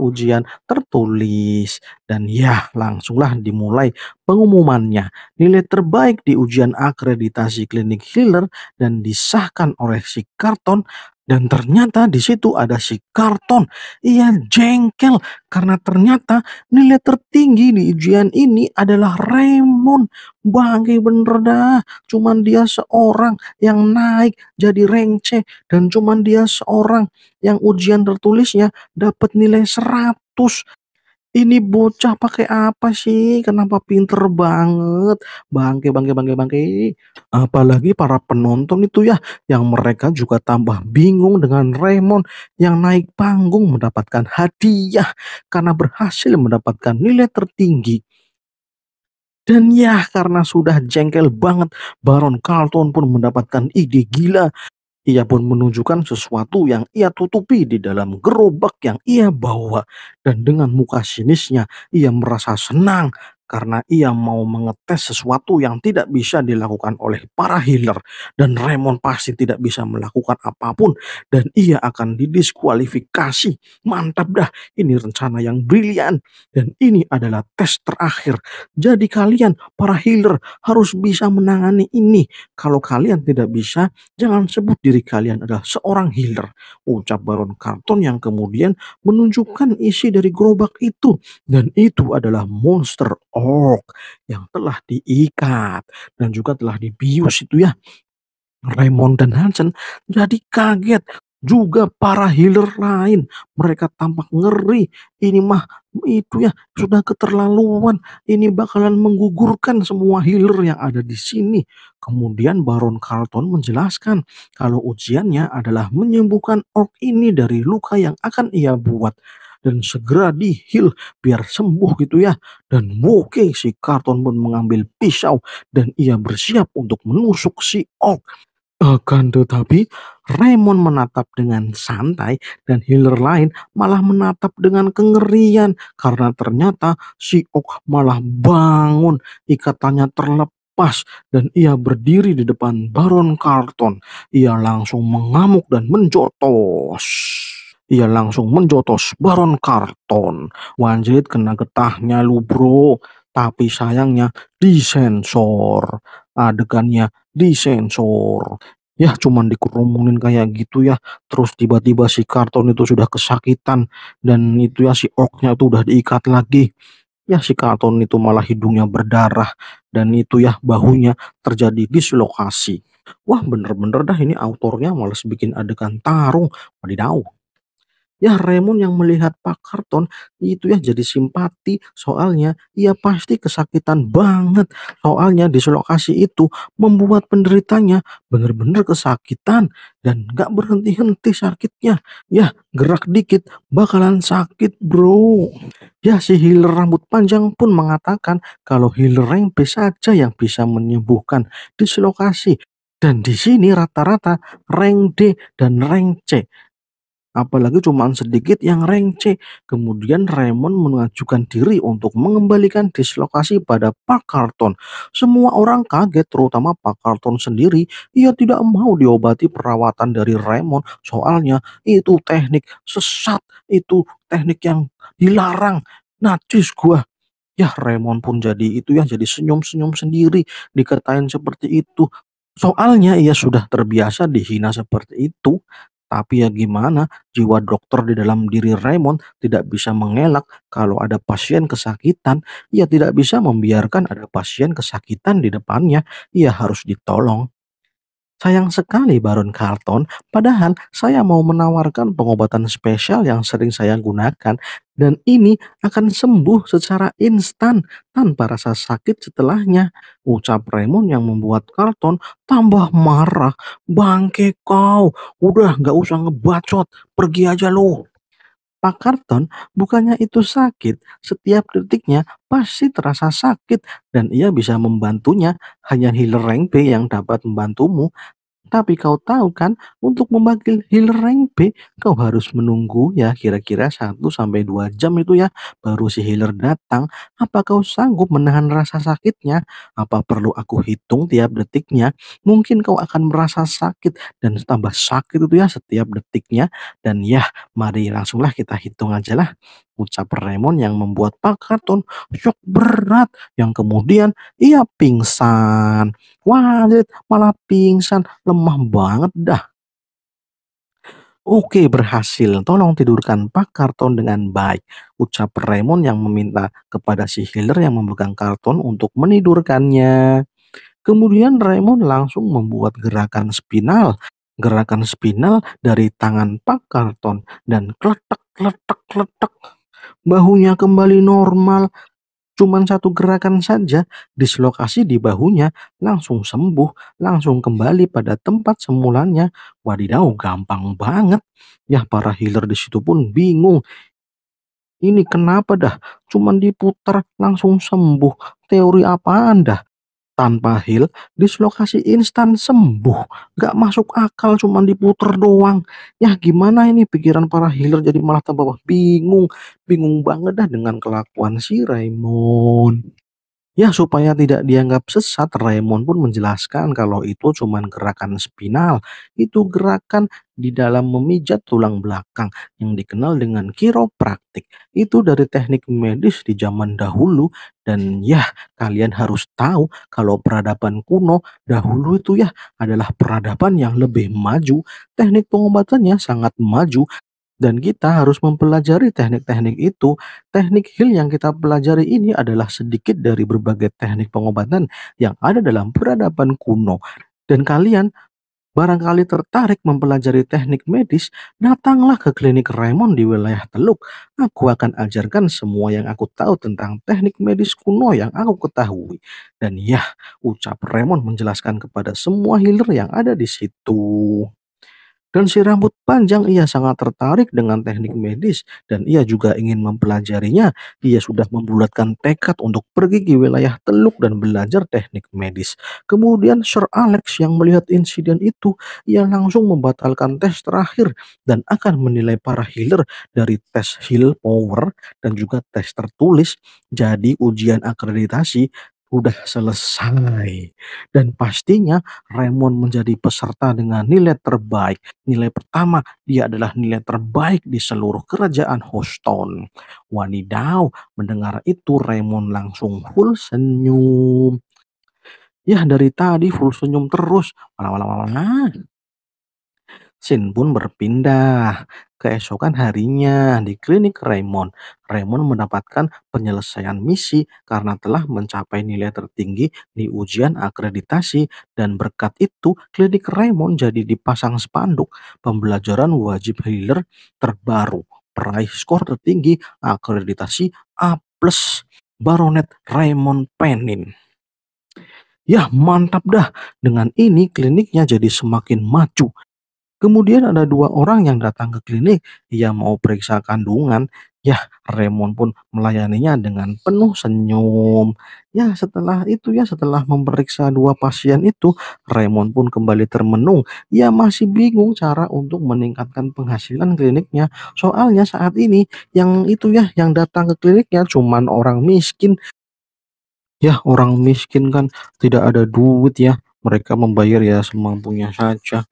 ujian tertulis dan ya langsunglah dimulai pengumumannya. Nilai terbaik di ujian akreditasi klinik healer dan disahkan oleh si Carlton. Dan ternyata di situ ada si Carlton. Ia jengkel karena ternyata nilai tertinggi di ujian ini adalah Raymond. Bangke bener dah. Cuman dia seorang yang naik jadi rank C. Dan cuman dia seorang yang ujian tertulisnya dapat nilai 100. Ini bocah pakai apa sih? Kenapa pinter banget? Bangke. Apalagi para penonton itu ya, yang mereka juga tambah bingung dengan Raymond yang naik panggung mendapatkan hadiah karena berhasil mendapatkan nilai tertinggi. Dan ya karena sudah jengkel banget, Baron Carlton pun mendapatkan ide gila. Ia pun menunjukkan sesuatu yang ia tutupi di dalam gerobak yang ia bawa. Dan dengan muka sinisnya, ia merasa senang karena ia mau mengetes sesuatu yang tidak bisa dilakukan oleh para healer. Dan Raymond pasti tidak bisa melakukan apapun dan ia akan didiskualifikasi. Mantap dah, ini rencana yang brilian. Dan ini adalah tes terakhir. Jadi kalian para healer harus bisa menangani ini. Kalau kalian tidak bisa, jangan sebut diri kalian adalah seorang healer, ucap Baron Carlton yang kemudian menunjukkan isi dari gerobak itu. Dan itu adalah monster orc yang telah diikat dan juga telah dibius itu ya. Raymond dan Hansen jadi kaget, juga para healer lain mereka tampak ngeri. Ini mah itu ya sudah keterlaluan, ini bakalan menggugurkan semua healer yang ada di sini. Kemudian Baron Carlton menjelaskan kalau ujiannya adalah menyembuhkan orc ini dari luka yang akan ia buat dan segera di-heal biar sembuh gitu ya. Dan oke, si Carlton pun mengambil pisau dan ia bersiap untuk menusuk si orc. Akan tetapi Raymond menatap dengan santai dan healer lain malah menatap dengan kengerian karena ternyata si orc malah bangun, ikatannya terlepas dan ia berdiri di depan Baron Carlton. Ia langsung mengamuk dan menjotos. Baron Carlton. Wanjrit, kena getahnya lu bro. Tapi sayangnya disensor. Adegannya disensor. Ya cuman dikerumunin kayak gitu ya. Terus tiba-tiba si Carlton itu sudah kesakitan. Dan itu ya si orknya itu udah diikat lagi. Ya, si Carlton itu malah hidungnya berdarah dan itu ya bahunya terjadi dislokasi. Wah, bener-bener dah ini autornya males bikin adegan tarung. Wadidaw. Ya, Raymond yang melihat Pak Carlton itu ya jadi simpati, soalnya ia pasti kesakitan banget. Soalnya dislokasi itu membuat penderitanya bener-bener kesakitan dan gak berhenti-henti sakitnya. Ya, gerak dikit bakalan sakit, bro. Ya, si healer rambut panjang pun mengatakan kalau healer rempe saja yang bisa menyembuhkan dislokasi. Dan di sini rata-rata rank D dan rank C. Apalagi cuma sedikit yang rank C. Kemudian Raymond mengajukan diri untuk mengembalikan dislokasi pada Pak Carlton. Semua orang kaget, terutama Pak Carlton sendiri. Ia tidak mau diobati perawatan dari Raymond, soalnya itu teknik sesat, itu teknik yang dilarang. Najis gua. Ya, Raymond pun jadi itu ya jadi senyum-senyum sendiri dikatain seperti itu. Soalnya ia sudah terbiasa dihina seperti itu. Tapi ya gimana, jiwa dokter di dalam diri Raymond tidak bisa mengelak kalau ada pasien kesakitan. Ia tidak bisa membiarkan ada pasien kesakitan di depannya. Ia harus ditolong. Sayang sekali Baron Carlton, padahal saya mau menawarkan pengobatan spesial yang sering saya gunakan. Dan ini akan sembuh secara instan tanpa rasa sakit setelahnya. Ucap Raymond yang membuat Carlton tambah marah. Bangke kau, udah gak usah ngebacot, pergi aja lo. Pak Carlton, bukannya itu sakit, setiap detiknya pasti terasa sakit dan ia bisa membantunya. Hanya healer rank B yang dapat membantumu. Tapi kau tahu kan, untuk memanggil healer rank B, kau harus menunggu ya kira-kira 1-2 jam itu ya, baru si healer datang. Apa kau sanggup menahan rasa sakitnya? Apa perlu aku hitung tiap detiknya? Mungkin kau akan merasa sakit dan tambah sakit itu ya setiap detiknya. Dan ya, mari langsunglah kita hitung aja lah. Ucap Raymond yang membuat Pak Carlton shock berat yang kemudian ia pingsan. Wah, malah pingsan, lemah banget dah. Oke, berhasil, tolong tidurkan Pak Carlton dengan baik. Ucap Raymond yang meminta kepada si healer yang memegang Carlton untuk menidurkannya. Kemudian Raymond langsung membuat gerakan spinal. Gerakan spinal dari tangan Pak Carlton dan kletek-kletek-kletek. Bahunya kembali normal. Cuman satu gerakan saja, dislokasi di bahunya langsung sembuh, langsung kembali pada tempat semulanya. Wadidaw, gampang banget. Ya, para healer di situ pun bingung. Ini kenapa dah? Cuman diputar langsung sembuh. Teori apaan dah? Tanpa heal, dislokasi instan sembuh. Gak masuk akal, cuman diputer doang. Ya gimana ini, pikiran para healer jadi malah tambah bingung. Bingung banget dah dengan kelakuan si Raymond. Ya, supaya tidak dianggap sesat, Raymond pun menjelaskan kalau itu cuman gerakan spinal. Itu gerakan di dalam memijat tulang belakang yang dikenal dengan kiropraktik. Itu dari teknik medis di zaman dahulu. Dan ya, kalian harus tahu kalau peradaban kuno dahulu itu ya adalah peradaban yang lebih maju. Teknik pengobatannya sangat maju. Dan kita harus mempelajari teknik-teknik itu. Teknik heal yang kita pelajari ini adalah sedikit dari berbagai teknik pengobatan yang ada dalam peradaban kuno. Dan kalian barangkali tertarik mempelajari teknik medis, datanglah ke klinik Raymond di wilayah Teluk. Aku akan ajarkan semua yang aku tahu tentang teknik medis kuno yang aku ketahui. Dan ya, ucap Raymond menjelaskan kepada semua healer yang ada di situ. Dan si rambut panjang ia sangat tertarik dengan teknik medis dan ia juga ingin mempelajarinya. Ia sudah membulatkan tekad untuk pergi ke wilayah Teluk dan belajar teknik medis. Kemudian Sir Alex yang melihat insiden itu, ia langsung membatalkan tes terakhir dan akan menilai para healer dari tes heal power dan juga tes tertulis. Jadi ujian akreditasi udah selesai dan pastinya Raymond menjadi peserta dengan nilai terbaik. Nilai pertama, dia adalah nilai terbaik di seluruh kerajaan Houston. Wadidaw, mendengar itu Raymond langsung full senyum. Ya, dari tadi full senyum terus. Sin pun berpindah keesokan harinya di klinik Raymond. Raymond mendapatkan penyelesaian misi karena telah mencapai nilai tertinggi di ujian akreditasi, dan berkat itu klinik Raymond jadi dipasang spanduk pembelajaran wajib healer terbaru, peraih skor tertinggi akreditasi A+, Baronet Raymond Penin. Yah, mantap dah. Dengan ini kliniknya jadi semakin maju. Kemudian ada dua orang yang datang ke klinik, ia mau periksa kandungan. Yah, Raymond pun melayaninya dengan penuh senyum. Ya, setelah memeriksa dua pasien itu, Raymond pun kembali termenung. Ia masih bingung cara untuk meningkatkan penghasilan kliniknya. Soalnya saat ini yang datang ke kliniknya cuman orang miskin. Ya, orang miskin kan tidak ada duit ya. Mereka membayar ya semampunya saja.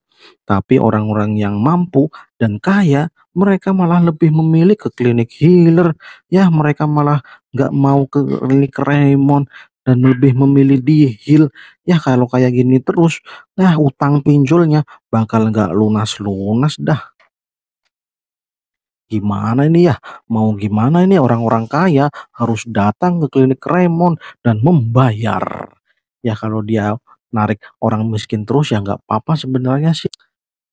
Tapi orang-orang yang mampu dan kaya, mereka malah lebih memilih ke klinik healer. Ya, mereka malah nggak mau ke klinik Raymond dan lebih memilih di heal. Ya, kalau kayak gini terus, nah utang pinjolnya bakal nggak lunas-lunas dah. Gimana ini ya? Mau gimana ini, orang-orang kaya harus datang ke klinik Raymond dan membayar. Ya, kalau dia narik orang miskin terus ya nggak apa-apa sebenarnya sih,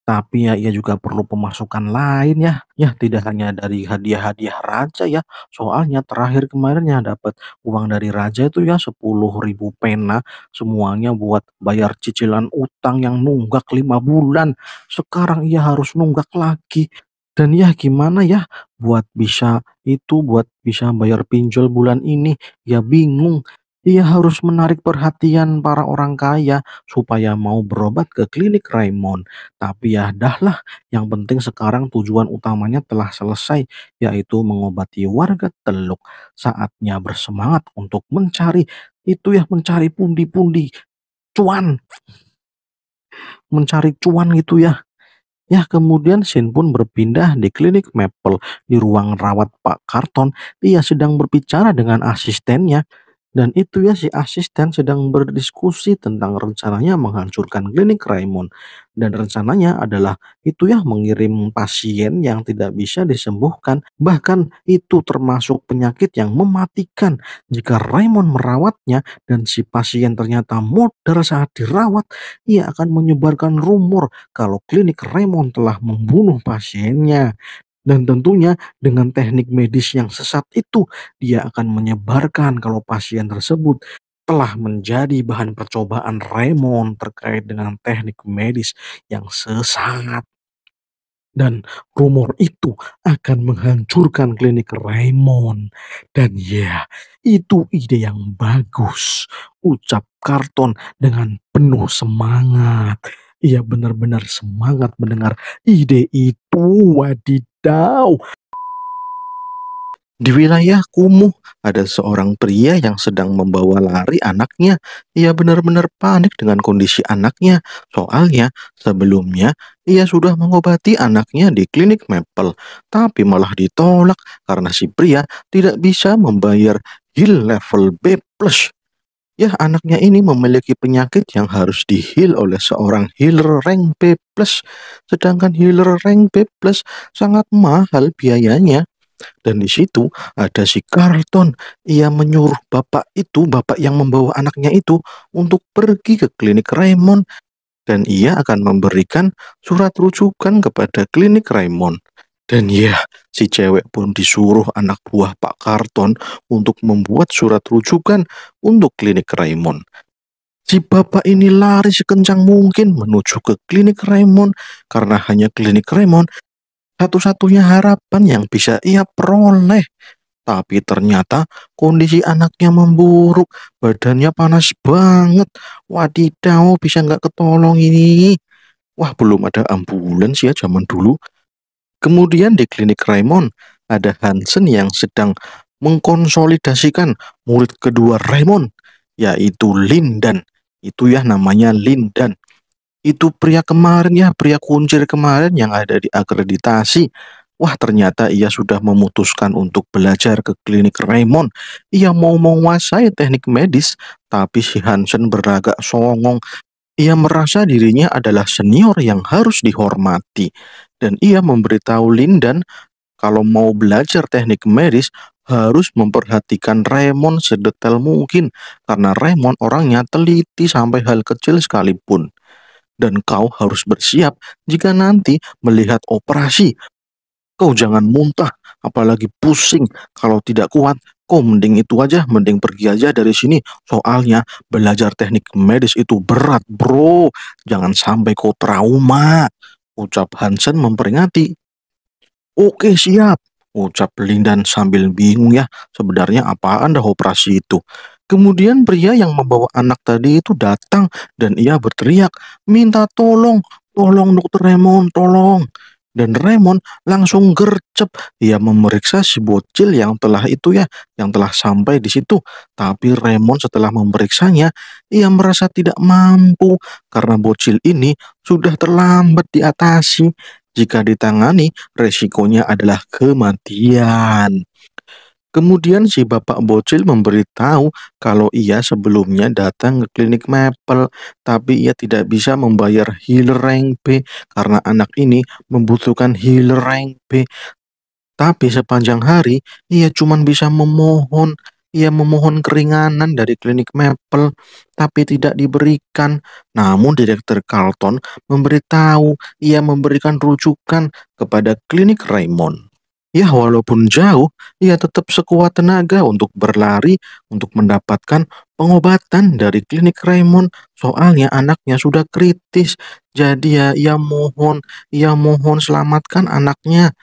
tapi ya ia juga perlu pemasukan lain ya. Ya, tidak hanya dari hadiah-hadiah raja ya. Soalnya terakhir kemarinnya dapat uang dari raja itu ya 10.000 pena, semuanya buat bayar cicilan utang yang nunggak 5 bulan. Sekarang ia harus nunggak lagi. Dan ya gimana ya buat bisa bayar pinjol bulan ini, ya bingung. Ia harus menarik perhatian para orang kaya supaya mau berobat ke klinik Raymond. Tapi ya dahlah, yang penting sekarang tujuan utamanya telah selesai, yaitu mengobati warga Teluk. Saatnya bersemangat untuk mencari pundi-pundi cuan. Mencari cuan gitu ya. Ya, kemudian Shin pun berpindah di klinik Maple. Di ruang rawat Pak Carlton, ia sedang berbicara dengan asistennya. Dan itu ya, si asisten sedang berdiskusi tentang rencananya menghancurkan klinik Raymond. Dan rencananya adalah itu ya, mengirim pasien yang tidak bisa disembuhkan. Bahkan itu termasuk penyakit yang mematikan. Jika Raymond merawatnya dan si pasien ternyata modar saat dirawat, ia akan menyebarkan rumor kalau klinik Raymond telah membunuh pasiennya. Dan tentunya dengan teknik medis yang sesat itu, dia akan menyebarkan kalau pasien tersebut telah menjadi bahan percobaan Raymond terkait dengan teknik medis yang sesat. Dan rumor itu akan menghancurkan klinik Raymond. Dan ya, itu ide yang bagus, ucap Carlton dengan penuh semangat. Ia benar-benar semangat mendengar ide itu. Wadidaw. Di wilayah kumuh, ada seorang pria yang sedang membawa lari anaknya. Ia benar-benar panik dengan kondisi anaknya. Soalnya sebelumnya ia sudah mengobati anaknya di klinik Maple, tapi malah ditolak karena si pria tidak bisa membayar heal level B+. Ya, anaknya ini memiliki penyakit yang harus di-heal oleh seorang healer rank B+, sedangkan healer rank B+ sangat mahal biayanya. Dan di situ ada si Carlton. Ia menyuruh bapak yang membawa anaknya itu untuk pergi ke klinik Raymond, dan ia akan memberikan surat rujukan kepada klinik Raymond. Dan ya, si cewek pun disuruh anak buah Pak Carlton untuk membuat surat rujukan untuk klinik Raymond. Si bapak ini lari sekencang mungkin menuju ke klinik Raymond, karena hanya klinik Raymond satu-satunya harapan yang bisa ia peroleh. Tapi ternyata kondisi anaknya memburuk, badannya panas banget. Wadidaw, bisa nggak ketolong ini? Wah, belum ada ambulans ya zaman dulu. Kemudian di klinik Raymond ada Hansen yang sedang mengkonsolidasikan murid kedua Raymond, yaitu Lindan. Itu ya namanya Lindan. Itu pria kemarin ya, pria kuncir kemarin yang ada di akreditasi. Wah, ternyata ia sudah memutuskan untuk belajar ke klinik Raymond. Ia mau menguasai teknik medis, tapi si Hansen beragak songong. Ia merasa dirinya adalah senior yang harus dihormati. Dan ia memberitahu Lindan kalau mau belajar teknik medis harus memperhatikan Raymond sedetail mungkin, karena Raymond orangnya teliti sampai hal kecil sekalipun. Dan kau harus bersiap jika nanti melihat operasi. Kau jangan muntah, apalagi pusing. Kalau tidak kuat, kau mending itu aja, mending pergi aja dari sini. Soalnya belajar teknik medis itu berat, bro. Jangan sampai kau trauma, ucap Hansen memperingati. Oke, siap, ucap Lindan sambil bingung ya, sebenarnya apaan dah operasi itu. Kemudian pria yang membawa anak tadi itu datang dan ia berteriak, minta tolong, tolong dokter Raymond, tolong. Dan Raymond langsung gercep, ia memeriksa si bocil yang telah itu ya, yang telah sampai di situ. Tapi Raymond setelah memeriksanya, ia merasa tidak mampu karena bocil ini sudah terlambat diatasi. Jika ditangani, resikonya adalah kematian. Kemudian si bapak bocil memberitahu kalau ia sebelumnya datang ke klinik Maple, tapi ia tidak bisa membayar healer rank B karena anak ini membutuhkan healer rank B. Tapi sepanjang hari, ia cuma bisa memohon. Ia memohon keringanan dari klinik Maple, tapi tidak diberikan. Namun Direktur Carlton memberitahu ia memberikan rujukan kepada klinik Raymond. Ya, walaupun jauh, ia tetap sekuat tenaga untuk berlari untuk mendapatkan pengobatan dari klinik Raymond. Soalnya anaknya sudah kritis, jadi ya ia mohon selamatkan anaknya.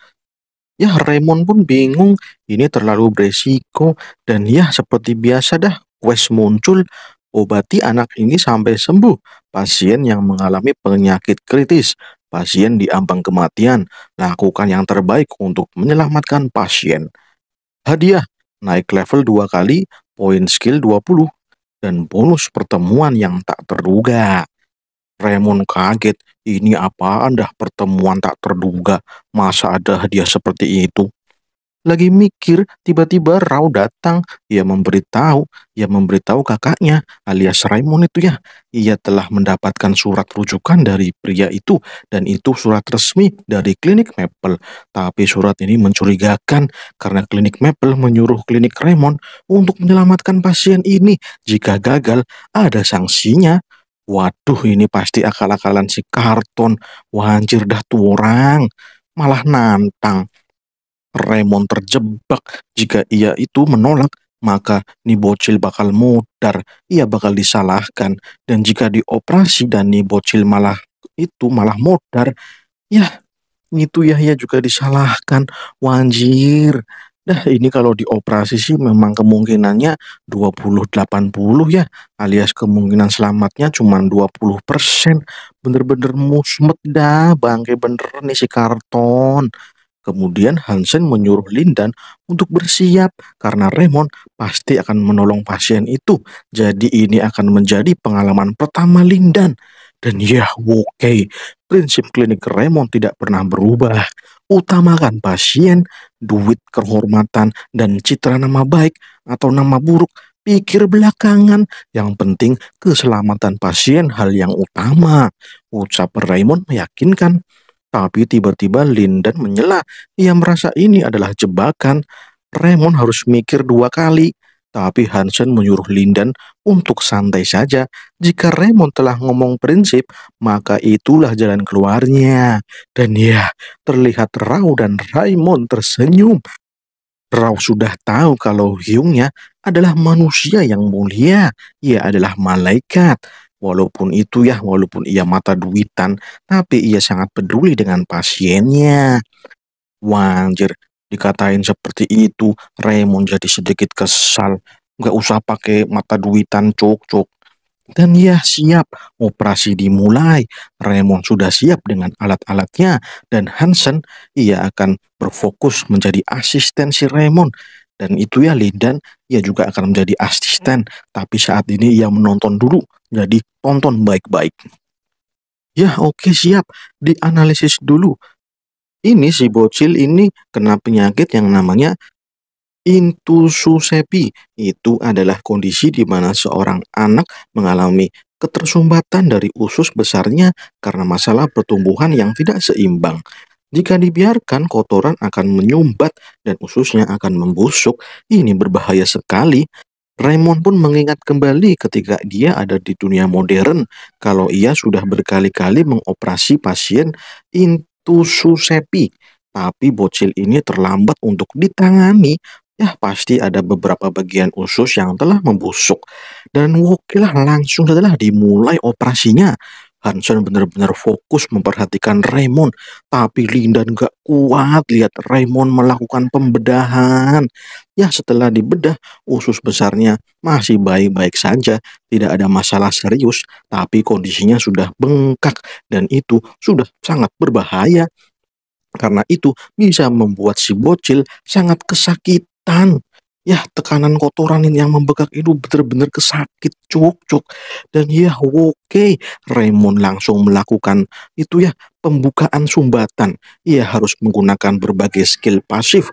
Ya, Raymond pun bingung, ini terlalu beresiko, dan ya seperti biasa dah, quest muncul, obati anak ini sampai sembuh, pasien yang mengalami penyakit kritis, pasien di ambang kematian, lakukan yang terbaik untuk menyelamatkan pasien. Hadiah, naik level 2 kali, poin skill 20, dan bonus pertemuan yang tak terduga. Raymond kaget, ini apaan dah pertemuan tak terduga, masa ada hadiah seperti itu. Lagi mikir, tiba-tiba Rau datang, ia memberitahu kakaknya alias Raymond itu ya, ia telah mendapatkan surat rujukan dari pria itu, dan itu surat resmi dari klinik Maple. Tapi surat ini mencurigakan, karena klinik Maple menyuruh klinik Raymond untuk menyelamatkan pasien ini, jika gagal ada sanksinya. Waduh, ini pasti akal-akalan si Carlton. Wanjir dah tuh orang, malah nantang. Raymond terjebak, jika ia itu menolak, maka nih bocil bakal mudar, ia bakal disalahkan. Dan jika dioperasi dan nih bocil malah mudar, ya itu ya ia juga disalahkan, wanjir. Nah, ini kalau dioperasi sih memang kemungkinannya 20-80 ya, alias kemungkinan selamatnya cuma 20%. Bener-bener musmet dah, bangke bener nih si Carlton. Kemudian Hansen menyuruh Lindan untuk bersiap karena Raymond pasti akan menolong pasien itu. Jadi ini akan menjadi pengalaman pertama Lindan. Dan ya, oke, prinsip klinik Raymond tidak pernah berubah. Utamakan pasien, duit, kehormatan, dan citra nama baik atau nama buruk, pikir belakangan. Yang penting keselamatan pasien hal yang utama, ucap Raymond meyakinkan. Tapi tiba-tiba Lindan menyela, ia merasa ini adalah jebakan. Raymond harus mikir dua kali. Tapi Hansen menyuruh Lindan untuk santai saja. Jika Raymond telah ngomong prinsip, maka itulah jalan keluarnya. Dan ya, terlihat Rau dan Raymond tersenyum. Rau sudah tahu kalau Hyungnya adalah manusia yang mulia. Ia adalah malaikat. Walaupun itu ya, walaupun ia mata duitan, tapi ia sangat peduli dengan pasiennya. Wanjir. Dikatain seperti itu, Raymond jadi sedikit kesal. Nggak usah pakai mata duitan, cok-cok. Dan ya, siap, operasi dimulai. Raymond sudah siap dengan alat-alatnya. Dan Hansen, ia akan berfokus menjadi asisten si Raymond. Dan itu ya, Lindan, ia juga akan menjadi asisten. Tapi saat ini ia menonton dulu, jadi tonton baik-baik. Ya, oke, siap, dianalisis dulu. Ini si bocil ini kena penyakit yang namanya intususepi. Itu adalah kondisi di mana seorang anak mengalami ketersumbatan dari usus besarnya karena masalah pertumbuhan yang tidak seimbang. Jika dibiarkan, kotoran akan menyumbat dan ususnya akan membusuk. Ini berbahaya sekali. Raymond pun mengingat kembali ketika dia ada di dunia modern, kalau ia sudah berkali-kali mengoperasi pasien intususepi, tapi bocil ini terlambat untuk ditangani. Ya, pasti ada beberapa bagian usus yang telah membusuk. Dan Wokilah langsung setelah dimulai operasinya. Hanson benar-benar fokus memperhatikan Raymond, tapi Lindan gak kuat lihat Raymond melakukan pembedahan. Ya, setelah dibedah, usus besarnya masih baik-baik saja, tidak ada masalah serius, tapi kondisinya sudah bengkak dan itu sudah sangat berbahaya. Karena itu bisa membuat si bocil sangat kesakitan. Ya, tekanan kotoran yang membekak itu benar-benar kesakit cuk-cuk. Dan ya oke, Raymond langsung melakukan itu ya, pembukaan sumbatan. Ia harus menggunakan berbagai skill pasif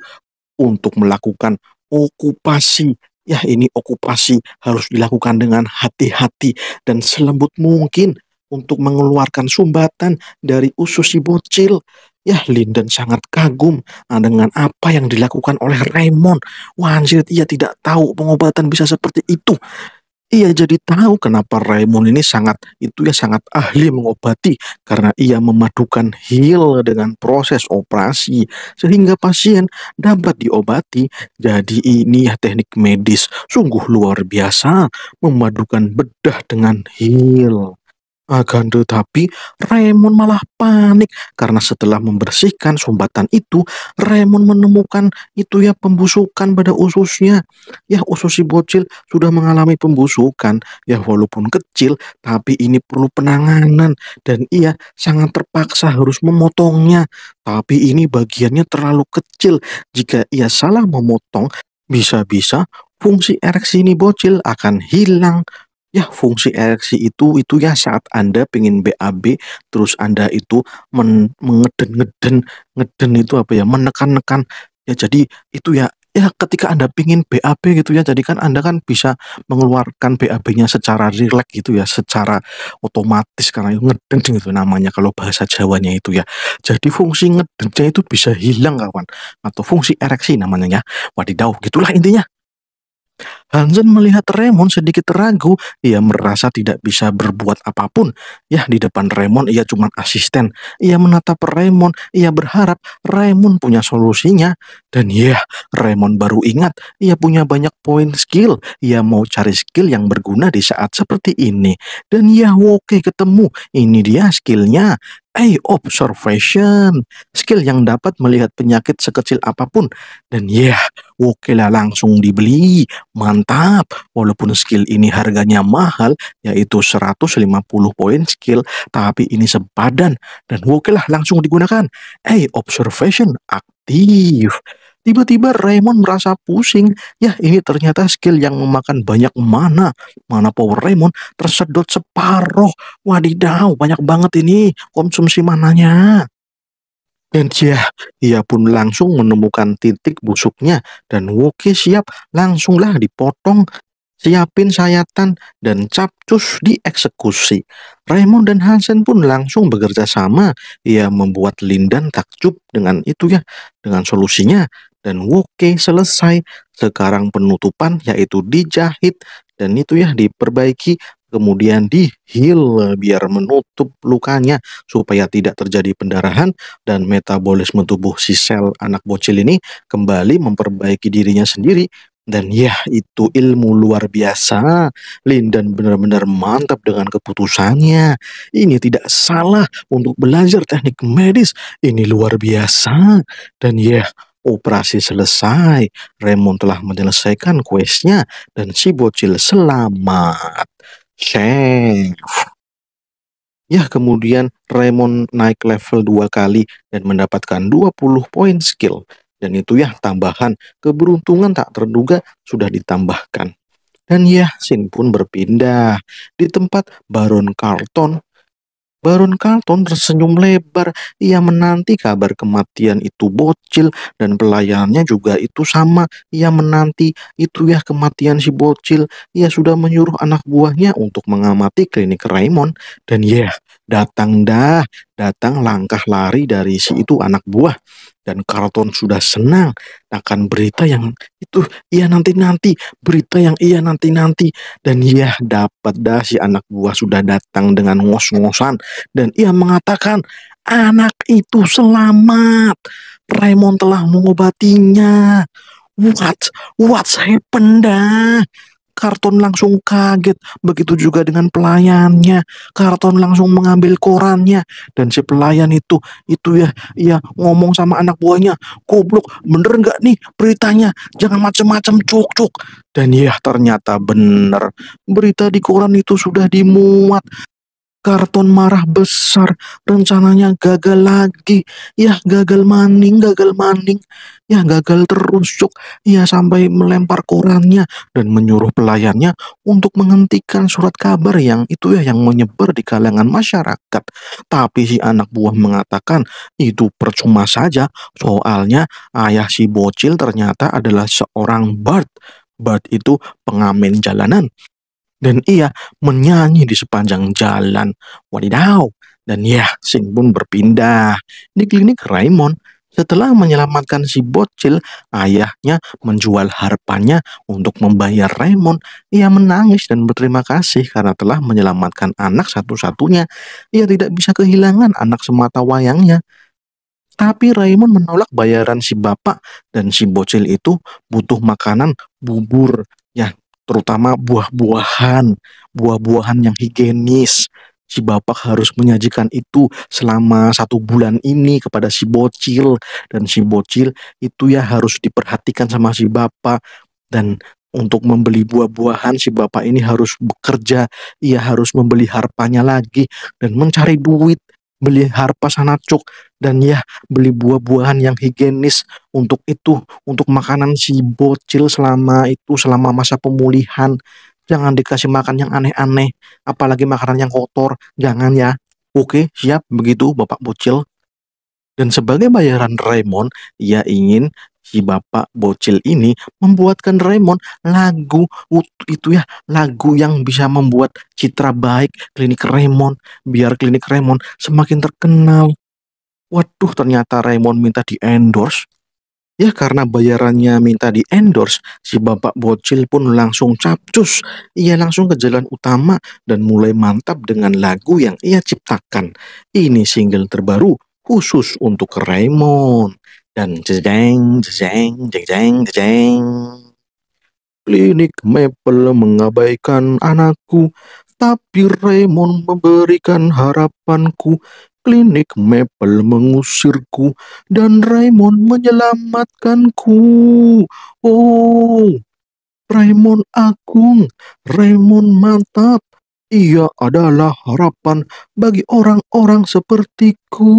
untuk melakukan okupasi. Ya, ini okupasi harus dilakukan dengan hati-hati dan selembut mungkin untuk mengeluarkan sumbatan dari usus si bocil. Ya, Linden sangat kagum dengan apa yang dilakukan oleh Raymond. Wanjir, ia tidak tahu pengobatan bisa seperti itu. Ia jadi tahu kenapa Raymond ini sangat ahli mengobati, karena ia memadukan heal dengan proses operasi sehingga pasien dapat diobati. Jadi ini ya teknik medis sungguh luar biasa, memadukan bedah dengan heal. Akan tetapi Raymond malah panik karena setelah membersihkan sumbatan itu, Raymond menemukan itu ya pembusukan pada ususnya. Ya, usus si bocil sudah mengalami pembusukan. Ya, walaupun kecil, tapi ini perlu penanganan dan ia sangat terpaksa harus memotongnya. Tapi ini bagiannya terlalu kecil. Jika ia salah memotong, bisa-bisa fungsi ereksi ini bocil akan hilang. Ya, fungsi ereksi itu ya saat Anda pengen BAB, terus Anda itu ngeden itu apa ya, menekan-nekan. Ya, jadi itu ya ketika Anda pengen BAB gitu ya, jadi kan Anda kan bisa mengeluarkan BAB-nya secara rileks gitu ya, secara otomatis karena ngeden gitu namanya kalau bahasa Jawanya itu ya. Jadi fungsi ngedennya itu bisa hilang kawan, atau fungsi ereksi namanya ya. Wadidaw, gitulah intinya. Hansen melihat Raymond sedikit ragu, ia merasa tidak bisa berbuat apapun. Ya, di depan Raymond ia cuma asisten. Ia menatap Raymond, ia berharap Raymond punya solusinya. Dan ya, Raymond baru ingat, ia punya banyak poin skill. Ia mau cari skill yang berguna di saat seperti ini. Dan ya oke, ketemu, ini dia skillnya. Eye observation, skill yang dapat melihat penyakit sekecil apapun. Dan ya, Wokilah langsung dibeli. Mantap, walaupun skill ini harganya mahal, yaitu 150 poin skill, tapi ini sepadan dan Wokilah langsung digunakan. Eye observation aktif. Tiba-tiba Raymond merasa pusing. Ya, ini ternyata skill yang memakan banyak mana. Mana power Raymond tersedot separuh. Wadidaw, banyak banget ini konsumsi mananya. Dan ya, ia pun langsung menemukan titik busuknya. Dan Woki siap, langsunglah dipotong. Siapin sayatan dan capcus dieksekusi. Raymond dan Hansen pun langsung bekerja sama. Ia membuat Lindan takjub dengan itu ya, dengan solusinya. Dan oke, selesai. Sekarang penutupan yaitu dijahit dan itu ya diperbaiki, kemudian di heal biar menutup lukanya supaya tidak terjadi pendarahan, dan metabolisme tubuh si sel anak bocil ini kembali memperbaiki dirinya sendiri. Dan ya, itu ilmu luar biasa. Lindan benar-benar mantap dengan keputusannya. Ini tidak salah untuk belajar teknik medis. Ini luar biasa. Dan ya, operasi selesai. Raymond telah menyelesaikan questnya dan si bocil selamat. Chef. Ya, kemudian Raymond naik level 2 kali dan mendapatkan 20 poin skill. Dan itu ya tambahan keberuntungan tak terduga sudah ditambahkan. Dan ya, Sin pun berpindah di tempat Baron Carlton. Baron Carlton tersenyum lebar. Ia menanti kabar kematian itu bocil, dan pelayannya juga itu sama. Ia menanti itu ya kematian si bocil. Ia sudah menyuruh anak buahnya untuk mengamati klinik Raymond. Dan ya, datang langkah lari dari si itu anak buah. Dan Carlton sudah senang akan berita yang itu ia nanti-nanti, dan ia dapat dah si anak buah sudah datang dengan ngos-ngosan, dan ia mengatakan anak itu selamat, Raymond telah mengobatinya. What's happened dah? Carlton langsung kaget, begitu juga dengan pelayannya. Carlton langsung mengambil korannya, dan si pelayan itu ya, ia ngomong sama anak buahnya, "Goblok, bener nggak nih beritanya? Jangan macem-macem, cuk-cuk." Dan ya, ternyata bener. Berita di koran itu sudah dimuat. Carlton marah besar, rencananya gagal lagi. Ya gagal maning. Ya gagal terus, cuk. Ya sampai melempar korannya dan menyuruh pelayannya untuk menghentikan surat kabar yang itu ya yang menyebar di kalangan masyarakat. Tapi si anak buah mengatakan itu percuma saja, soalnya ayah si bocil ternyata adalah seorang bard. Bard itu pengamen jalanan. Dan ia menyanyi di sepanjang jalan. Wadidaw. Dan ya, Sing pun berpindah di klinik Raymond. Setelah menyelamatkan si bocil, ayahnya menjual harapannya untuk membayar Raymond. Ia menangis dan berterima kasih karena telah menyelamatkan anak satu-satunya. Ia tidak bisa kehilangan anak semata wayangnya. Tapi Raymond menolak bayaran si bapak, dan si bocil itu butuh makanan bubur, ya, terutama buah-buahan yang higienis. Si bapak harus menyajikan itu selama 1 bulan ini kepada si bocil, dan si bocil itu ya harus diperhatikan sama si bapak. Dan untuk membeli buah-buahan, si bapak ini harus bekerja. Ia harus membeli harpanya lagi dan mencari duit, beli harpa sana cuk, dan ya beli buah-buahan yang higienis untuk itu, untuk makanan si bocil selama masa pemulihan. Jangan dikasih makan yang aneh-aneh, apalagi makanan yang kotor, jangan ya. Oke, siap, begitu bapak bocil. Dan sebagai bayaran Raymond, ia ingin si bapak bocil ini membuatkan Raymond lagu itu ya, lagu yang bisa membuat citra baik klinik Raymond, biar klinik Raymond semakin terkenal. Waduh, ternyata Raymond minta di-endorse. Ya, karena bayarannya minta di-endorse, si bapak bocil pun langsung capcus. Ia langsung ke jalan utama dan mulai mantap dengan lagu yang ia ciptakan. Ini single terbaru khusus untuk Raymond. Dan jeng jeng. Klinik Maple mengabaikan anakku, tapi Raymond memberikan harapanku. Klinik Maple mengusirku, dan Raymond menyelamatkanku. Oh, Raymond agung, Raymond mantap. Ia adalah harapan bagi orang-orang sepertiku.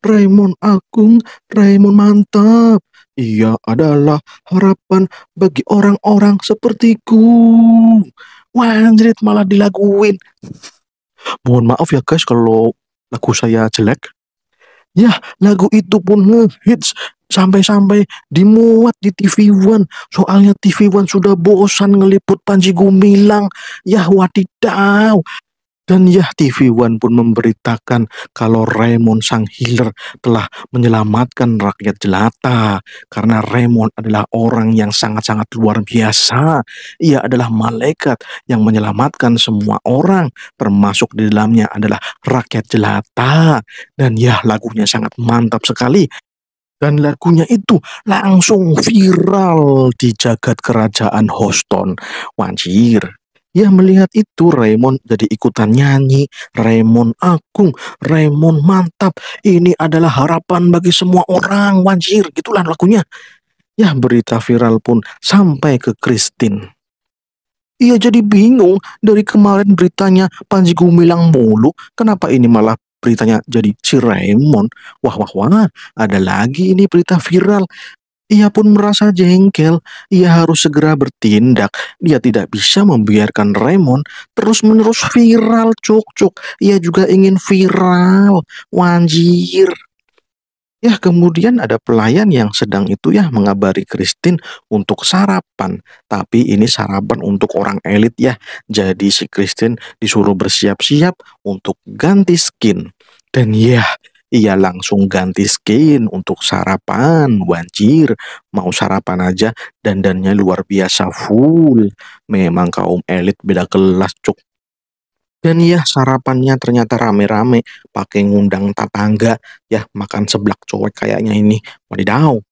Raymond agung, Raymond mantap. Ia adalah harapan bagi orang-orang sepertiku. Wanjrit malah dilaguin. Mohon maaf ya guys kalau lagu saya jelek. Ya, lagu itu pun ngehits sampai-sampai dimuat di TV One. Soalnya TV One sudah bosan ngeliput Panji Gumilang. Yah, wadidaw. Dan ya, TV One pun memberitakan kalau Raymond sang healer telah menyelamatkan rakyat jelata. Karena Raymond adalah orang yang sangat-sangat luar biasa. Ia adalah malaikat yang menyelamatkan semua orang, termasuk di dalamnya adalah rakyat jelata. Dan ya, lagunya sangat mantap sekali. Dan lagunya itu langsung viral di jagat kerajaan Houston. Wanjir. Ya, melihat itu Raymond jadi ikutan nyanyi. Raymond agung, Raymond mantap. Ini adalah harapan bagi semua orang. Wanjir, gitulah lagunya. Ya, berita viral pun sampai ke Kristin. Ia jadi bingung, dari kemarin beritanya Panji Gumilang mulu, kenapa ini malah beritanya jadi si Raymond? Wah, ada lagi ini berita viral. Ia pun merasa jengkel, ia harus segera bertindak. Dia tidak bisa membiarkan Raymond terus-menerus viral, cuk-cuk. Ia juga ingin viral, wanjir. Ya, kemudian ada pelayan yang sedang itu ya mengabari Kristin untuk sarapan. Tapi ini sarapan untuk orang elit ya. Jadi si Kristin disuruh bersiap-siap untuk ganti skin. Dan ya, ia langsung ganti skin untuk sarapan. Wanjir, mau sarapan aja dandannya luar biasa full. Memang kaum elit beda kelas, cuk. Dan ya, sarapannya ternyata rame-rame, pakai ngundang tetangga, ya makan seblak cowek kayaknya ini, wadidaw.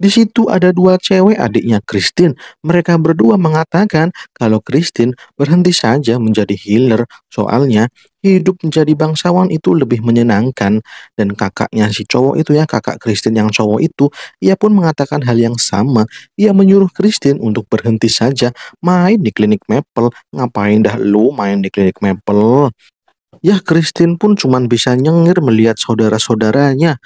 Di situ ada dua cewek adiknya Kristin, mereka berdua mengatakan kalau Kristin berhenti saja menjadi healer, soalnya hidup menjadi bangsawan itu lebih menyenangkan. Dan kakaknya si cowok itu ya, kakak Kristin yang cowok itu, ia pun mengatakan hal yang sama, ia menyuruh Kristin untuk berhenti saja main di klinik Maple. Ngapain dah lu main di klinik Maple? Ya, Kristin pun cuman bisa nyengir melihat saudara-saudaranya.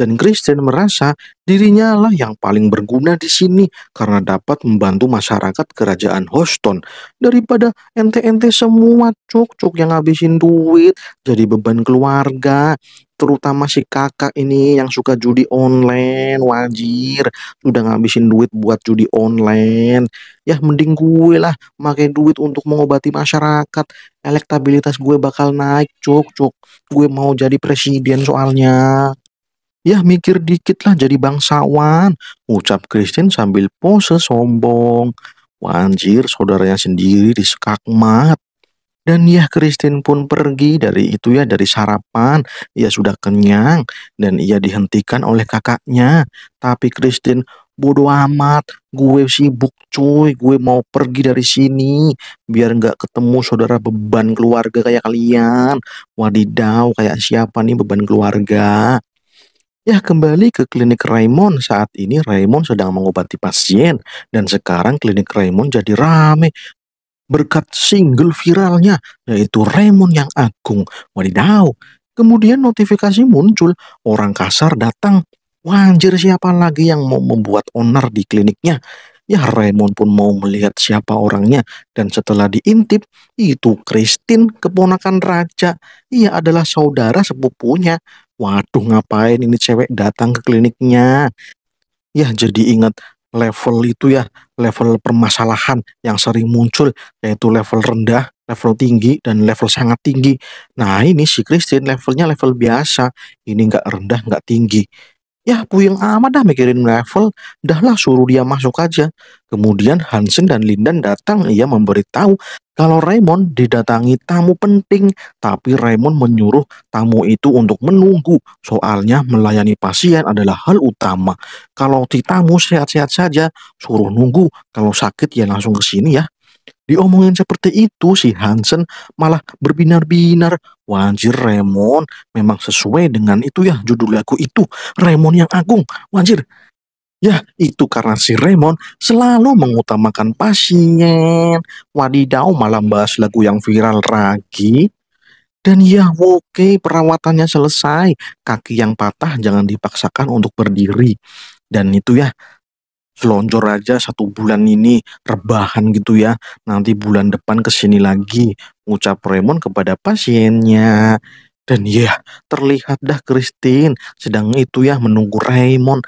Dan Kristin merasa dirinya lah yang paling berguna di sini karena dapat membantu masyarakat kerajaan Houston. Daripada ente-ente semua cuk-cuk yang ngabisin duit, jadi beban keluarga. Terutama si kakak ini yang suka judi online, wajir. Sudah ngabisin duit buat judi online. Ya mending gue lah pakai duit untuk mengobati masyarakat. Elektabilitas gue bakal naik cuk-cuk. Gue mau jadi presiden soalnya. Ya mikir dikit lah jadi bangsawan, ucap Kristin sambil pose sombong. Wanjir, saudaranya sendiri disekakmat. Dan ya Kristin pun pergi dari itu ya, dari sarapan. Ia sudah kenyang dan ia dihentikan oleh kakaknya. Tapi Kristin bodoh amat, gue sibuk cuy, gue mau pergi dari sini biar nggak ketemu saudara beban keluarga kayak kalian. Wadidaw, kayak siapa nih beban keluarga? Ya, kembali ke klinik Raymond. Saat ini Raymond sedang mengobati pasien dan sekarang klinik Raymond jadi rame berkat single viralnya yaitu Raymond yang agung. Wadidaw. Kemudian notifikasi muncul, orang kasar datang. Wanjir, siapa lagi yang mau membuat onar di kliniknya? Ya, Raymond pun mau melihat siapa orangnya, dan setelah diintip, itu Kristin, keponakan raja. Ia adalah saudara sepupunya. Waduh, ngapain ini cewek datang ke kliniknya? Ya, jadi ingat level itu ya, level permasalahan yang sering muncul, yaitu level rendah, level tinggi, dan level sangat tinggi. Nah, ini si Kristin levelnya level biasa, ini nggak rendah, nggak tinggi. Ya puyeng amat dah mikirin level, dah lah suruh dia masuk aja. Kemudian Hansen dan Lindan datang, ia memberitahu kalau Raymond didatangi tamu penting. Tapi Raymond menyuruh tamu itu untuk menunggu, soalnya melayani pasien adalah hal utama. Kalau si tamu sehat-sehat saja, suruh nunggu, kalau sakit ya langsung ke sini ya. Diomongin seperti itu, si Hansen malah berbinar-binar. Wanjir, Raymond memang sesuai dengan itu ya judul lagu itu, Raymond yang agung. Wanjir. Ya, itu karena si Raymond selalu mengutamakan pasien. Wadidaw, malah bahas lagu yang viral lagi. Dan ya oke, perawatannya selesai. Kaki yang patah jangan dipaksakan untuk berdiri. Dan itu ya, selonjor aja 1 bulan ini, rebahan gitu ya. Nanti bulan depan kesini lagi, ucap Raymond kepada pasiennya. Dan ya, terlihat dah Kristin sedang itu ya menunggu Raymond.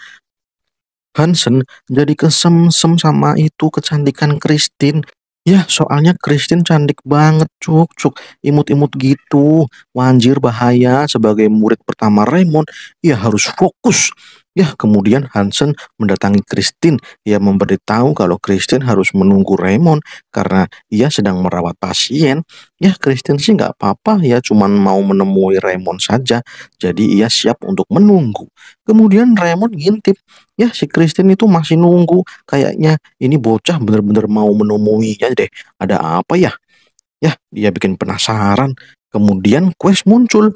Hansen jadi kesem-sem sama itu kecantikan Kristin. Ya, soalnya Kristin cantik banget, cuk-cuk, imut-imut gitu. Wanjir, bahaya. Sebagai murid pertama Raymond, ia harus fokus. Ya, kemudian Hansen mendatangi Kristin. Ia memberitahu kalau Kristin harus menunggu Raymond karena ia sedang merawat pasien. Ya, Kristin sih nggak apa-apa, ya cuman mau menemui Raymond saja. Jadi ia siap untuk menunggu. Kemudian Raymond ngintip. Ya, si Kristin itu masih nunggu. Kayaknya ini bocah bener-bener mau menemuinya deh. Ada apa ya? Ya, dia bikin penasaran. Kemudian quest muncul.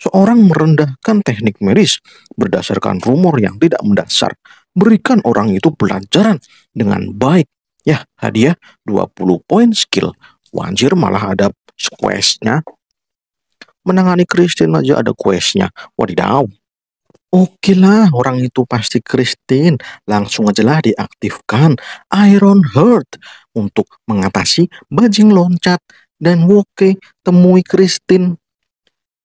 Seorang merendahkan teknik medis berdasarkan rumor yang tidak mendasar. Berikan orang itu pelajaran dengan baik. Ya, hadiah 20 poin skill. Wanjir, malah ada questnya. Menangani Kristin aja ada questnya. Wadidaw. Oke lah, orang itu pasti Kristin. Langsung aja lah diaktifkan Iron Heart untuk mengatasi bajing loncat. Dan Woke, temui Kristin.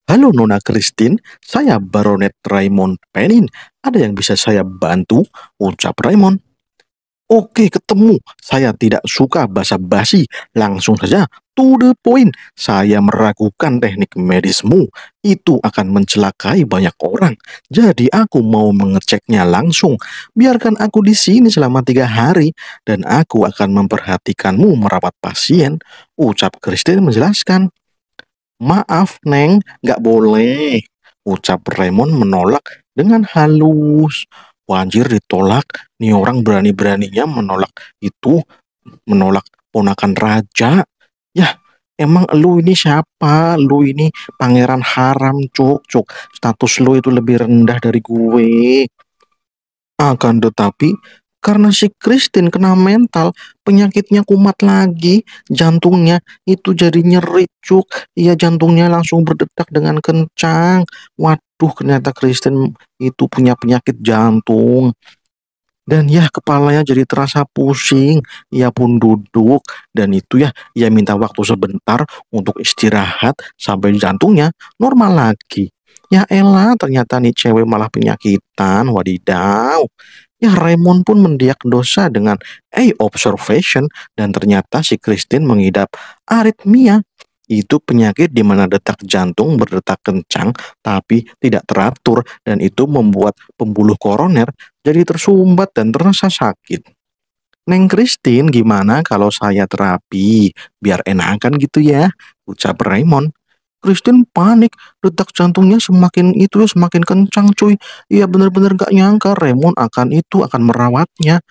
Halo Nona Kristin, saya Baronet Raymond Penin. Ada yang bisa saya bantu? Ucap Raymond. Oke, ketemu. Saya tidak suka basa-basi. Langsung saja to the point. Saya meragukan teknik medismu. Itu akan mencelakai banyak orang. Jadi aku mau mengeceknya langsung. Biarkan aku di sini selama 3 hari. Dan aku akan memperhatikanmu merawat pasien. Ucap Kristin menjelaskan. Maaf, Neng. Nggak boleh. Ucap Raymond menolak dengan halus. Wanjir ditolak, nih orang berani-beraninya menolak itu, menolak ponakan raja. Yah, emang lu ini siapa? Lu ini pangeran haram, cuk. Status lu itu lebih rendah dari gue. Akan tetapi, karena si Kristin kena mental, penyakitnya kumat lagi, jantungnya itu jadi nyeri, cuk. Iya, jantungnya langsung berdetak dengan kencang. Waduh, ternyata Kristin itu punya penyakit jantung. Dan ya, kepalanya jadi terasa pusing. Ia pun duduk. Dan itu ya, ia minta waktu sebentar untuk istirahat sampai jantungnya normal lagi. Ya elah, ternyata nih cewek malah penyakitan. Wadidaw. Ya, Raymond pun mendiagnosa dengan eye observation dan ternyata si Kristin mengidap aritmia. Itu penyakit di mana detak jantung berdetak kencang tapi tidak teratur dan itu membuat pembuluh koroner jadi tersumbat dan terasa sakit. Neng Kristin, gimana kalau saya terapi? Biar enakan gitu ya, ucap Raymond. Kristin panik, detak jantungnya semakin itu semakin kencang, cuy. Iya, bener-bener gak nyangka Raymond akan merawatnya.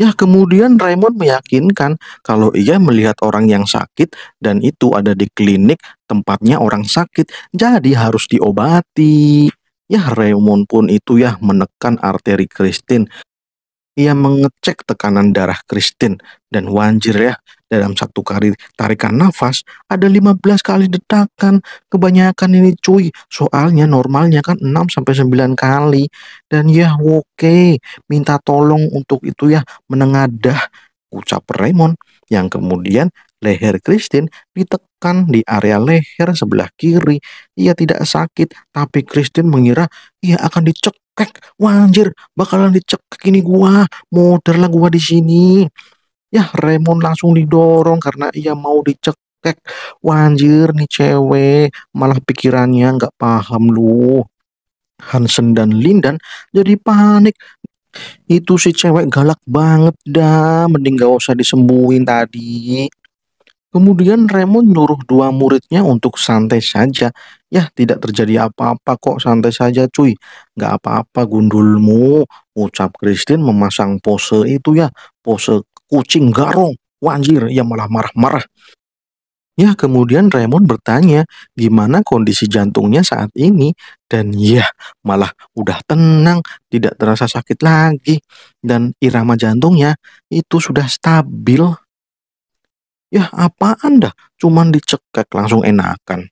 Ya, kemudian Raymond meyakinkan kalau ia melihat orang yang sakit dan itu ada di klinik tempatnya orang sakit, jadi harus diobati. Ya, Raymond pun itu ya menekan arteri Kristin. Ia mengecek tekanan darah Kristin dan wanjir ya, dalam 1 kali tarikan nafas ada 15 kali detakan. Kebanyakan ini cuy, soalnya normalnya kan 6-9 kali. Dan ya oke, minta tolong untuk itu ya menengadah, ucap Raymond. Yang kemudian leher Kristin ditekan di area leher sebelah kiri. Ia tidak sakit, tapi Kristin mengira ia akan dicekik. Wanjir, bakalan dicekik ini gua. Modar lah gua di sini. Ya, Raymond langsung didorong karena ia mau dicekik. Wanjir nih cewek, malah pikirannya nggak paham lu. Hansen dan Lindan jadi panik. Itu si cewek galak banget dah, mending gak usah disembuhin tadi. Kemudian Raymond nyuruh 2 muridnya untuk santai saja. Ya, tidak terjadi apa-apa kok, santai saja cuy. Gak apa-apa gundulmu, ucap Kristin memasang pose itu ya, pose kucing garong. Wanjir, ya malah marah-marah. Ya, kemudian Raymond bertanya gimana kondisi jantungnya saat ini. Dan ya, malah udah tenang, tidak terasa sakit lagi. Dan irama jantungnya itu sudah stabil. Ya apaan dah, cuman dicekek langsung enakan.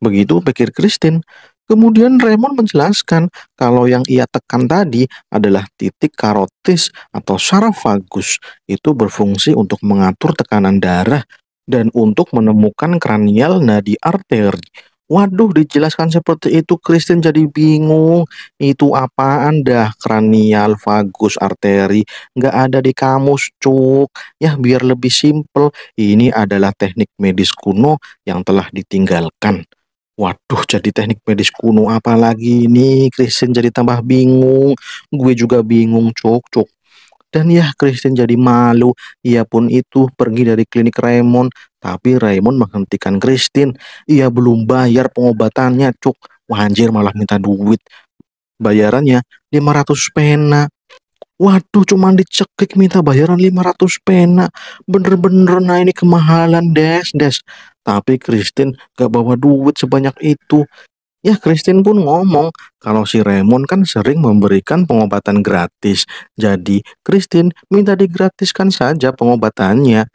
Begitu pikir Kristin. Kemudian Raymond menjelaskan kalau yang ia tekan tadi adalah titik karotis atau saraf vagus. Itu berfungsi untuk mengatur tekanan darah dan untuk menemukan kranial nadi arteri. Waduh, dijelaskan seperti itu Kristin jadi bingung. Itu apaan dah kranial vagus arteri? Nggak ada di kamus, cuk. Ya biar lebih simpel, ini adalah teknik medis kuno yang telah ditinggalkan. Waduh, jadi teknik medis kuno apa lagi ini? Kristin jadi tambah bingung. Gue juga bingung, cuk. Dan ya Kristin jadi malu. Ia pun itu pergi dari klinik Raymond. Tapi Raymond menghentikan Kristin. Ia belum bayar pengobatannya, cuk. Wanjir, malah minta duit. Bayarannya 500 pena. Waduh, cuman dicekik minta bayaran 500 pena. Bener-bener nah ini kemahalan, des. Tapi Kristin gak bawa duit sebanyak itu. Ya, Kristin pun ngomong kalau si Raymond kan sering memberikan pengobatan gratis. Jadi, Kristin minta digratiskan saja pengobatannya.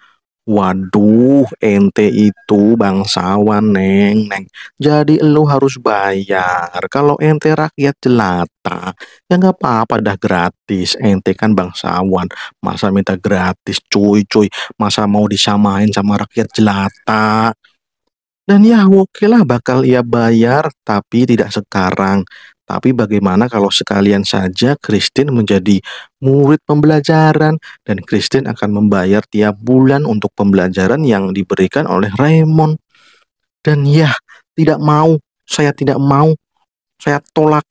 Waduh, ente itu bangsawan, Neng. Jadi lu harus bayar. Kalau ente rakyat jelata, ya nggak apa-apa dah, gratis. Ente kan bangsawan, masa minta gratis, cuy. Masa mau disamain sama rakyat jelata? Dan ya oke lah, bakal ia bayar, tapi tidak sekarang. Tapi bagaimana kalau sekalian saja Kristin menjadi murid pembelajaran, dan Kristin akan membayar tiap bulan untuk pembelajaran yang diberikan oleh Raymond. Dan ya, tidak mau, saya tolak.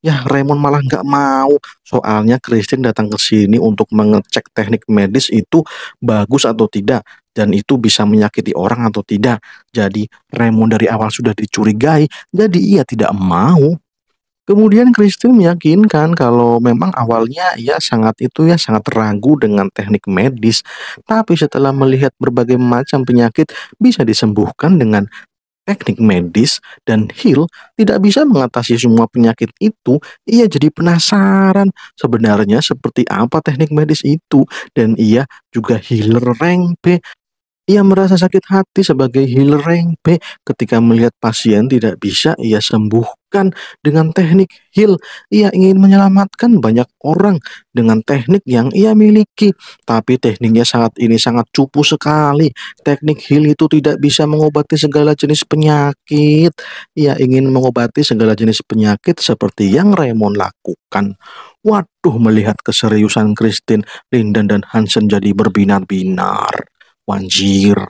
Ya, Raymond malah nggak mau. Soalnya Kristin datang ke sini untuk mengecek teknik medis itu bagus atau tidak, dan itu bisa menyakiti orang atau tidak. Jadi Raymond dari awal sudah dicurigai, jadi ia tidak mau. Kemudian Kristin meyakinkan kalau memang awalnya ia sangat ragu dengan teknik medis, tapi setelah melihat berbagai macam penyakit bisa disembuhkan dengan teknik medis dan heal tidak bisa mengatasi semua penyakit itu, ia jadi penasaran sebenarnya seperti apa teknik medis itu, dan ia juga healer rank B. Ia merasa sakit hati sebagai healer rank B ketika melihat pasien tidak bisa ia sembuhkan dengan teknik heal. Ia ingin menyelamatkan banyak orang dengan teknik yang ia miliki, tapi tekniknya sangat cupu sekali. Teknik heal itu tidak bisa mengobati segala jenis penyakit. Ia ingin mengobati segala jenis penyakit seperti yang Raymond lakukan. Waduh, melihat keseriusan Kristin, Linden dan Hansen jadi berbinar-binar. Wanjir,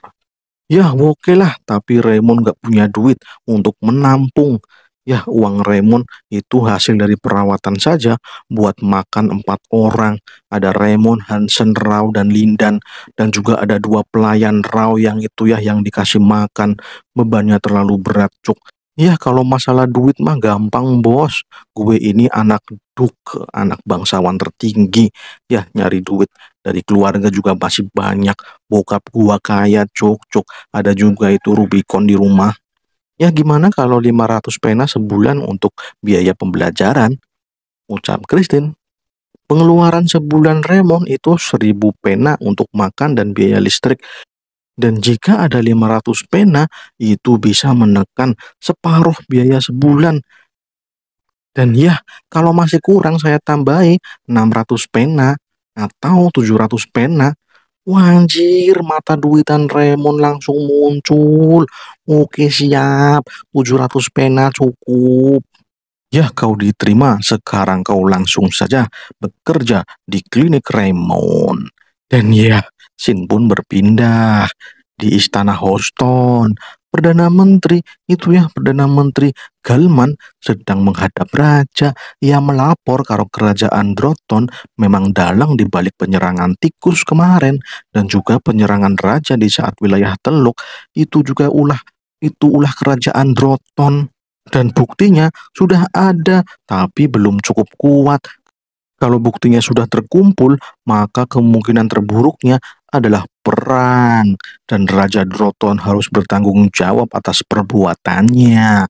ya oke lah, tapi Raymond gak punya duit untuk menampung. Ya, uang Raymond itu hasil dari perawatan saja buat makan 4 orang. Ada Raymond, Hansen, Rau, dan Lindan. Dan juga ada 2 pelayan Rau yang itu ya yang dikasih makan. Bebannya terlalu berat, Cuk. Ya, kalau masalah duit mah gampang, Bos. Gue ini anak duke, anak bangsawan tertinggi. Ya, nyari duit dari keluarga juga masih banyak. Bokap gua kaya, Cuk. Ada juga itu Rubicon di rumah. Ya gimana kalau 500 pena sebulan untuk biaya pembelajaran? Ucap Kristin. Pengeluaran sebulan Raymond itu 1000 pena untuk makan dan biaya listrik. Dan jika ada 500 pena, itu bisa menekan separuh biaya sebulan. Dan ya, kalau masih kurang saya tambahi 600 pena. Atau 700 pena. Wanjir, mata duitan Raymond langsung muncul. Oke, siap, 700 pena cukup. Ya, kau diterima. Sekarang kau langsung saja bekerja di klinik Raymond. Dan ya, Sin pun berpindah di istana Houston. Perdana Menteri itu ya, Perdana Menteri Galman sedang menghadap raja. Ia melapor kalau kerajaan Droton memang dalang di balik penyerangan tikus kemarin, dan juga penyerangan raja di saat wilayah Teluk itu juga ulah kerajaan Droton, dan buktinya sudah ada tapi belum cukup kuat. Kalau buktinya sudah terkumpul, maka kemungkinan terburuknya adalah perang, dan Raja Droton harus bertanggung jawab atas perbuatannya.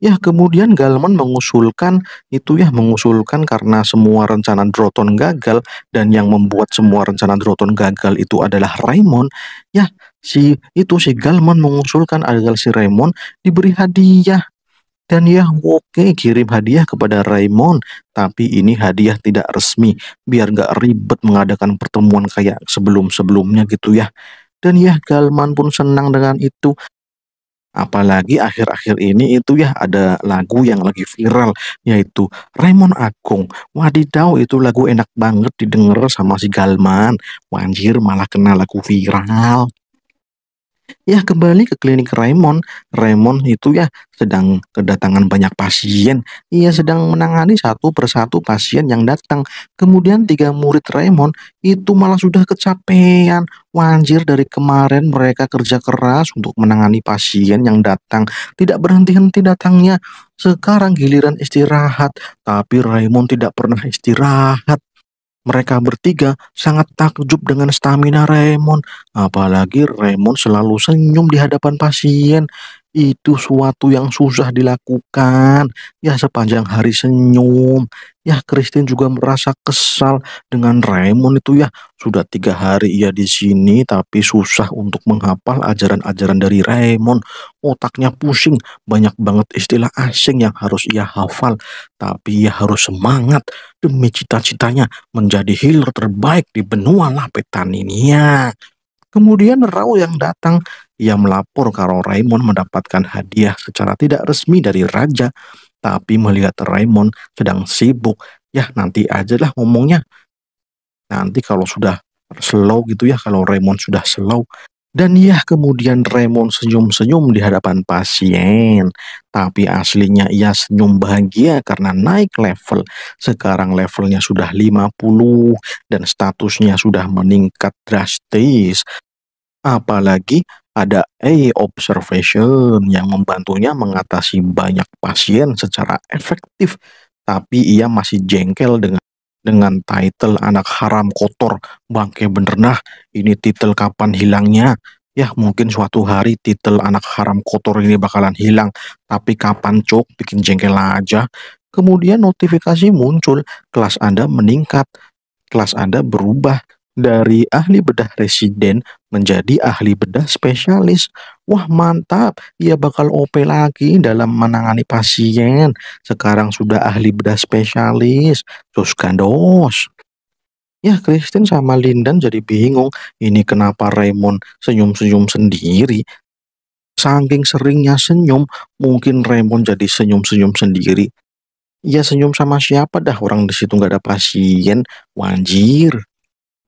Ya, kemudian Galman mengusulkan karena semua rencana Droton gagal, dan yang membuat semua rencana Droton gagal itu adalah Raymond. Ya, si Galman mengusulkan agar si Raymond diberi hadiah. Dan ya oke, kirim hadiah kepada Raymond, tapi ini hadiah tidak resmi, biar gak ribet mengadakan pertemuan kayak sebelum-sebelumnya gitu ya. Dan ya Galman pun senang dengan itu. Apalagi akhir-akhir ini itu ya ada lagu yang lagi viral, yaitu Raymond Agung. Wadidaw, itu lagu enak banget didengar sama si Galman. Wanjir, malah kena lagu viral. Ya, kembali ke klinik Raymond. Raymond itu ya sedang kedatangan banyak pasien. Ia sedang menangani satu persatu pasien yang datang. Kemudian 3 murid Raymond itu malah sudah kecapean. Wanjir, dari kemarin mereka kerja keras untuk menangani pasien yang datang. Tidak berhenti-henti datangnya. Sekarang giliran istirahat, tapi Raymond tidak pernah istirahat. Mereka bertiga sangat takjub dengan stamina Raymond, apalagi Raymond selalu senyum di hadapan pasien. itu suatu yang susah dilakukan. Ya sepanjang hari senyum. Ya Kristin juga merasa kesal dengan Raymond itu ya. Sudah 3 hari ia di sini tapi susah untuk menghafal ajaran-ajaran dari Raymond. Otaknya pusing, banyak banget istilah asing yang harus ia hafal. Tapi ia harus semangat demi cita-citanya menjadi healer terbaik di benua Lapetanenia. Kemudian Rau yang datang, ia melapor kalau Raymond mendapatkan hadiah secara tidak resmi dari raja. Tapi melihat Raymond sedang sibuk, ya nanti ajalah ngomongnya. Nanti kalau sudah slow gitu ya, kalau Raymond sudah slow. Dan ya kemudian Raymond senyum-senyum di hadapan pasien. Tapi aslinya ia senyum bahagia karena naik level. Sekarang levelnya sudah 50 dan statusnya sudah meningkat drastis. Apalagi ada AI observation yang membantunya mengatasi banyak pasien secara efektif. Tapi ia masih jengkel dengan titel anak haram kotor. Bangke bener nah, ini titel kapan hilangnya? Ya mungkin suatu hari titel anak haram kotor ini bakalan hilang, tapi kapan cok, bikin jengkel aja. Kemudian notifikasi muncul, kelas Anda meningkat, kelas Anda berubah dari ahli bedah residen menjadi ahli bedah spesialis. Wah mantap, ia bakal OP lagi dalam menangani pasien. Sekarang sudah ahli bedah spesialis. Terus gandos. Ya Kristin sama Lindan jadi bingung. Ini kenapa Raymond senyum-senyum sendiri? Saking seringnya senyum, mungkin Raymond jadi senyum-senyum sendiri. Ia senyum sama siapa dah, orang di situ nggak ada pasien. Wanjir.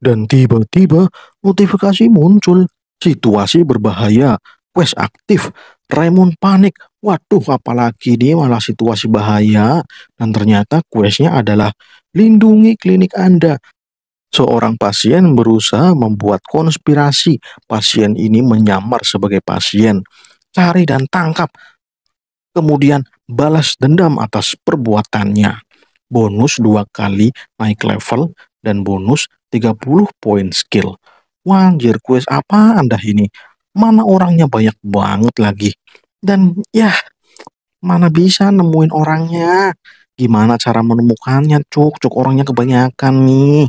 Dan tiba-tiba notifikasi muncul, situasi berbahaya, quest aktif. Raymond panik, waduh apalagi ini malah situasi bahaya. Dan ternyata questnya adalah lindungi klinik Anda. Seorang pasien berusaha membuat konspirasi, pasien ini menyamar sebagai pasien. Cari dan tangkap, kemudian balas dendam atas perbuatannya. Bonus 2 kali naik level dan bonus 30 poin skill. Wanjir, kuis apa Anda ini? Mana orangnya banyak banget lagi. Dan ya, mana bisa nemuin orangnya? Gimana cara menemukannya, cuk? Cuk, orangnya kebanyakan nih.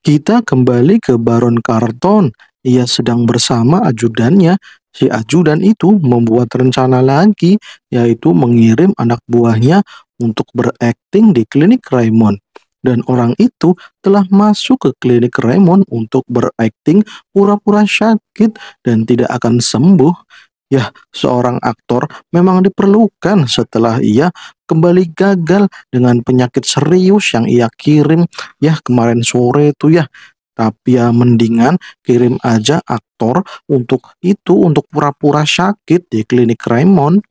Kita kembali ke Baron Carlton. Ia sedang bersama ajudannya. Si ajudan itu membuat rencana lagi, yaitu mengirim anak buahnya untuk berakting di klinik Raymond. Dan orang itu telah masuk ke klinik Raymond untuk berakting pura-pura sakit dan tidak akan sembuh. Ya, seorang aktor memang diperlukan setelah ia kembali gagal dengan penyakit serius yang ia kirim. Ya, kemarin sore itu ya. Tapi ya mendingan kirim aja aktor untuk pura-pura sakit di klinik Raymond.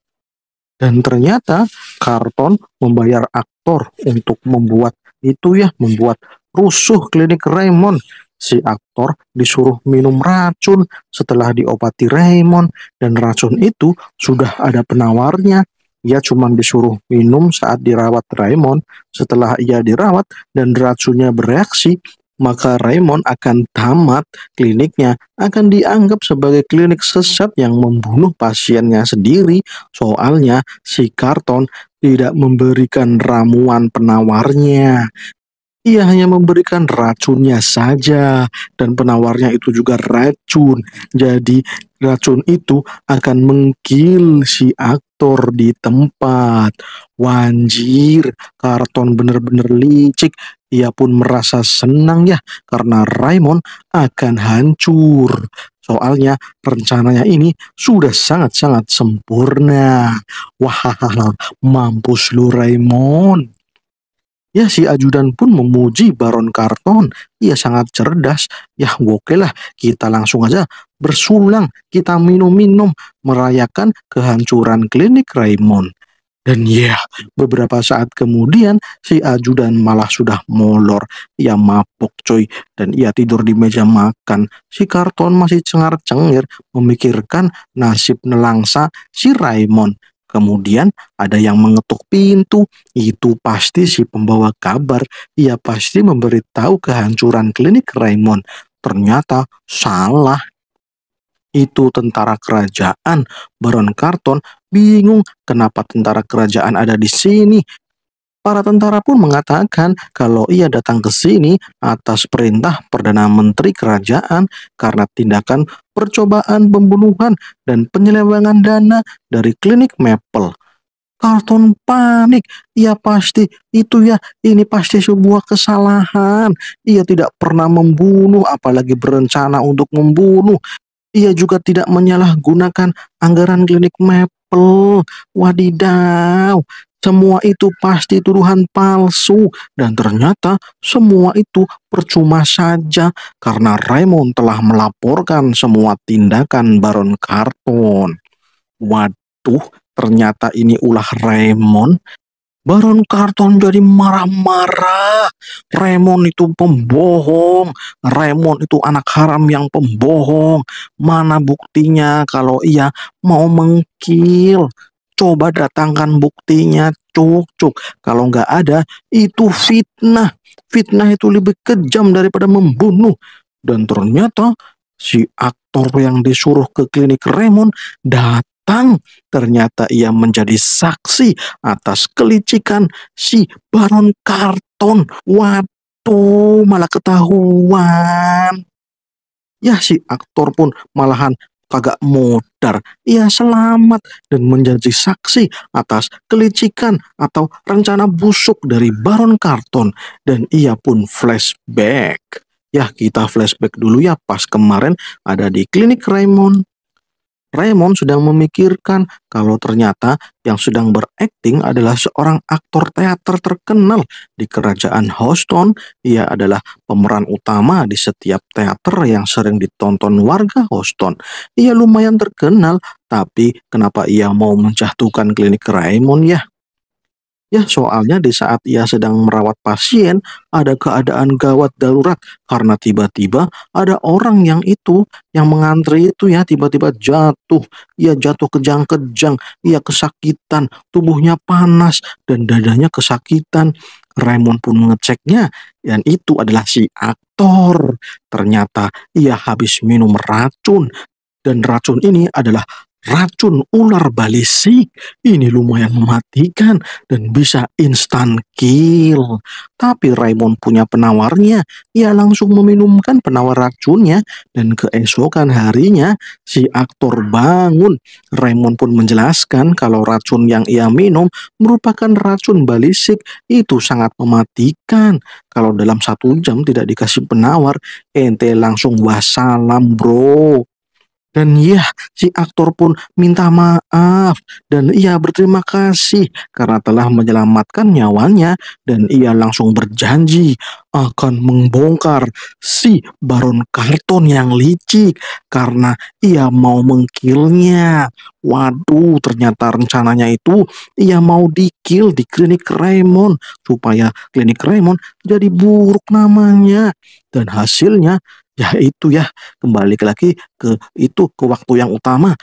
Dan ternyata Carlton membayar aktor untuk membuat itu ya, membuat rusuh klinik Raymond. Si aktor disuruh minum racun. Setelah diobati Raymond dan racun itu sudah ada penawarnya. Ia cuma disuruh minum saat dirawat Raymond. Setelah ia dirawat dan racunnya bereaksi, maka Raymond akan tamat kliniknya, akan dianggap sebagai klinik sesat yang membunuh pasiennya sendiri. Soalnya si Carlton tidak memberikan ramuan penawarnya. Ia hanya memberikan racunnya saja, dan penawarnya itu juga racun. Jadi racun itu akan mengkill si aktor di tempat. Wanjir, Carlton bener-bener licik. Ia pun merasa senang ya, karena Raymond akan hancur. Soalnya rencananya ini sudah sangat-sangat sempurna. Wah, mampus lu Raymond. Ya si ajudan pun memuji Baron Carlton. Ia sangat cerdas. Yah oke lah, kita langsung aja bersulang. Kita minum-minum merayakan kehancuran klinik Raymond. Dan ya, beberapa saat kemudian si ajudan malah sudah molor. Ia mabuk coy, dan ia tidur di meja makan. Si Carlton masih cengar-cengir memikirkan nasib nelangsa si Raymond. Kemudian ada yang mengetuk pintu. Itu pasti si pembawa kabar. Ia pasti memberitahu kehancuran klinik Raymond. Ternyata salah. itu tentara kerajaan. Baron Carlton bingung kenapa tentara kerajaan ada di sini. Para tentara pun mengatakan kalau ia datang ke sini atas perintah Perdana Menteri Kerajaan karena tindakan percobaan pembunuhan dan penyelewengan dana dari klinik Maple. Carlton panik, ia pasti, itu ya, ini pasti sebuah kesalahan. Ia tidak pernah membunuh, apalagi berencana untuk membunuh. Ia juga tidak menyalahgunakan anggaran klinik Maple. Wadidaw, semua itu pasti tuduhan palsu. Dan ternyata semua itu percuma saja, karena Raymond telah melaporkan semua tindakan Baron Carlton. Waduh. Ternyata ini ulah Raymond. Baron Carlton jadi marah-marah. Raymond itu pembohong. Raymond itu anak haram yang pembohong. Mana buktinya kalau ia mau mengkill? Coba datangkan buktinya, cuk. Kalau nggak ada, itu fitnah. Fitnah itu lebih kejam daripada membunuh. Dan ternyata si aktor yang disuruh ke klinik Raymond datang. Ternyata ia menjadi saksi atas kelicikan si Baron Carlton. Waduh, malah ketahuan. Ya, si aktor pun malahan kagak modar. Ia selamat dan menjadi saksi atas kelicikan atau rencana busuk dari Baron Carlton. Dan ia pun flashback. Ya, kita flashback dulu ya, pas kemarin ada di klinik Raymond. Raymond sedang memikirkan kalau ternyata yang sedang berakting adalah seorang aktor teater terkenal di kerajaan Houston. Ia adalah pemeran utama di setiap teater yang sering ditonton warga Houston. Ia lumayan terkenal, tapi kenapa ia mau menjatuhkan klinik Raymond ya? Ya, soalnya di saat ia sedang merawat pasien, ada keadaan gawat darurat karena tiba-tiba ada orang yang mengantri itu ya, tiba-tiba jatuh. Ia jatuh kejang-kejang, ia kesakitan, tubuhnya panas dan dadanya kesakitan. Raymond pun mengeceknya dan itu adalah si aktor. Ternyata ia habis minum racun dan racun ini adalah racun ular balisik. Ini lumayan mematikan dan bisa instan kill. Tapi Raymond punya penawarnya. Ia langsung meminumkan penawar racunnya dan keesokan harinya si aktor bangun. Raymond pun menjelaskan kalau racun yang ia minum merupakan racun balisik. Itu sangat mematikan. Kalau dalam 1 jam tidak dikasih penawar, ente langsung wassalam bro. Dan ya, si aktor pun minta maaf dan ia berterima kasih karena telah menyelamatkan nyawanya dan ia langsung berjanji akan membongkar si Baron Carlton yang licik karena ia mau mengkillnya. Waduh, ternyata rencananya itu ia mau dikill di klinik Raymond supaya klinik Raymond jadi buruk namanya. Dan hasilnya ya itu ya, kembali lagi ke waktu yang utama.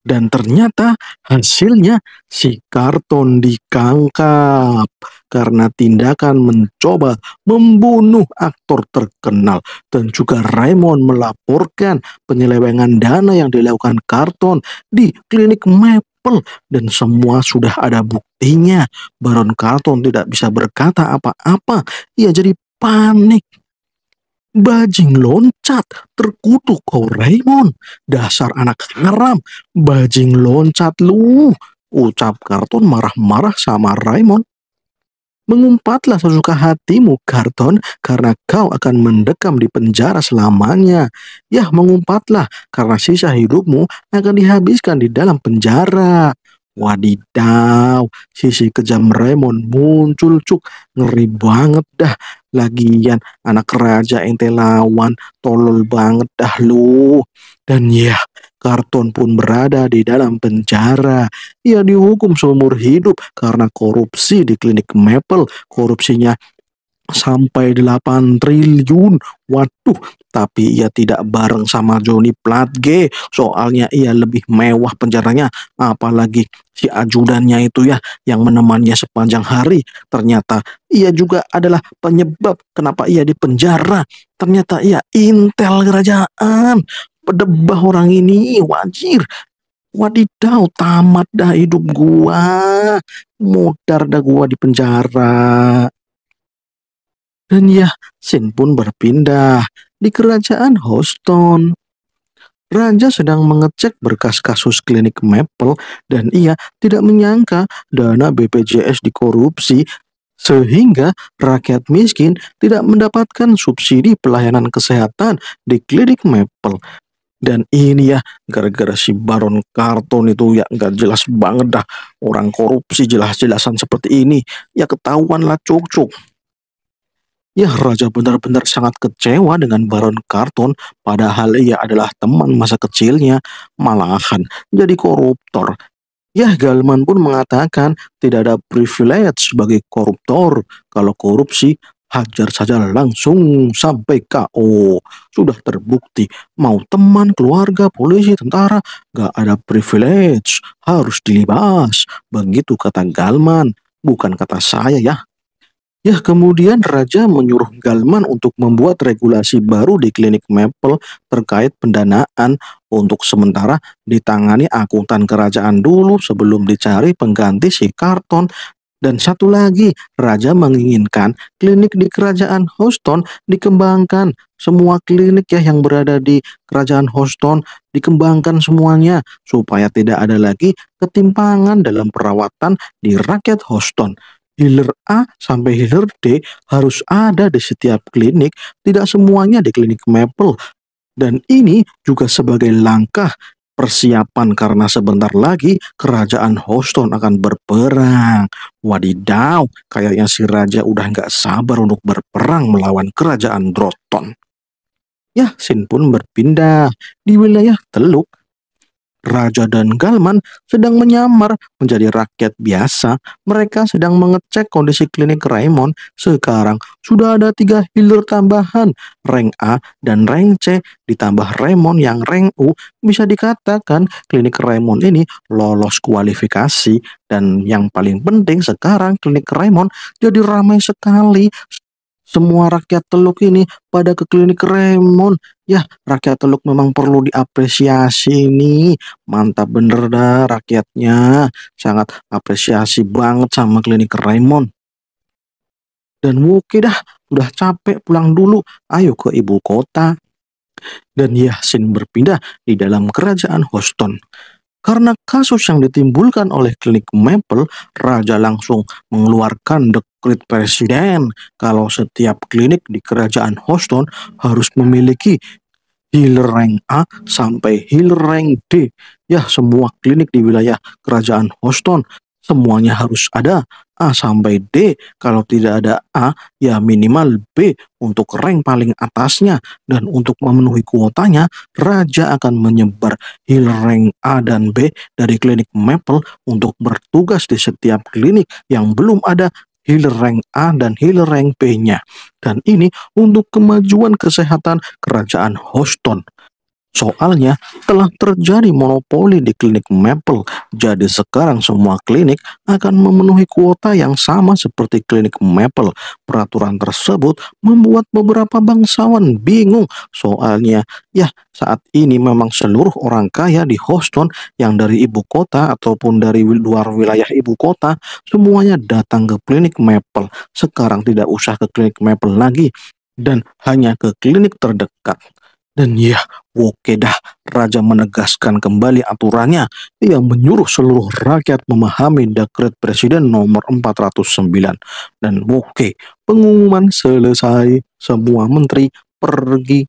Dan ternyata hasilnya si Carlton dikangkap karena tindakan mencoba membunuh aktor terkenal. Dan juga Raymond melaporkan penyelewengan dana yang dilakukan Carlton di klinik Maple. Dan semua sudah ada buktinya. Baron Carlton tidak bisa berkata apa-apa. Ia jadi panik. Bajing loncat, terkutuk kau Raymond. Dasar anak haram, bajing loncat lu, ucap Carlton marah-marah sama Raymond. Mengumpatlah sesuka hatimu Carlton, karena kau akan mendekam di penjara selamanya. Yah, mengumpatlah, karena sisa hidupmu akan dihabiskan di dalam penjara. Wadidaw, sisi kejam Raymond muncul cuk, ngeri banget dah. Lagian anak raja ente lawan, tolol banget dah lu. Dan ya, Carlton pun berada di dalam penjara. Ia dihukum seumur hidup karena korupsi di klinik Maple. Korupsinya sampai 8 triliun. Waduh, tapi ia tidak bareng sama Johnny Platge, soalnya ia lebih mewah penjaranya, apalagi si ajudannya itu ya yang menemaninya sepanjang hari. Ternyata ia juga adalah penyebab kenapa ia dipenjara. Ternyata ia intel kerajaan. pedebah orang ini, wajir. Wadidaw, tamat dah hidup gua. Mudar dah gua di penjara. Dan ya, Sin pun berpindah di kerajaan Houston. Raja sedang mengecek berkas kasus klinik Maple dan ia tidak menyangka dana BPJS dikorupsi sehingga rakyat miskin tidak mendapatkan subsidi pelayanan kesehatan di klinik Maple. Dan ini ya, gara-gara si Baron Carlton itu ya nggak jelas banget dah. Orang korupsi jelas-jelasan seperti ini. Ya ketahuan lah cuk-cuk. Ya, Raja benar-benar sangat kecewa dengan Baron Carlton. Padahal ia adalah teman masa kecilnya. Malahan jadi koruptor. Ya, Galman pun mengatakan tidak ada privilege sebagai koruptor. Kalau korupsi, hajar saja langsung sampai KO. Sudah terbukti, mau teman, keluarga, polisi, tentara, gak ada privilege, harus dilibas. Begitu kata Galman, bukan kata saya ya. Ya, kemudian Raja menyuruh Galman untuk membuat regulasi baru di klinik Maple terkait pendanaan. Untuk sementara ditangani akuntan kerajaan dulu sebelum dicari pengganti si Carlton. Dan satu lagi, Raja menginginkan klinik di kerajaan Houston dikembangkan. Semua klinik ya yang berada di kerajaan Houston dikembangkan semuanya. Supaya tidak ada lagi ketimpangan dalam perawatan di rakyat Houston. Healer A sampai healer D harus ada di setiap klinik. Tidak semuanya di klinik Maple. Dan ini juga sebagai langkah persiapan karena sebentar lagi kerajaan Houston akan berperang. Wadidaw, kayaknya si Raja udah nggak sabar untuk berperang melawan kerajaan Droton. Ya, Sin pun berpindah di wilayah Teluk. Raja dan Galman sedang menyamar menjadi rakyat biasa. Mereka sedang mengecek kondisi klinik Raymond. Sekarang sudah ada 3 healer tambahan, rank A dan rank C ditambah Raymond yang rank U. Bisa dikatakan klinik Raymond ini lolos kualifikasi. Dan yang paling penting sekarang klinik Raymond jadi ramai sekali. Semua rakyat Teluk ini pada ke klinik Raymond. Ya, rakyat Teluk memang perlu diapresiasi nih. Mantap bener dah rakyatnya. Sangat apresiasi banget sama klinik Raymond. Dan oke dah, udah capek pulang dulu. Ayo ke ibu kota. Dan Yasin berpindah di dalam kerajaan Houston. Karena kasus yang ditimbulkan oleh klinik Maple, Raja langsung mengeluarkan dekret presiden kalau setiap klinik di kerajaan Houston harus memiliki healer rank A sampai healer rank D. Ya, semua klinik di wilayah kerajaan Houston semuanya harus ada A sampai D. Kalau tidak ada A, ya minimal B untuk rank paling atasnya. Dan untuk memenuhi kuotanya, Raja akan menyebar healer rank A dan B dari klinik Maple untuk bertugas di setiap klinik yang belum ada healer rank A dan healer rank B-nya. Dan ini untuk kemajuan kesehatan kerajaan Houston. Soalnya telah terjadi monopoli di klinik Maple, jadi sekarang semua klinik akan memenuhi kuota yang sama seperti klinik Maple. Peraturan tersebut membuat beberapa bangsawan bingung. Soalnya ya saat ini memang seluruh orang kaya di Houston yang dari ibu kota ataupun dari luar wilayah ibu kota semuanya datang ke klinik Maple. Sekarang tidak usah ke klinik Maple lagi dan hanya ke klinik terdekat. Dan ya, oke dah, Raja menegaskan kembali aturannya yang menyuruh seluruh rakyat memahami dekret presiden nomor 409. Dan oke, pengumuman selesai, semua menteri pergi.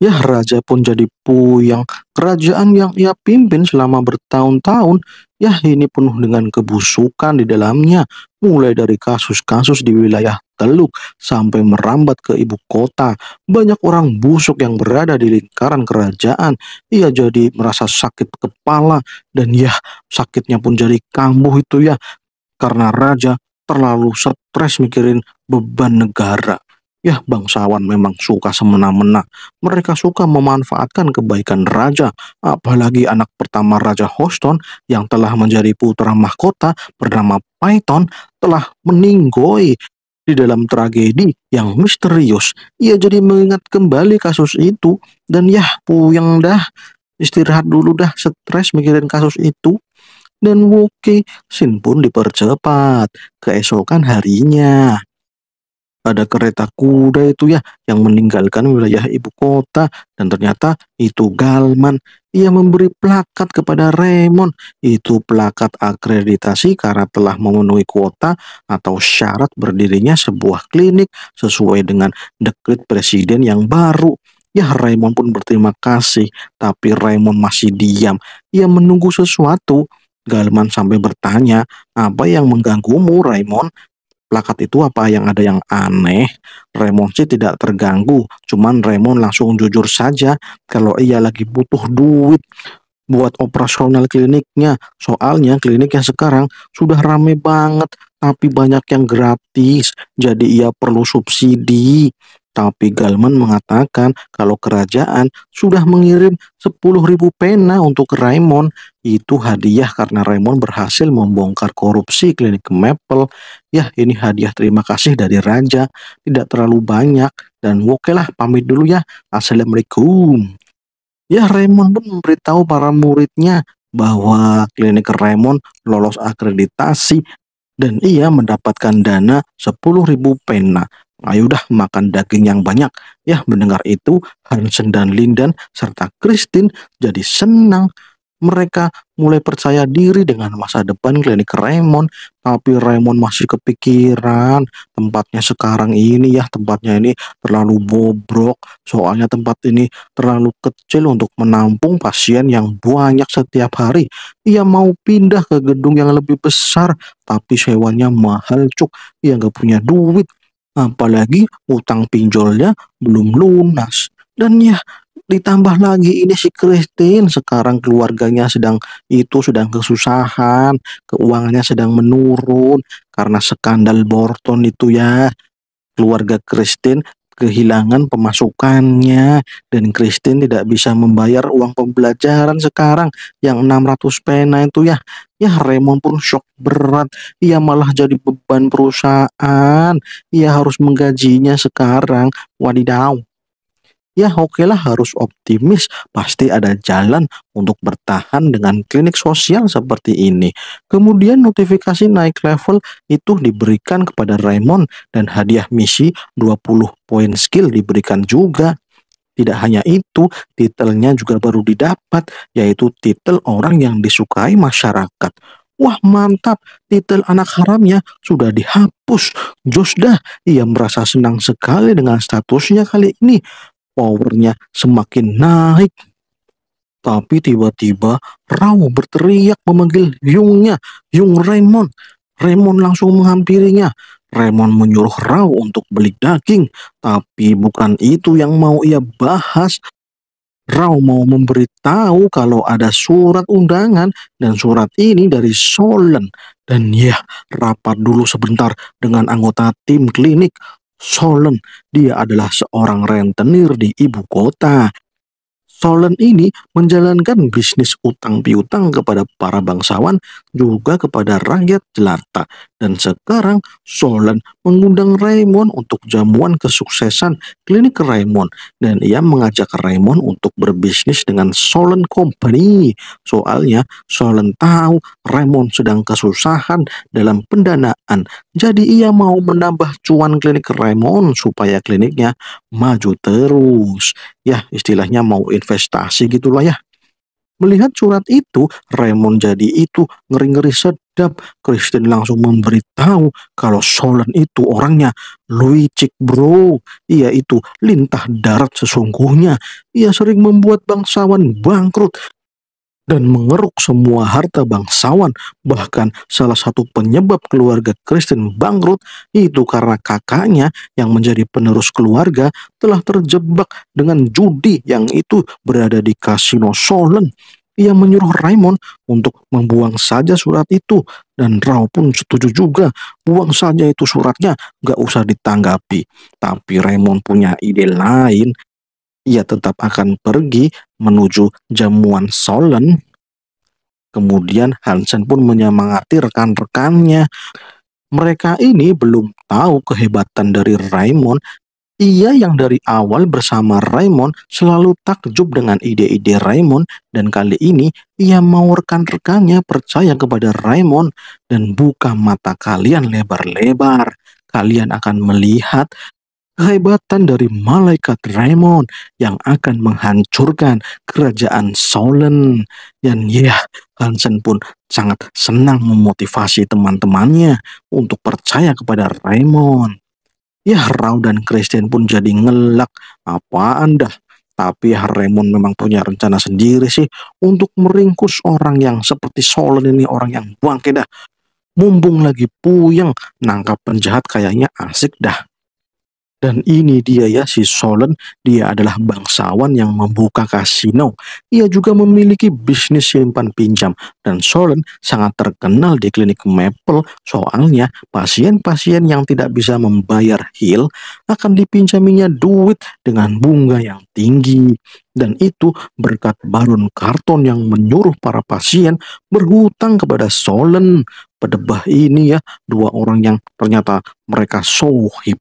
Ya, Raja pun jadi puyeng. Kerajaan yang ia pimpin selama bertahun-tahun, ya ini penuh dengan kebusukan di dalamnya. Mulai dari kasus-kasus di wilayah Teluk sampai merambat ke ibu kota. Banyak orang busuk yang berada di lingkaran kerajaan. Ia jadi merasa sakit kepala. Dan ya, sakitnya pun jadi kambuh itu ya. Karena Raja terlalu stres mikirin beban negara. Ya, bangsawan memang suka semena-mena. Mereka suka memanfaatkan kebaikan Raja. Apalagi anak pertama Raja Houston yang telah menjadi putra mahkota bernama Python telah meninggoi Di dalam tragedi yang misterius, ia jadi mengingat kembali kasus itu, dan yah puyeng dah, istirahat dulu dah, stres mikirin kasus itu. Dan Woki Sin pun dipercepat keesokan harinya. Ada kereta kuda itu ya yang meninggalkan wilayah ibu kota, dan ternyata itu Galman. Ia memberi plakat kepada Raymond. Itu plakat akreditasi karena telah memenuhi kuota atau syarat berdirinya sebuah klinik sesuai dengan dekret presiden yang baru. Ya, Raymond pun berterima kasih, tapi Raymond masih diam. Ia menunggu sesuatu. Galman sampai bertanya, "Apa yang mengganggumu, Raymond? Plakat itu apa yang ada yang aneh?" Raymond sih tidak terganggu, cuman Raymond langsung jujur saja kalau ia lagi butuh duit buat operasional kliniknya. Soalnya kliniknya sekarang sudah rame banget, tapi banyak yang gratis, jadi ia perlu subsidi. Tapi Galman mengatakan kalau kerajaan sudah mengirim 10.000 pena untuk Raymond. Itu hadiah karena Raymond berhasil membongkar korupsi klinik Maple. Yah, ini hadiah terima kasih dari Raja. Tidak terlalu banyak. Dan oke lah, pamit dulu ya. Assalamualaikum. Ya, Raymond pun memberitahu para muridnya bahwa klinik Raymond lolos akreditasi. Dan ia mendapatkan dana 10.000 pena. Ayo dah makan daging yang banyak. Yah, mendengar itu, Hansen dan Linden serta Kristin jadi senang. Mereka mulai percaya diri dengan masa depan klinik Raymond. Tapi Raymond masih kepikiran tempatnya sekarang ini. Ya, tempatnya ini terlalu bobrok. Soalnya tempat ini terlalu kecil untuk menampung pasien yang banyak setiap hari. Ia mau pindah ke gedung yang lebih besar, tapi sewanya mahal cuk. Ia nggak punya duit, apalagi utang pinjolnya belum lunas. Dan ya, ditambah lagi ini si Kristin sekarang keluarganya sedang kesusahan, keuangannya sedang menurun karena skandal Borton itu ya. Keluarga Kristin kehilangan pemasukannya, dan Kristin tidak bisa membayar uang pembelajaran sekarang yang 600 pena itu ya. Ya, Raymond pun shock berat. Ia malah jadi beban perusahaan. Ia harus menggajinya sekarang. Wadidaw. Ya, okelah, harus optimis, pasti ada jalan untuk bertahan dengan klinik sosial seperti ini. Kemudian notifikasi naik level itu diberikan kepada Raymond, dan hadiah misi 20 poin skill diberikan juga. Tidak hanya itu, titelnya juga baru didapat, yaitu titel orang yang disukai masyarakat. Wah, mantap, titel anak haramnya sudah dihapus. Jos dah, ia merasa senang sekali dengan statusnya kali ini. Powernya semakin naik. Tapi tiba-tiba Rau berteriak memanggil Hyungnya, Hyung Raymond. Raymond langsung menghampirinya. Raymond menyuruh Rau untuk beli daging, tapi bukan itu yang mau ia bahas. Rau mau memberitahu kalau ada surat undangan, dan surat ini dari Solen. Dan ya, rapat dulu sebentar dengan anggota tim klinik. Solen, dia adalah seorang rentenir di ibu kota. Solen ini menjalankan bisnis utang piutang kepada para bangsawan, juga kepada rakyat jelata. Dan sekarang Solen mengundang Raymond untuk jamuan kesuksesan klinik Raymond. Dan ia mengajak Raymond untuk berbisnis dengan Solen Company. Soalnya Solen tahu Raymond sedang kesusahan dalam pendanaan. Jadi ia mau menambah cuan klinik Raymond supaya kliniknya maju terus. Ya, istilahnya mau investasi gitulah ya. Melihat surat itu, Raymond jadi itu ngeri-ngeri sedap. Kristin langsung memberitahu kalau Solen itu orangnya licik bro. Ia itu lintah darat sesungguhnya. Ia sering membuat bangsawan bangkrut dan mengeruk semua harta bangsawan. Bahkan salah satu penyebab keluarga Kristin bangkrut itu karena kakaknya yang menjadi penerus keluarga telah terjebak dengan judi yang itu berada di kasino Solen. Ia menyuruh Raymond untuk membuang saja surat itu, dan Rau pun setuju juga. Buang saja itu suratnya, gak usah ditanggapi. Tapi Raymond punya ide lain. Ia tetap akan pergi menuju jamuan Solen. Kemudian Hansen pun menyemangati rekan-rekannya. Mereka ini belum tahu kehebatan dari Raymond. Ia yang dari awal bersama Raymond selalu takjub dengan ide-ide Raymond, dan kali ini ia mau rekan-rekannya percaya kepada Raymond. Dan buka mata kalian lebar-lebar, kalian akan melihat kehebatan dari malaikat Raymond yang akan menghancurkan kerajaan Solen. Dan Hansen pun sangat senang memotivasi teman-temannya untuk percaya kepada Raymond. Rau dan Kristin pun jadi ngelak, apaan dah. Tapi Raymond memang punya rencana sendiri sih untuk meringkus orang yang seperti Solen ini, orang yang bangke dah. Mumpung lagi puyeng, nangkap penjahat kayaknya asik dah. Dan ini dia si Solen, dia adalah bangsawan yang membuka kasino. Ia juga memiliki bisnis simpan pinjam, dan Solen sangat terkenal di klinik Maple. Soalnya pasien-pasien yang tidak bisa membayar heal akan dipinjaminya duit dengan bunga yang tinggi. Dan itu berkat Baron Carlton yang menyuruh para pasien berhutang kepada Solen. Pedebah ini dua orang yang ternyata mereka sohib.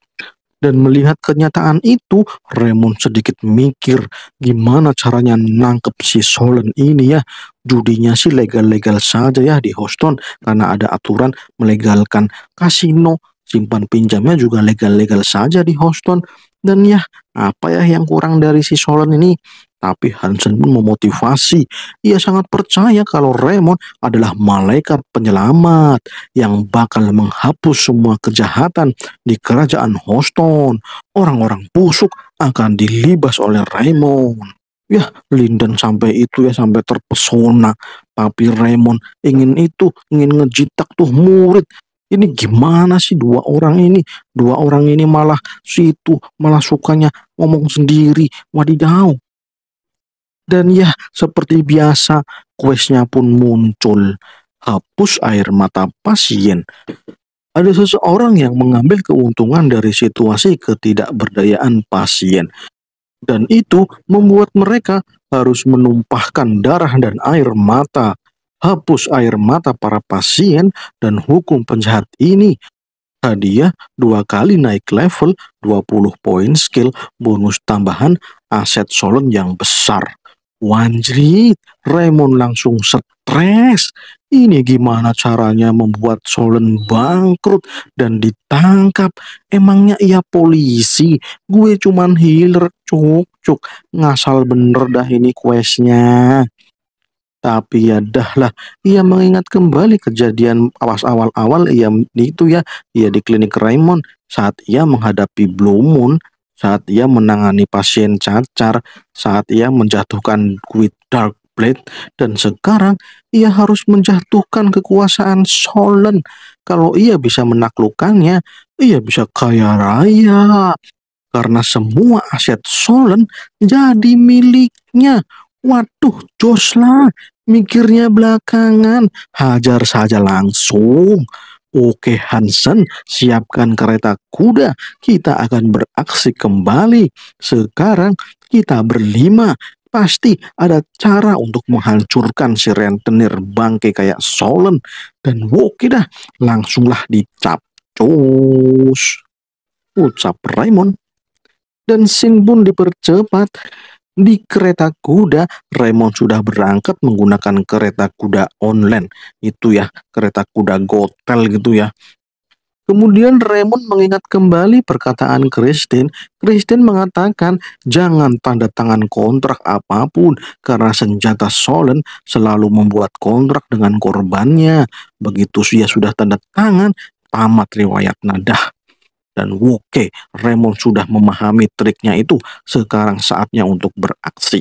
Dan melihat kenyataan itu, Raymond sedikit mikir gimana caranya nangkep si Solen ini Judinya sih legal-legal saja di Houston, karena ada aturan melegalkan kasino. Simpan pinjamnya juga legal-legal saja di Houston. Dan apa yang kurang dari si Solen ini? Tapi Hansen pun memotivasi. Ia sangat percaya kalau Raymond adalah malaikat penyelamat yang bakal menghapus semua kejahatan di kerajaan Houston. Orang-orang busuk akan dilibas oleh Raymond. Linden sampai itu sampai terpesona. Tapi Raymond ingin ngejitak tuh murid. Ini gimana sih dua orang ini malah sukanya ngomong sendiri. Wadidau. Dan seperti biasa, questnya pun muncul. Hapus air mata pasien. Ada seseorang yang mengambil keuntungan dari situasi ketidakberdayaan pasien. Dan itu membuat mereka harus menumpahkan darah dan air mata. Hapus air mata para pasien dan hukum penjahat ini. Hadiah 2 kali naik level, 20 poin skill, bonus tambahan, aset Solen yang besar. Wanjrit, Raymond langsung stres. Ini gimana caranya membuat Solen bangkrut dan ditangkap? Emangnya ia polisi? Gue cuman healer, cuk. Ngasal bener dah ini questnya. Tapi dahlah, ia mengingat kembali kejadian awal-awal ia di klinik Raymond saat ia menghadapi Blue Moon, saat ia menangani pasien cacar, saat ia menjatuhkan Dark Blade, dan sekarang ia harus menjatuhkan kekuasaan Solen. Kalau ia bisa menaklukkannya, ia bisa kaya raya. Karena semua aset Solen jadi miliknya. Waduh, joslah, mikirnya belakangan, hajar saja langsung. Oke Hansen, siapkan kereta kuda, kita akan beraksi kembali. Sekarang kita berlima, pasti ada cara untuk menghancurkan si rentenir bangke kayak Solen. Dan oke dah, langsunglah dicap cus, ucap Raymond. Dan scene pun dipercepat. Di kereta kuda, Raymond sudah berangkat menggunakan kereta kuda online. Itu kereta kuda gotel gitu Kemudian Raymond mengingat kembali perkataan Kristin. Kristin mengatakan jangan tanda tangan kontrak apapun, karena senjata Solen selalu membuat kontrak dengan korbannya. Begitu dia sudah tanda tangan, tamat riwayat nadah. Dan oke, Raymond sudah memahami triknya itu. Sekarang saatnya untuk beraksi.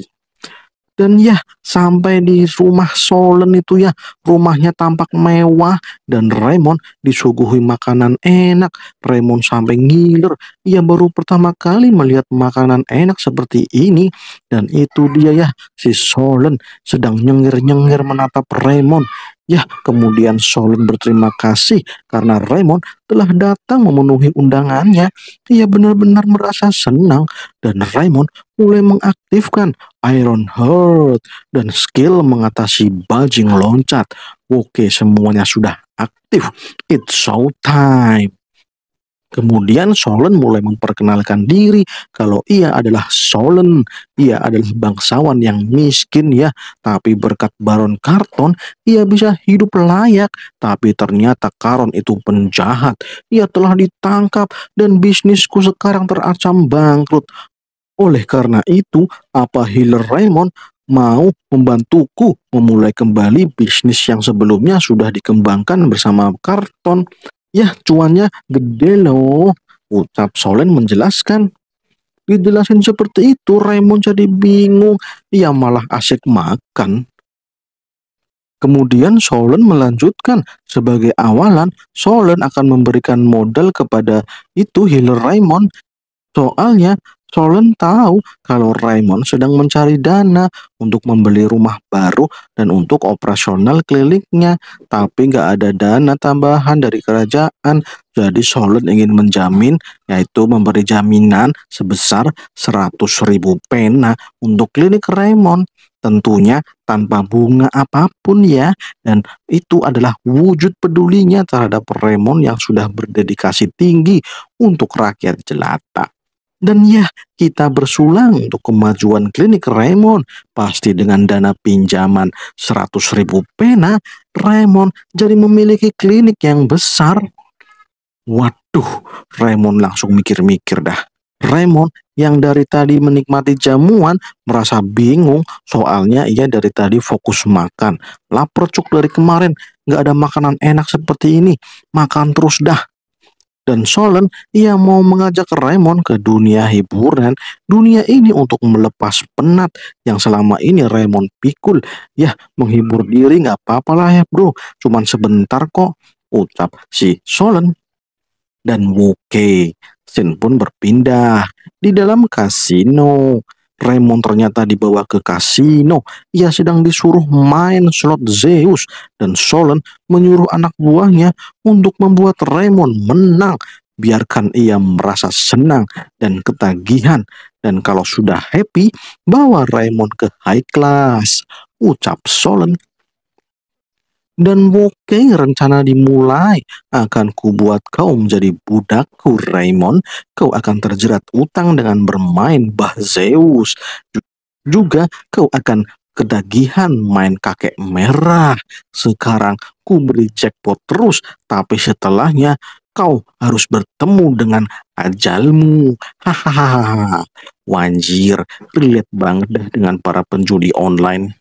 Dan sampai di rumah Solen itu rumahnya tampak mewah. Dan Raymond disuguhi makanan enak. Raymond sampai ngiler. Ia baru pertama kali melihat makanan enak seperti ini. Dan itu dia si Solen sedang nyengir-nyengir menatap Raymond. Kemudian Solen berterima kasih karena Raymond telah datang memenuhi undangannya. Ia benar-benar merasa senang, dan Raymond mulai mengaktifkan Iron Heart dan skill mengatasi bajing loncat. Oke, semuanya sudah aktif. It's show time. Kemudian Solen mulai memperkenalkan diri kalau ia adalah Solen. Ia adalah bangsawan yang miskin ya, tapi berkat Baron Carlton ia bisa hidup layak. Tapi ternyata Carlton itu penjahat. Ia telah ditangkap dan bisnisku sekarang terancam bangkrut. Oleh karena itu, apa healer Raymond mau membantuku memulai kembali bisnis yang sebelumnya sudah dikembangkan bersama Carlton? Ya, cuannya gede loh, ucap Solen menjelaskan. Dijelasin seperti itu, Raymond jadi bingung. Ia malah asyik makan. Kemudian Solen melanjutkan, sebagai awalan, Solen akan memberikan modal kepada itu healer Raymond. Soalnya, Solen tahu kalau Raymond sedang mencari dana untuk membeli rumah baru dan untuk operasional kliniknya. Tapi nggak ada dana tambahan dari kerajaan. Jadi Solen ingin menjamin, yaitu memberi jaminan sebesar 100.000 pena untuk klinik Raymond. Tentunya tanpa bunga apapun ya. Dan itu adalah wujud pedulinya terhadap Raymond yang sudah berdedikasi tinggi untuk rakyat jelata. Dan ya, kita bersulang untuk kemajuan klinik Raymond. Pasti dengan dana pinjaman 100.000 pena, Raymond jadi memiliki klinik yang besar. Waduh, Raymond langsung mikir-mikir dah. Raymond yang dari tadi menikmati jamuan merasa bingung, soalnya ia dari tadi fokus makan. Lapar cuk dari kemarin, nggak ada makanan enak seperti ini. Makan terus dah. Dan Solen, ia mau mengajak Raymond ke dunia hiburan. Dunia ini untuk melepas penat yang selama ini Raymond pikul. Ya, menghibur diri nggak apa-apa lah ya bro, cuman sebentar kok, ucap si Solen. Dan oke, Sin pun berpindah di dalam kasino. Raymond ternyata dibawa ke kasino. Ia sedang disuruh main slot Zeus. Dan Solen menyuruh anak buahnya untuk membuat Raymond menang. Biarkan ia merasa senang dan ketagihan. Dan kalau sudah happy, bawa Raymond ke high class, ucap Solen. Dan oke, rencana dimulai. Akan kubuat kau menjadi budakku, Raymond. Kau akan terjerat utang dengan bermain bah Zeus. Juga kau akan kedagihan main kakek merah. Sekarang ku beri jackpot terus, tapi setelahnya kau harus bertemu dengan ajalmu. Hahaha. Wanjir, relate banget dah dengan para penjudi online.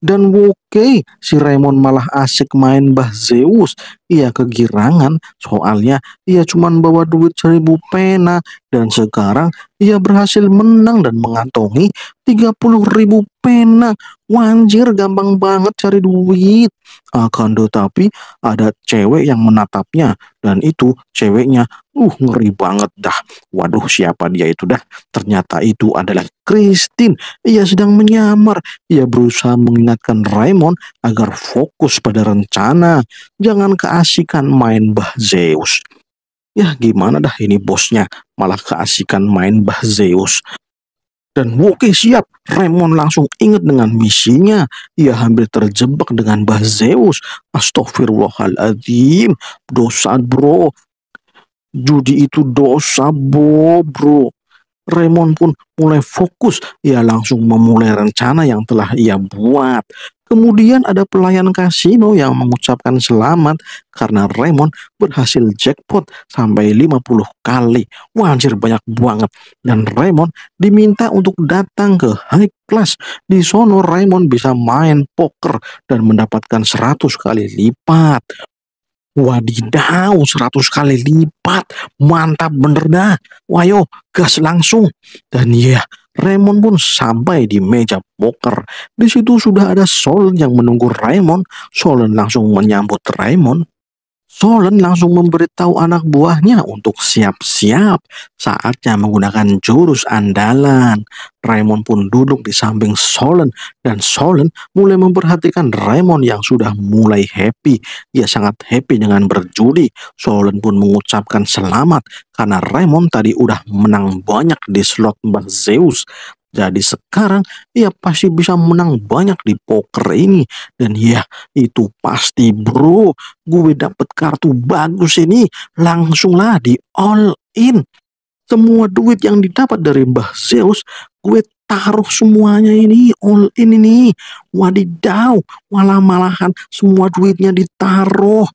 Dan oke, si Raymond malah asik main bah Zeus. Ia kegirangan, soalnya ia cuma bawa duit 1.000 pena. Dan sekarang ia berhasil menang dan mengantongi 30.000 pena. Wanjir, gampang banget cari duit. Akan tetapi ada cewek yang menatapnya. Dan itu ceweknya, ngeri banget dah. Waduh, siapa dia itu dah? Ternyata itu adalah Kristin. Ia sedang menyamar. Ia berusaha mengingatkan Raymond agar fokus pada rencana. Jangan keasikan main bah Zeus. Ya gimana dah ini bosnya, malah keasikan main bah Zeus. Dan oke, siap, Raymond langsung ingat dengan misinya. Ia hampir terjebak dengan bah Zeus. Astagfirullahaladzim, dosa bro. Judi itu dosa bro. Raymond pun mulai fokus. Ia langsung memulai rencana yang telah ia buat. Kemudian ada pelayan kasino yang mengucapkan selamat karena Raymond berhasil jackpot sampai 50 kali. Wajir, banyak banget. Dan Raymond diminta untuk datang ke high class. Di sono Raymond bisa main poker dan mendapatkan 100 kali lipat. Wadidaw, 100 kali lipat, mantap bener dah. Wayo, gas langsung. Dan ya, Raymond pun sampai di meja poker. Di situ sudah ada Solen yang menunggu Raymond. Solen langsung menyambut Raymond. Solen langsung memberitahu anak buahnya untuk siap-siap, saatnya menggunakan jurus andalan. Raymond pun duduk di samping Solen, dan Solen mulai memperhatikan Raymond yang sudah mulai happy. Dia sangat happy dengan berjudi. Solen pun mengucapkan selamat karena Raymond tadi udah menang banyak di slot Mbah Zeus. Jadi sekarang dia pasti bisa menang banyak di poker ini. Dan ya itu pasti bro, gue dapet kartu bagus ini, langsunglah di all in. Semua duit yang didapat dari Mbah Zeus gue taruh semuanya ini, all in ini. Wadidaw, malah-malahan semua duitnya ditaruh.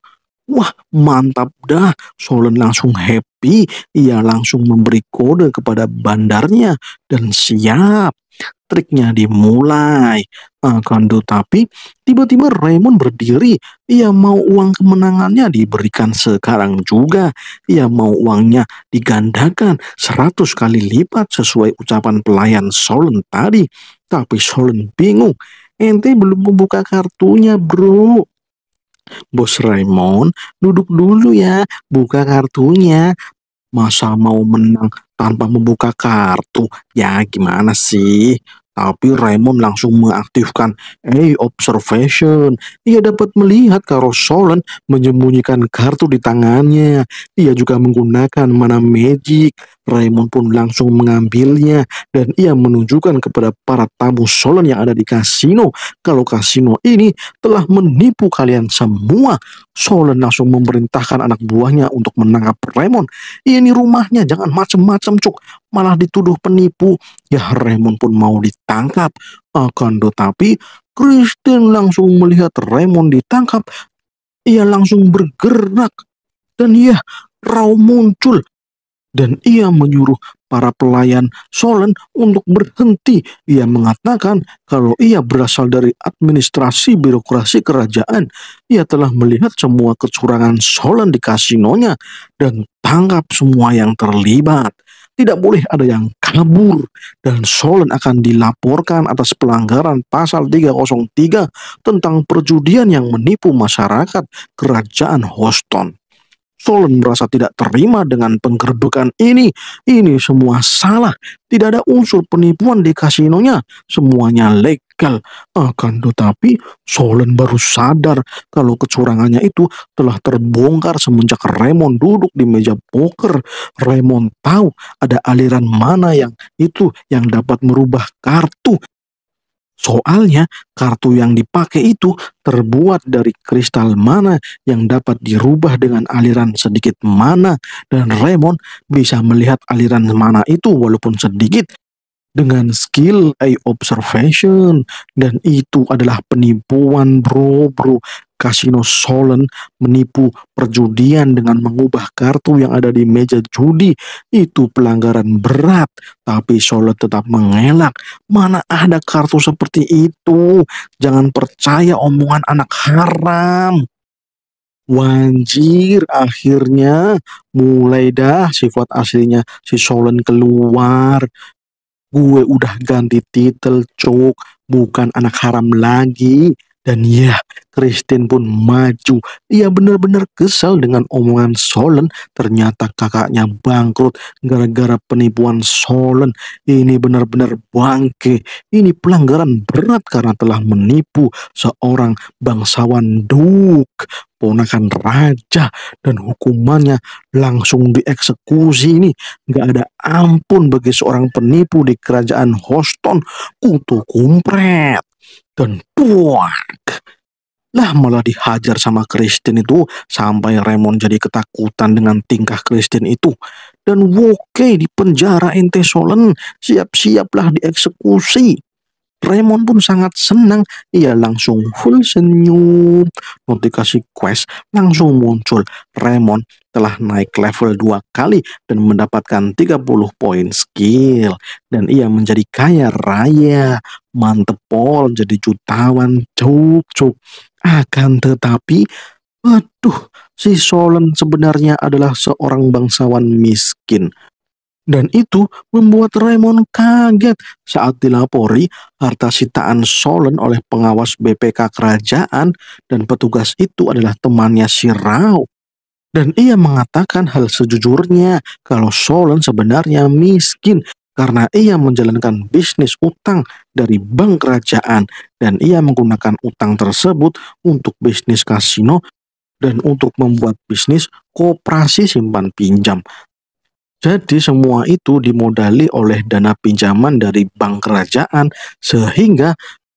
Wah mantap dah, Solen langsung happy, ia langsung memberi kode kepada bandarnya dan siap, triknya dimulai. Akan tetapi tiba-tiba Raymond berdiri, ia mau uang kemenangannya diberikan sekarang juga, ia mau uangnya digandakan 100 kali lipat sesuai ucapan pelayan Solen tadi. Tapi Solen bingung, ente belum membuka kartunya bro. Bos Raymond, duduk dulu ya, buka kartunya. Masa mau menang tanpa membuka kartu? Ya gimana sih? Tapi Raymond langsung mengaktifkan observation. Ia dapat melihat kalau Solen menyembunyikan kartu di tangannya. Ia juga menggunakan mana magic. Raymond pun langsung mengambilnya dan ia menunjukkan kepada para tamu Solen yang ada di kasino kalau kasino ini telah menipu kalian semua. Solen langsung memerintahkan anak buahnya untuk menangkap Raymond. Ini rumahnya, jangan macem-macem cuk, malah dituduh penipu. Ya Raymond pun mau ditangkap. Akan tetapi Kristin langsung melihat Raymond ditangkap. Ia langsung bergerak dan ya Rau muncul dan ia menyuruh para pelayan Solen untuk berhenti. Ia mengatakan kalau ia berasal dari administrasi birokrasi kerajaan. Ia telah melihat semua kecurangan Solen di kasinonya dan tangkap semua yang terlibat. Tidak boleh ada yang kabur dan Solen akan dilaporkan atas pelanggaran pasal 303 tentang perjudian yang menipu masyarakat kerajaan Houston. Solen merasa tidak terima dengan penggerbekan ini semua salah, tidak ada unsur penipuan di kasinonya, semuanya legal. Akan tetapi Solen baru sadar kalau kecurangannya itu telah terbongkar semenjak Raymond duduk di meja poker. Raymond tahu ada aliran mana yang itu yang dapat merubah kartu. Soalnya kartu yang dipakai itu terbuat dari kristal mana yang dapat dirubah dengan aliran sedikit mana, dan Raymond bisa melihat aliran mana itu walaupun sedikit dengan skill observation, dan itu adalah penipuan bro. Kasino Solen menipu perjudian dengan mengubah kartu yang ada di meja judi. Itu pelanggaran berat, tapi Solen tetap mengelak. Mana ada kartu seperti itu, jangan percaya omongan anak haram. Wanjir, akhirnya mulai dah sifat aslinya si Solen keluar. Gue udah ganti titel cuk, bukan anak haram lagi. Dan ya, Kristin pun maju. Ia benar-benar kesal dengan omongan Solen. Ternyata kakaknya bangkrut gara-gara penipuan Solen. Ini benar-benar bangke. Ini pelanggaran berat karena telah menipu seorang bangsawan Duk, ponakan raja, dan hukumannya langsung dieksekusi. Ini nggak ada ampun bagi seorang penipu di kerajaan Houston. Kutu kumpret. Dan puak lah, malah dihajar sama Kristin itu sampai Raymond jadi ketakutan dengan tingkah Kristin itu. Dan woke di penjara ente Solen, siap-siaplah dieksekusi. Raymond pun sangat senang, ia langsung full senyum. Notifikasi quest langsung muncul. Raymond telah naik level 2 kali dan mendapatkan 30 poin skill. Dan ia menjadi kaya raya, mantepol, jadi jutawan cuk. Akan tetapi, aduh, si Solen sebenarnya adalah seorang bangsawan miskin. Dan itu membuat Raymond kaget saat dilapori harta sitaan Solen oleh pengawas BPK kerajaan, dan petugas itu adalah temannya si Rau. Dan ia mengatakan hal sejujurnya kalau Solen sebenarnya miskin karena ia menjalankan bisnis utang dari bank kerajaan, dan ia menggunakan utang tersebut untuk bisnis kasino dan untuk membuat bisnis koperasi simpan pinjam. Jadi semua itu dimodali oleh dana pinjaman dari bank kerajaan, sehingga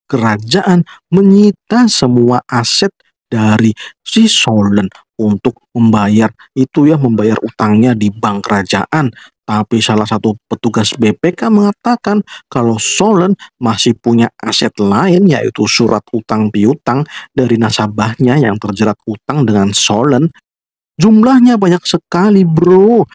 kerajaan menyita semua aset dari si Solen untuk membayar itu ya, membayar utangnya di bank kerajaan. Tapi salah satu petugas BPK mengatakan kalau Solen masih punya aset lain, yaitu surat utang piutang dari nasabahnya yang terjerat utang dengan Solen. Jumlahnya banyak sekali, bro.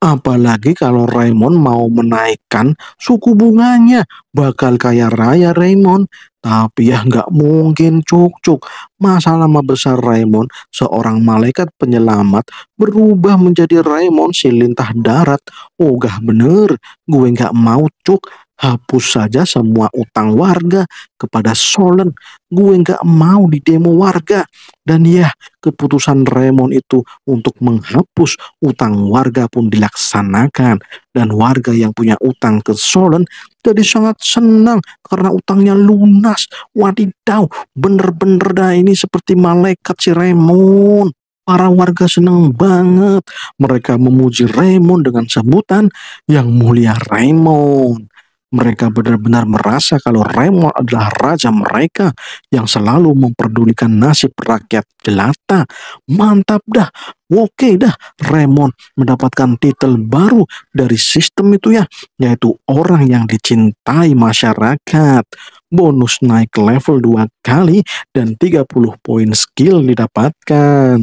Apalagi kalau Raymond mau menaikkan suku bunganya, bakal kaya raya Raymond. Tapi ya nggak mungkin, cuk-cuk. Masa lama besar Raymond, seorang malaikat penyelamat, berubah menjadi Raymond si lintah darat. Ogah bener, gue nggak mau, cuk. Hapus saja semua utang warga kepada Solen. Gue nggak mau di demo warga. Dan ya, keputusan Raymond itu untuk menghapus utang warga pun dilaksanakan. Dan warga yang punya utang ke Solen jadi sangat senang karena utangnya lunas. Wadidaw, bener-bener dah ini seperti malaikat si Raymond. Para warga senang banget. Mereka memuji Raymond dengan sebutan, "Yang Mulia Raymond." Mereka benar-benar merasa kalau Raymond adalah raja mereka yang selalu memperdulikan nasib rakyat jelata. Mantap dah, oke dah, Raymond mendapatkan titel baru dari sistem itu ya, yaitu orang yang dicintai masyarakat. Bonus naik level 2 kali dan 30 poin skill didapatkan.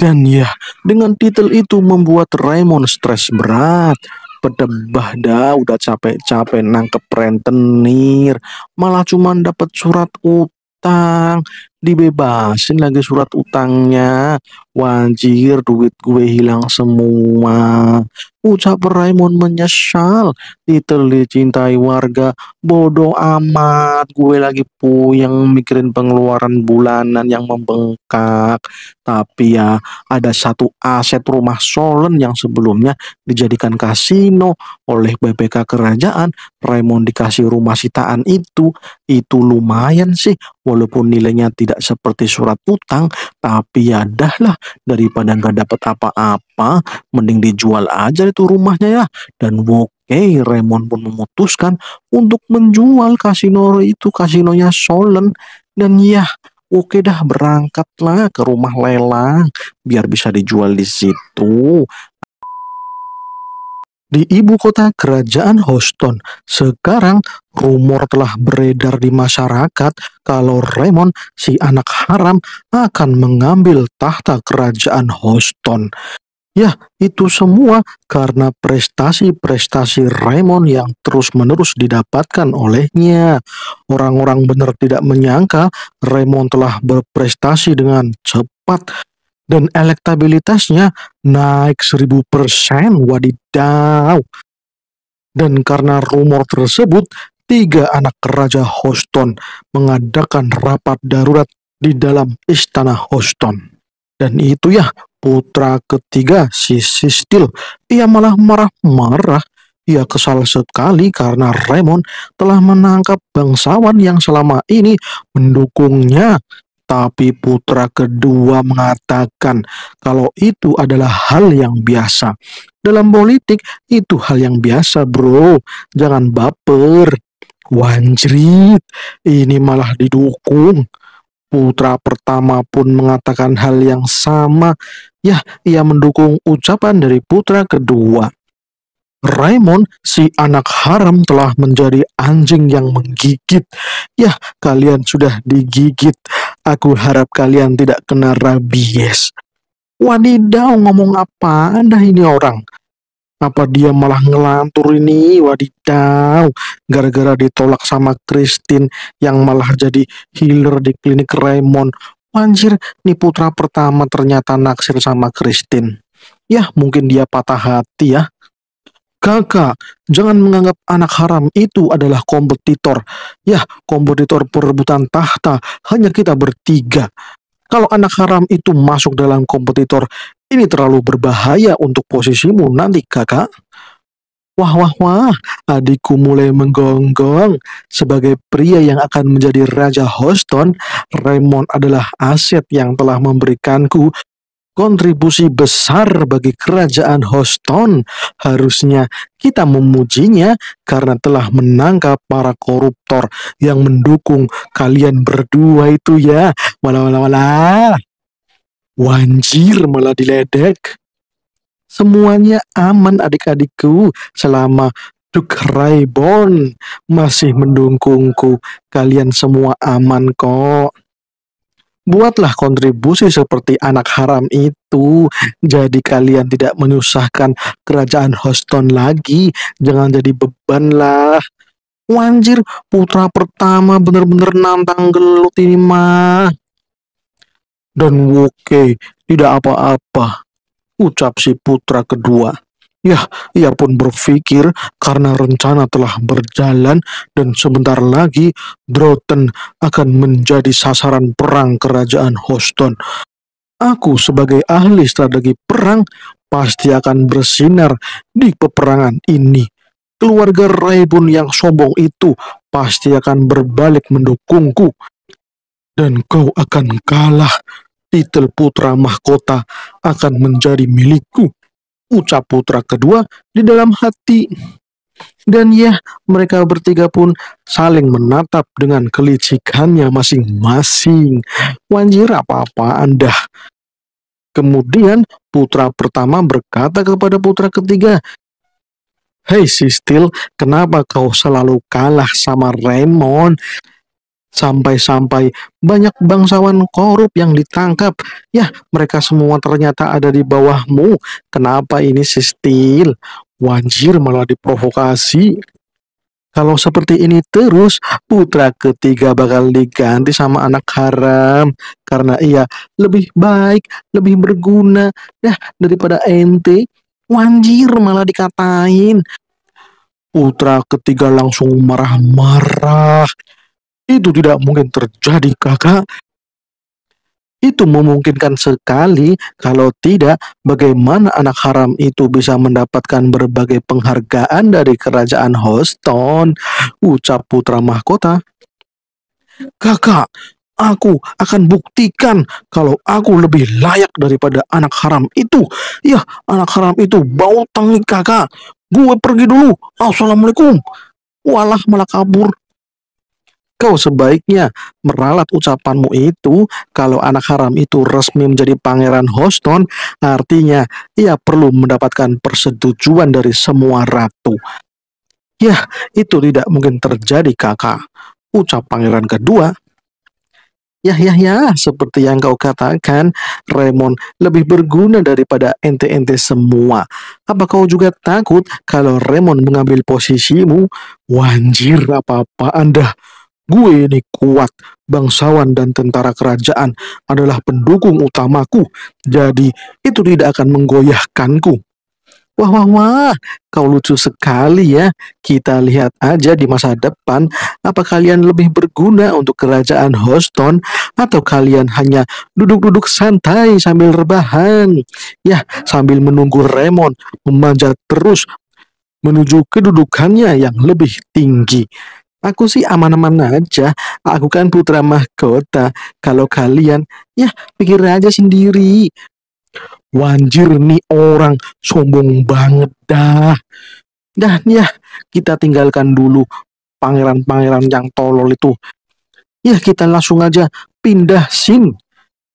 Dan ya, dengan titel itu membuat Raymond stres berat. Pedebah dah, udah capek-capek nangkep rentenir, malah cuman dapat surat utang, dibebasin lagi surat utangnya. Wajir, duit gue hilang semua, ucap Raymond menyesal. Titel dicintai warga, bodoh amat, gue lagi puyeng mikirin pengeluaran bulanan yang membengkak. Tapi ya, ada satu aset rumah Solen yang sebelumnya dijadikan kasino oleh BPK kerajaan. Raymond dikasih rumah sitaan itu lumayan sih, walaupun nilainya tidak seperti surat utang. Tapi ya dah lah, daripada nggak dapat apa-apa, mending dijual aja itu rumahnya ya. Dan oke, Raymond pun memutuskan untuk menjual kasino itu, kasinonya Solen. Dan ya, oke dah, berangkatlah ke rumah lelang biar bisa dijual di situ. Di ibu kota kerajaan Houston, sekarang rumor telah beredar di masyarakat kalau Raymond, si anak haram, akan mengambil tahta kerajaan Houston. Ya, itu semua karena prestasi-prestasi Raymond yang terus-menerus didapatkan olehnya. Orang-orang benar tidak menyangka Raymond telah berprestasi dengan cepat. Dan elektabilitasnya naik 1000%, wadidaw. Dan karena rumor tersebut, 3 anak raja Houston mengadakan rapat darurat di dalam istana Houston. Dan itu ya, putra ketiga si Sistil, ia malah marah-marah. Ia kesal sekali karena Raymond telah menangkap bangsawan yang selama ini mendukungnya. Tapi putra kedua mengatakan kalau itu adalah hal yang biasa. Dalam politik itu hal yang biasa, bro. Jangan baper. Wanjrit, ini malah didukung. Putra pertama pun mengatakan hal yang sama. Ya, ia mendukung ucapan dari putra kedua. Raymond, si anak haram, telah menjadi anjing yang menggigit. Yah, kalian sudah digigit. Aku harap kalian tidak kena rabies. Wadidaw, ngomong apa dah ini orang? Apa dia malah ngelantur ini? Wadidaw, gara-gara ditolak sama Kristin yang malah jadi healer di klinik Raymond. Anjir, nih putra pertama ternyata naksir sama Kristin. Yah, mungkin dia patah hati ya. Kakak, jangan menganggap anak haram itu adalah kompetitor. Yah, kompetitor perebutan tahta hanya kita bertiga. Kalau anak haram itu masuk dalam kompetitor, ini terlalu berbahaya untuk posisimu nanti, kakak. Wah, adikku mulai menggonggong. Sebagai pria yang akan menjadi raja Houston, Raymond adalah aset yang telah memberikanku kontribusi besar bagi kerajaan Houston. Harusnya kita memujinya karena telah menangkap para koruptor yang mendukung kalian berdua itu ya. Walah. Wanjir, malah diledek. Semuanya aman adik-adikku selama Duke Raybon masih mendukungku. Kalian semua aman kok. Buatlah kontribusi seperti anak haram itu. Jadi kalian tidak menyusahkan kerajaan Houston lagi. Jangan jadi beban lah. Wanjir, putra pertama bener-bener nantang gelut ini mah. Dan oke, tidak apa-apa, ucap si putra kedua. Yah, ia pun berpikir karena rencana telah berjalan dan sebentar lagi Droton akan menjadi sasaran perang kerajaan Houston. Aku sebagai ahli strategi perang pasti akan bersinar di peperangan ini. Keluarga Raybon yang sombong itu pasti akan berbalik mendukungku. Dan kau akan kalah. Titel putra mahkota akan menjadi milikku, ucap putra kedua di dalam hati. Dan ya, mereka bertiga pun saling menatap dengan kelicikannya masing-masing. Wanjir, apa-apaan dah. Kemudian putra pertama berkata kepada putra ketiga, "Hei Sistil, kenapa kau selalu kalah sama Raymond? Sampai-sampai banyak bangsawan korup yang ditangkap. Yah, mereka semua ternyata ada di bawahmu. Kenapa ini Sistil?" Wanjir, malah diprovokasi. Kalau seperti ini terus, putra ketiga bakal diganti sama anak haram. Karena ia lebih baik, lebih berguna. Nah, daripada ente. Wanjir, malah dikatain. Putra ketiga langsung marah-marah. Itu tidak mungkin terjadi, kakak. Itu memungkinkan sekali. Kalau tidak, bagaimana anak haram itu bisa mendapatkan berbagai penghargaan dari kerajaan Houston? Ucap putra mahkota. Kakak, aku akan buktikan kalau aku lebih layak daripada anak haram itu. Ya, anak haram itu bau tangi, kakak. Gue pergi dulu. Assalamualaikum. Walah, malah kabur. Kau sebaiknya meralat ucapanmu itu. Kalau anak haram itu resmi menjadi pangeran Houston, artinya ia perlu mendapatkan persetujuan dari semua ratu. Yah, itu tidak mungkin terjadi, kakak, ucap pangeran kedua. Yah, seperti yang kau katakan, Raymond lebih berguna daripada ente-ente semua. Apa kau juga takut kalau Raymond mengambil posisimu? Wanjir, apa-apaan dah. Gue ini kuat, bangsawan dan tentara kerajaan adalah pendukung utamaku, jadi itu tidak akan menggoyahkanku. Wah, kau lucu sekali ya. Kita lihat aja di masa depan, apa kalian lebih berguna untuk kerajaan Houston, atau kalian hanya duduk-duduk santai sambil rebahan. Ya, sambil menunggu Raymond memanjat terus menuju kedudukannya yang lebih tinggi. Aku sih aman-aman aja, aku kan putra mahkota. Kalau kalian, ya pikir aja sendiri. Wanjir, nih orang sombong banget dah. Dan ya, kita tinggalkan dulu pangeran-pangeran yang tolol itu. Ya, kita langsung aja pindah scene.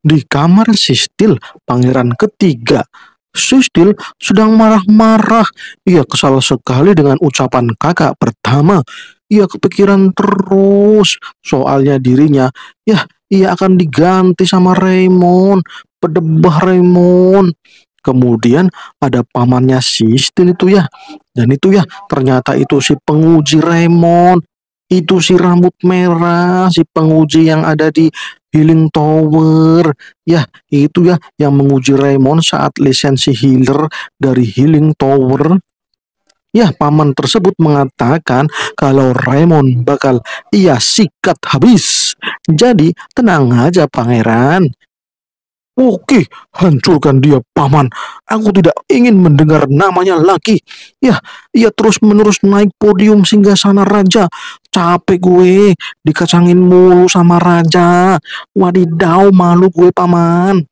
Di kamar Sistil, pangeran ketiga. Sistil sedang marah-marah. Ia kesal sekali dengan ucapan kakak pertama. Ia kepikiran terus soalnya dirinya. Ya, ia akan diganti sama Raymond. Pedebah Raymond. Kemudian ada pamannya Sistil itu ya. Dan itu ya, ternyata itu si penguji Raymond. Itu si rambut merah, si penguji yang ada di Healing Tower. Ya, itu ya yang menguji Raymond saat lisensi healer dari Healing Tower. Ya, paman tersebut mengatakan kalau Raymond bakal ia sikat habis. Jadi tenang aja pangeran. Oke, hancurkan dia paman. Aku tidak ingin mendengar namanya lagi. Ya, ia terus menerus naik podium singgasana raja. Capek gue, dikacangin mulu sama raja. Wadidaw, malu gue paman.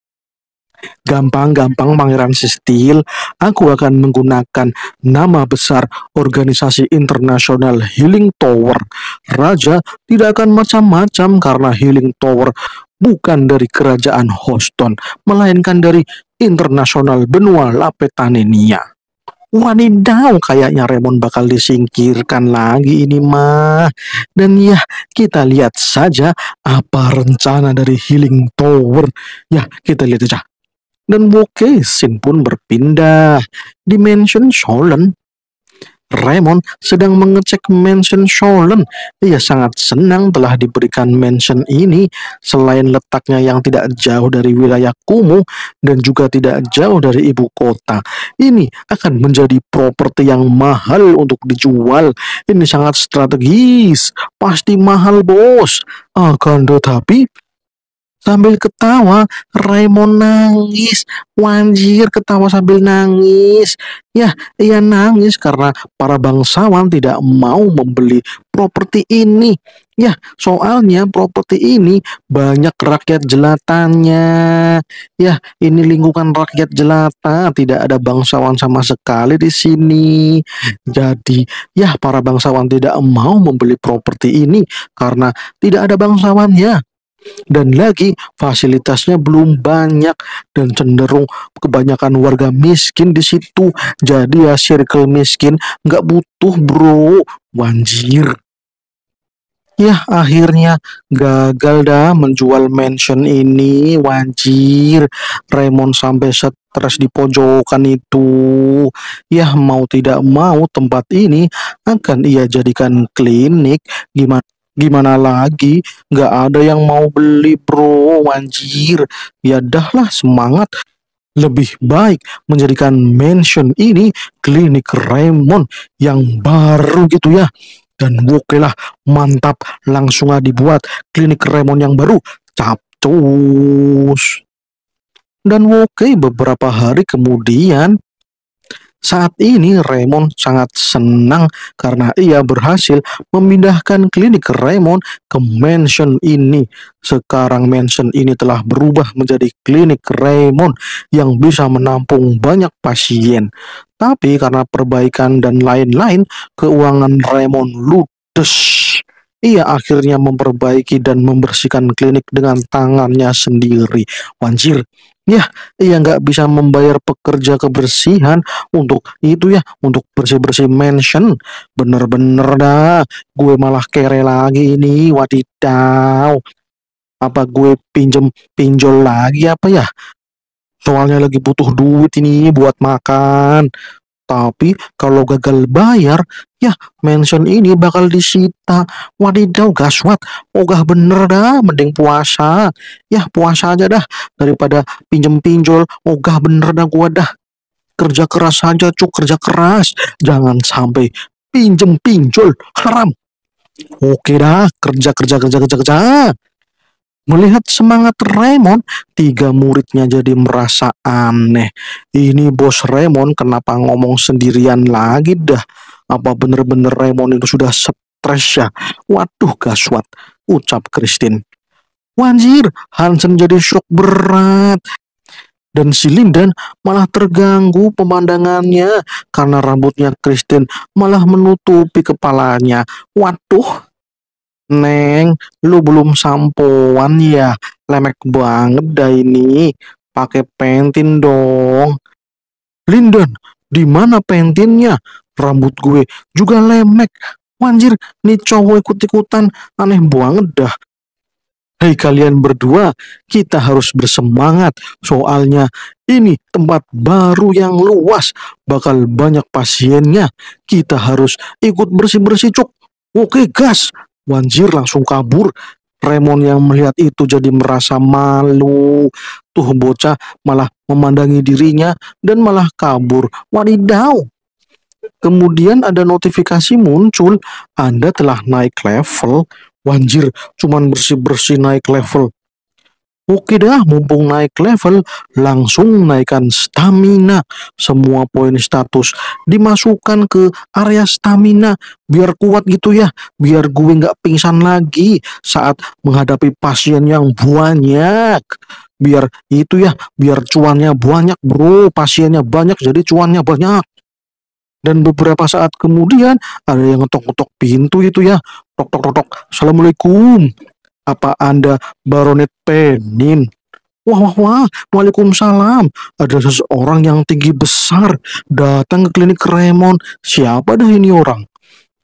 Gampang-gampang Pangeran Sistil, aku akan menggunakan nama besar organisasi internasional Healing Tower. Raja tidak akan macam-macam karena Healing Tower bukan dari kerajaan Houston, melainkan dari internasional benua Lapetanenia. Wadidaw, kayaknya Raymond bakal disingkirkan lagi ini mah. Dan ya, kita lihat saja apa rencana dari Healing Tower. Ya, kita lihat aja. Dan oke, Sin pun berpindah dimension Solen. Raymond sedang mengecek mansion Solen. Ia sangat senang telah diberikan mansion ini. Selain letaknya yang tidak jauh dari wilayah kumuh dan juga tidak jauh dari ibu kota, ini akan menjadi properti yang mahal untuk dijual. Ini sangat strategis, pasti mahal bos. Akan tetapi sambil ketawa Raymond nangis. Wanjir, ketawa sambil nangis. Ya, ia nangis karena para bangsawan tidak mau membeli properti ini. Ya, soalnya properti ini banyak rakyat jelatanya. Ya, ini lingkungan rakyat jelata, tidak ada bangsawan sama sekali di sini. Jadi, ya para bangsawan tidak mau membeli properti ini karena tidak ada bangsawannya. Dan lagi fasilitasnya belum banyak dan cenderung kebanyakan warga miskin di situ. Jadi ya circle miskin nggak butuh bro. Wanjir. Ya akhirnya gagal dah menjual mansion ini. Wanjir, Raymond sampai stres di pojokan itu. Ya mau tidak mau tempat ini akan ia jadikan klinik. Gimana lagi, nggak ada yang mau beli bro. Wanjir, ya dah lah semangat. Lebih baik menjadikan mansion ini klinik Raymond yang baru gitu ya. Dan oke lah, mantap, langsung aja dibuat klinik Raymond yang baru. Capcus. Dan oke, beberapa hari kemudian. Saat ini Raymond sangat senang karena ia berhasil memindahkan klinik Raymond ke mansion ini. Sekarang mansion ini telah berubah menjadi klinik Raymond yang bisa menampung banyak pasien. Tapi karena perbaikan dan lain-lain, keuangan Raymond ludes. Ia akhirnya memperbaiki dan membersihkan klinik dengan tangannya sendiri. Wanjir. Ya, ia nggak bisa membayar pekerja kebersihan untuk itu ya, untuk bersih-bersih mansion. Bener-bener dah, gue malah kere lagi ini, wadidaw. Apa gue pinjol lagi apa ya? Soalnya lagi butuh duit ini buat makan. Tapi kalau gagal bayar, ya mansion ini bakal disita. Wadidaw, gaswat. Ogah bener dah, mending puasa. Ya puasa aja dah. Daripada pinjem-pinjol, ogah bener dah gua dah. Kerja keras saja cuk, kerja keras. Jangan sampai pinjem-pinjol, haram. Oke dah, kerja. Melihat semangat Raymond, tiga muridnya jadi merasa aneh. Ini bos Raymond kenapa ngomong sendirian lagi dah? Apa bener-bener Raymond itu sudah stres ya? Waduh gaswat, ucap Kristin. Wanjir, Hansen jadi syok berat. Dan si Linden malah terganggu pemandangannya karena rambutnya Kristin malah menutupi kepalanya. Waduh, Neng, lu belum sampoan ya? Lemek banget dah ini. Pakai pentin dong. Linden, di mana pentinnya? Rambut gue juga lemek. Wanjir, nih cowok ikut-ikutan. Aneh banget dah. Hei kalian berdua, kita harus bersemangat. Soalnya ini tempat baru yang luas. Bakal banyak pasiennya. Kita harus ikut bersih-bersih cuk. Oke gas. Wanjir langsung kabur. Raymond yang melihat itu jadi merasa malu. Tuh bocah malah memandangi dirinya dan malah kabur. Wadidaw. Kemudian ada notifikasi muncul, Anda telah naik level. Wanjir, cuman bersih-bersih naik level. Oke dah, mumpung naik level, langsung naikkan stamina. Semua poin status dimasukkan ke area stamina, biar kuat gitu ya, biar gue nggak pingsan lagi saat menghadapi pasien yang banyak. biar itu ya, biar cuannya banyak bro, pasiennya banyak jadi cuannya banyak. Dan beberapa saat kemudian ada yang ngetok-ngetok pintu itu ya, tok-tok-tok, assalamualaikum, apa anda Baronet Penin? Wah, waalaikumsalam, ada seseorang yang tinggi besar datang ke klinik Raymond, siapa dah ini orang?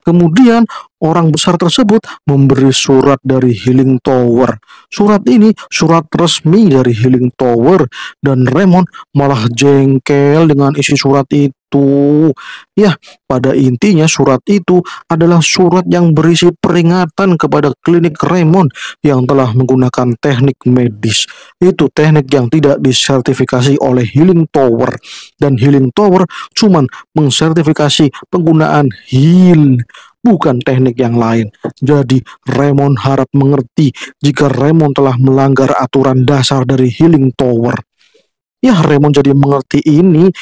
Kemudian orang besar tersebut memberi surat dari Healing Tower. Surat ini surat resmi dari Healing Tower. Dan Raymond malah jengkel dengan isi surat itu. Ya, pada intinya surat itu adalah surat yang berisi peringatan kepada klinik Raymond yang telah menggunakan teknik medis. Itu teknik yang tidak disertifikasi oleh Healing Tower. Dan Healing Tower cuman mengsertifikasi penggunaan heal, bukan teknik yang lain. Jadi Raymond harap mengerti jika Raymond telah melanggar aturan dasar dari Healing Tower. Ya, Raymond jadi mengerti ini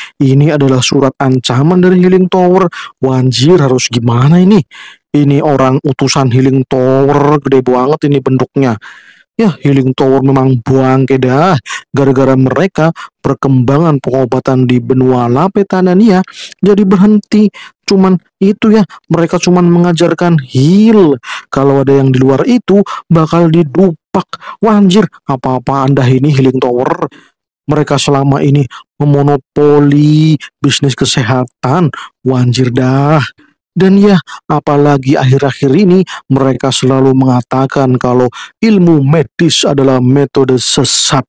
adalah surat ancaman dari Healing Tower. Wanjir, harus gimana ini? Ini orang utusan Healing Tower, gede banget ini bentuknya. Ya, Healing Tower memang bangke dah. Gara-gara mereka perkembangan pengobatan di benua Lapetanenia jadi berhenti. Cuman itu ya, mereka cuman mengajarkan heal. Kalau ada yang di luar itu bakal didupak. Wanjir, apa-apa anda ini Healing Tower. Mereka selama ini memonopoli bisnis kesehatan. Wanjir dah. Dan ya, apalagi akhir-akhir ini mereka selalu mengatakan kalau ilmu medis adalah metode sesat.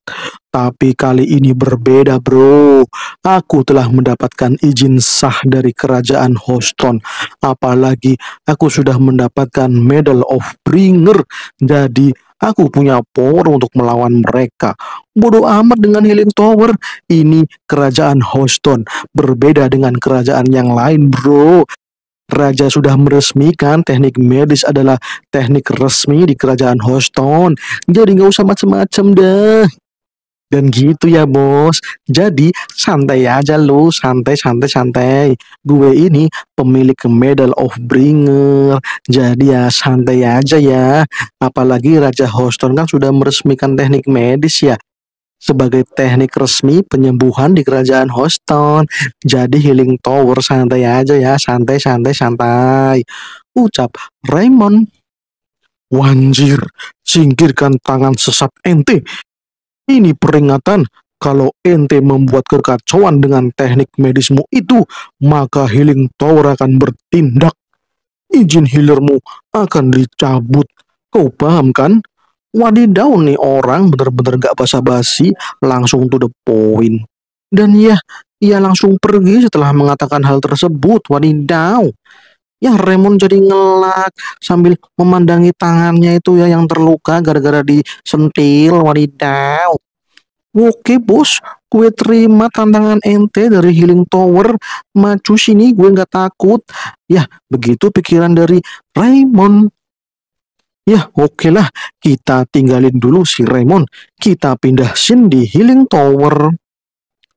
Tapi kali ini berbeda bro. Aku telah mendapatkan izin sah dari kerajaan Houston. Apalagi aku sudah mendapatkan Medal of Bringer. Jadi aku punya power untuk melawan mereka. Bodoh amat dengan Healing Tower. Ini kerajaan Houston. Berbeda dengan kerajaan yang lain bro. Raja sudah meresmikan teknik medis adalah teknik resmi di kerajaan Houston. Jadi nggak usah macem-macem deh. Dan gitu ya bos. Jadi santai aja lu. Santai. Gue ini pemilik Medal of Bringer. Jadi ya santai aja ya. Apalagi Raja Houston kan sudah meresmikan teknik medis ya, sebagai teknik resmi penyembuhan di kerajaan Houston. Jadi Healing Tower santai aja ya, santai, ucap Raymond. Wanjir, singkirkan tangan sesat ente. Ini peringatan, kalau ente membuat kekacauan dengan teknik medismu itu, maka Healing Tower akan bertindak. Izin healermu akan dicabut. Kau paham kan? Wadidaw, nih orang bener-bener gak basa-basi, langsung to the point. Dan ya, ia langsung pergi setelah mengatakan hal tersebut. Wadidaw. Ya, Raymond jadi ngelak sambil memandangi tangannya itu ya yang terluka gara-gara disentil. Wadidaw. Oke bos, gue terima tantangan ente dari Healing Tower. Maju sini, gue gak takut. Ya, begitu pikiran dari Raymond. Ya okelah, kita tinggalin dulu si Raymond, kita pindahin di Healing Tower.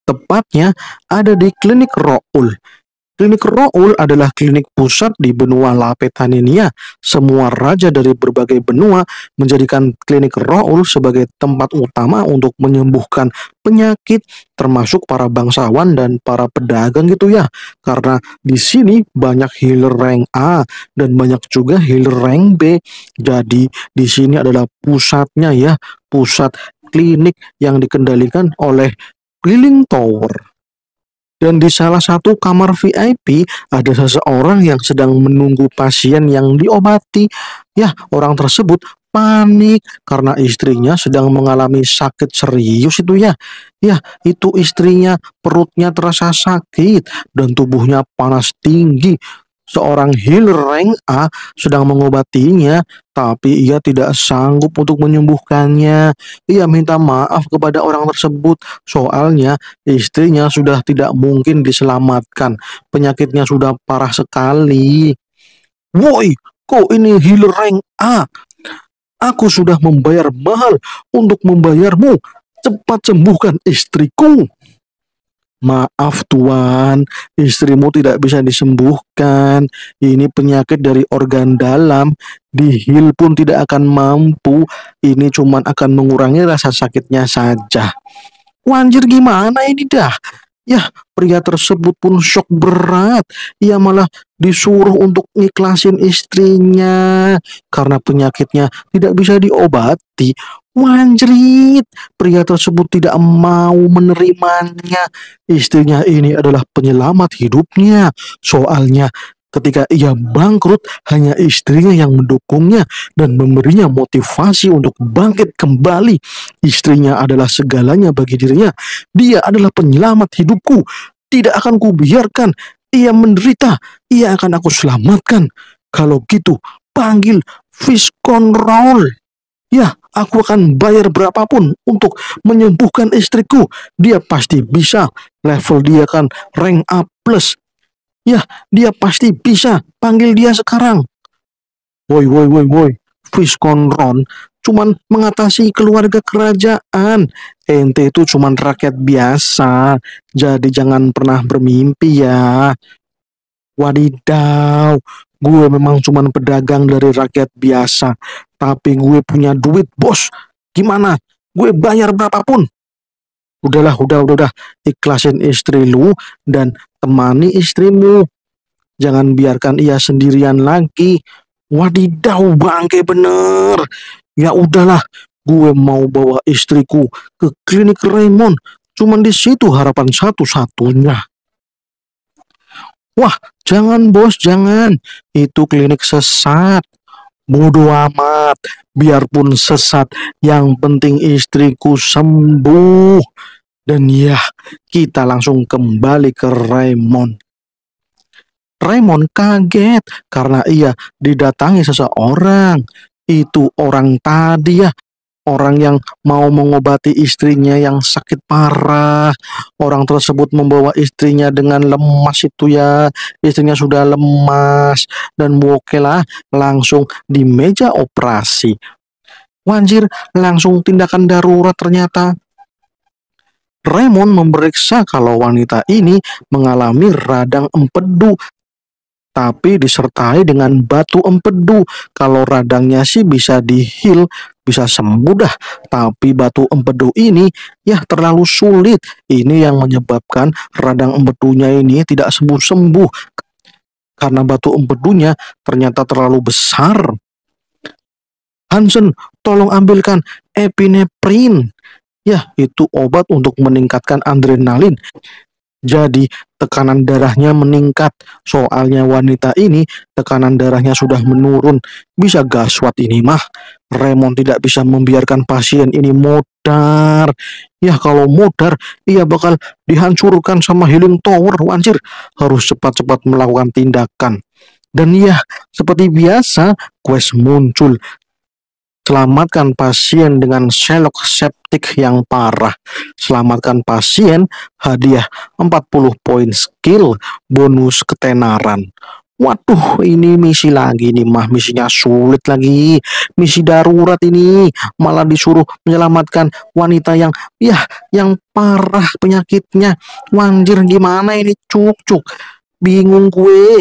Tepatnya ada di klinik Raoul. Klinik Raoul adalah klinik pusat di benua Lapetanenia. Semua raja dari berbagai benua menjadikan klinik Raoul sebagai tempat utama untuk menyembuhkan penyakit, termasuk para bangsawan dan para pedagang gitu ya. Karena di sini banyak healer rank A dan banyak juga healer rank B. Jadi di sini adalah pusatnya ya, pusat klinik yang dikendalikan oleh Healing Tower. Dan di salah satu kamar VIP ada seseorang yang sedang menunggu pasien yang diobati. Ya, orang tersebut panik karena istrinya sedang mengalami sakit serius itu ya. Ya, itu istrinya perutnya terasa sakit dan tubuhnya panas tinggi. Seorang healer rank A sedang mengobatinya, tapi ia tidak sanggup untuk menyembuhkannya. Ia minta maaf kepada orang tersebut, soalnya istrinya sudah tidak mungkin diselamatkan. Penyakitnya sudah parah sekali. Woi, kau ini healer rank A? Aku sudah membayar mahal untuk membayarmu. Cepat sembuhkan istriku. Maaf tuan, istrimu tidak bisa disembuhkan. Ini penyakit dari organ dalam. Dihil pun tidak akan mampu. Ini cuman akan mengurangi rasa sakitnya saja. Wanjir, gimana ini dah? Yah, pria tersebut pun shock berat. Ia malah disuruh untuk ngiklasin istrinya karena penyakitnya tidak bisa diobati. Wanjrit, pria tersebut tidak mau menerimanya. Istrinya ini adalah penyelamat hidupnya. Soalnya ketika ia bangkrut, hanya istrinya yang mendukungnya dan memberinya motivasi untuk bangkit kembali. Istrinya adalah segalanya bagi dirinya. Dia adalah penyelamat hidupku. Tidak akan kubiarkan ia menderita. Ia akan aku selamatkan. Kalau gitu, panggil Viscount Raoul. Ya, aku akan bayar berapapun untuk menyembuhkan istriku. Dia pasti bisa. Level dia kan rank A+. Ya, dia pasti bisa. Panggil dia sekarang. Woi. Viscount Raoul cuman mengatasi keluarga kerajaan. Ente itu cuman rakyat biasa. Jadi jangan pernah bermimpi ya. Wadidaw. Gue memang cuman pedagang dari rakyat biasa. Tapi gue punya duit, bos. Gimana? Gue bayar berapapun. Udah. Ikhlasin istri lu dan temani istrimu. Jangan biarkan ia sendirian lagi. Wadidaw, bangke bener. Ya udahlah, gue mau bawa istriku ke klinik Raymond. Cuman di situ harapan satu-satunya. Wah, jangan bos, jangan. Itu klinik sesat. Bodoh amat, biarpun sesat, yang penting istriku sembuh. Dan ya, kita langsung kembali ke Raymond. Raymond kaget karena ia didatangi seseorang. Itu orang tadi ya, orang yang mau mengobati istrinya yang sakit parah. Orang tersebut membawa istrinya dengan lemas itu ya. Istrinya sudah lemas dan wokelah langsung di meja operasi. Wanjir, langsung tindakan darurat ternyata. Raymond memeriksa kalau wanita ini mengalami radang empedu, tapi disertai dengan batu empedu. Kalau radangnya sih bisa di-heal, bisa sembuh dah. Tapi batu empedu ini ya terlalu sulit. Ini yang menyebabkan radang empedunya ini tidak sembuh-sembuh. Karena batu empedunya ternyata terlalu besar. Hansen, tolong ambilkan epineprin. Ya, itu obat untuk meningkatkan adrenalin. Jadi tekanan darahnya meningkat. Soalnya wanita ini tekanan darahnya sudah menurun. Bisa gaswat ini mah. Raymond tidak bisa membiarkan pasien ini modar. Ya kalau modar, ia bakal dihancurkan sama Healing Tower. Anjir, harus cepat-cepat melakukan tindakan. Dan ya, seperti biasa, quest muncul. Selamatkan pasien dengan selok septik yang parah. Selamatkan pasien, hadiah 40 poin skill, bonus ketenaran. Waduh, ini misi lagi nih mah, misinya sulit lagi. Misi darurat ini malah disuruh menyelamatkan wanita yang parah penyakitnya. Wanjir, gimana ini cuk. Bingung gue.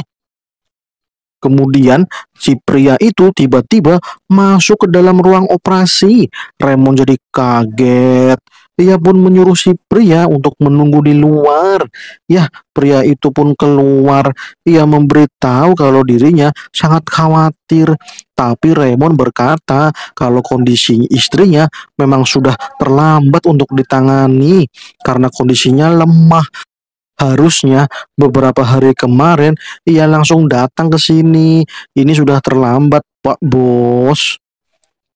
Kemudian si pria itu tiba-tiba masuk ke dalam ruang operasi. Raymond jadi kaget. Ia pun menyuruh si pria untuk menunggu di luar. Ya, pria itu pun keluar. Ia memberitahu kalau dirinya sangat khawatir. Tapi Raymond berkata kalau kondisi istrinya memang sudah terlambat untuk ditangani karena kondisinya lemah. Harusnya beberapa hari kemarin ia langsung datang ke sini. Ini sudah terlambat, Pak Bos.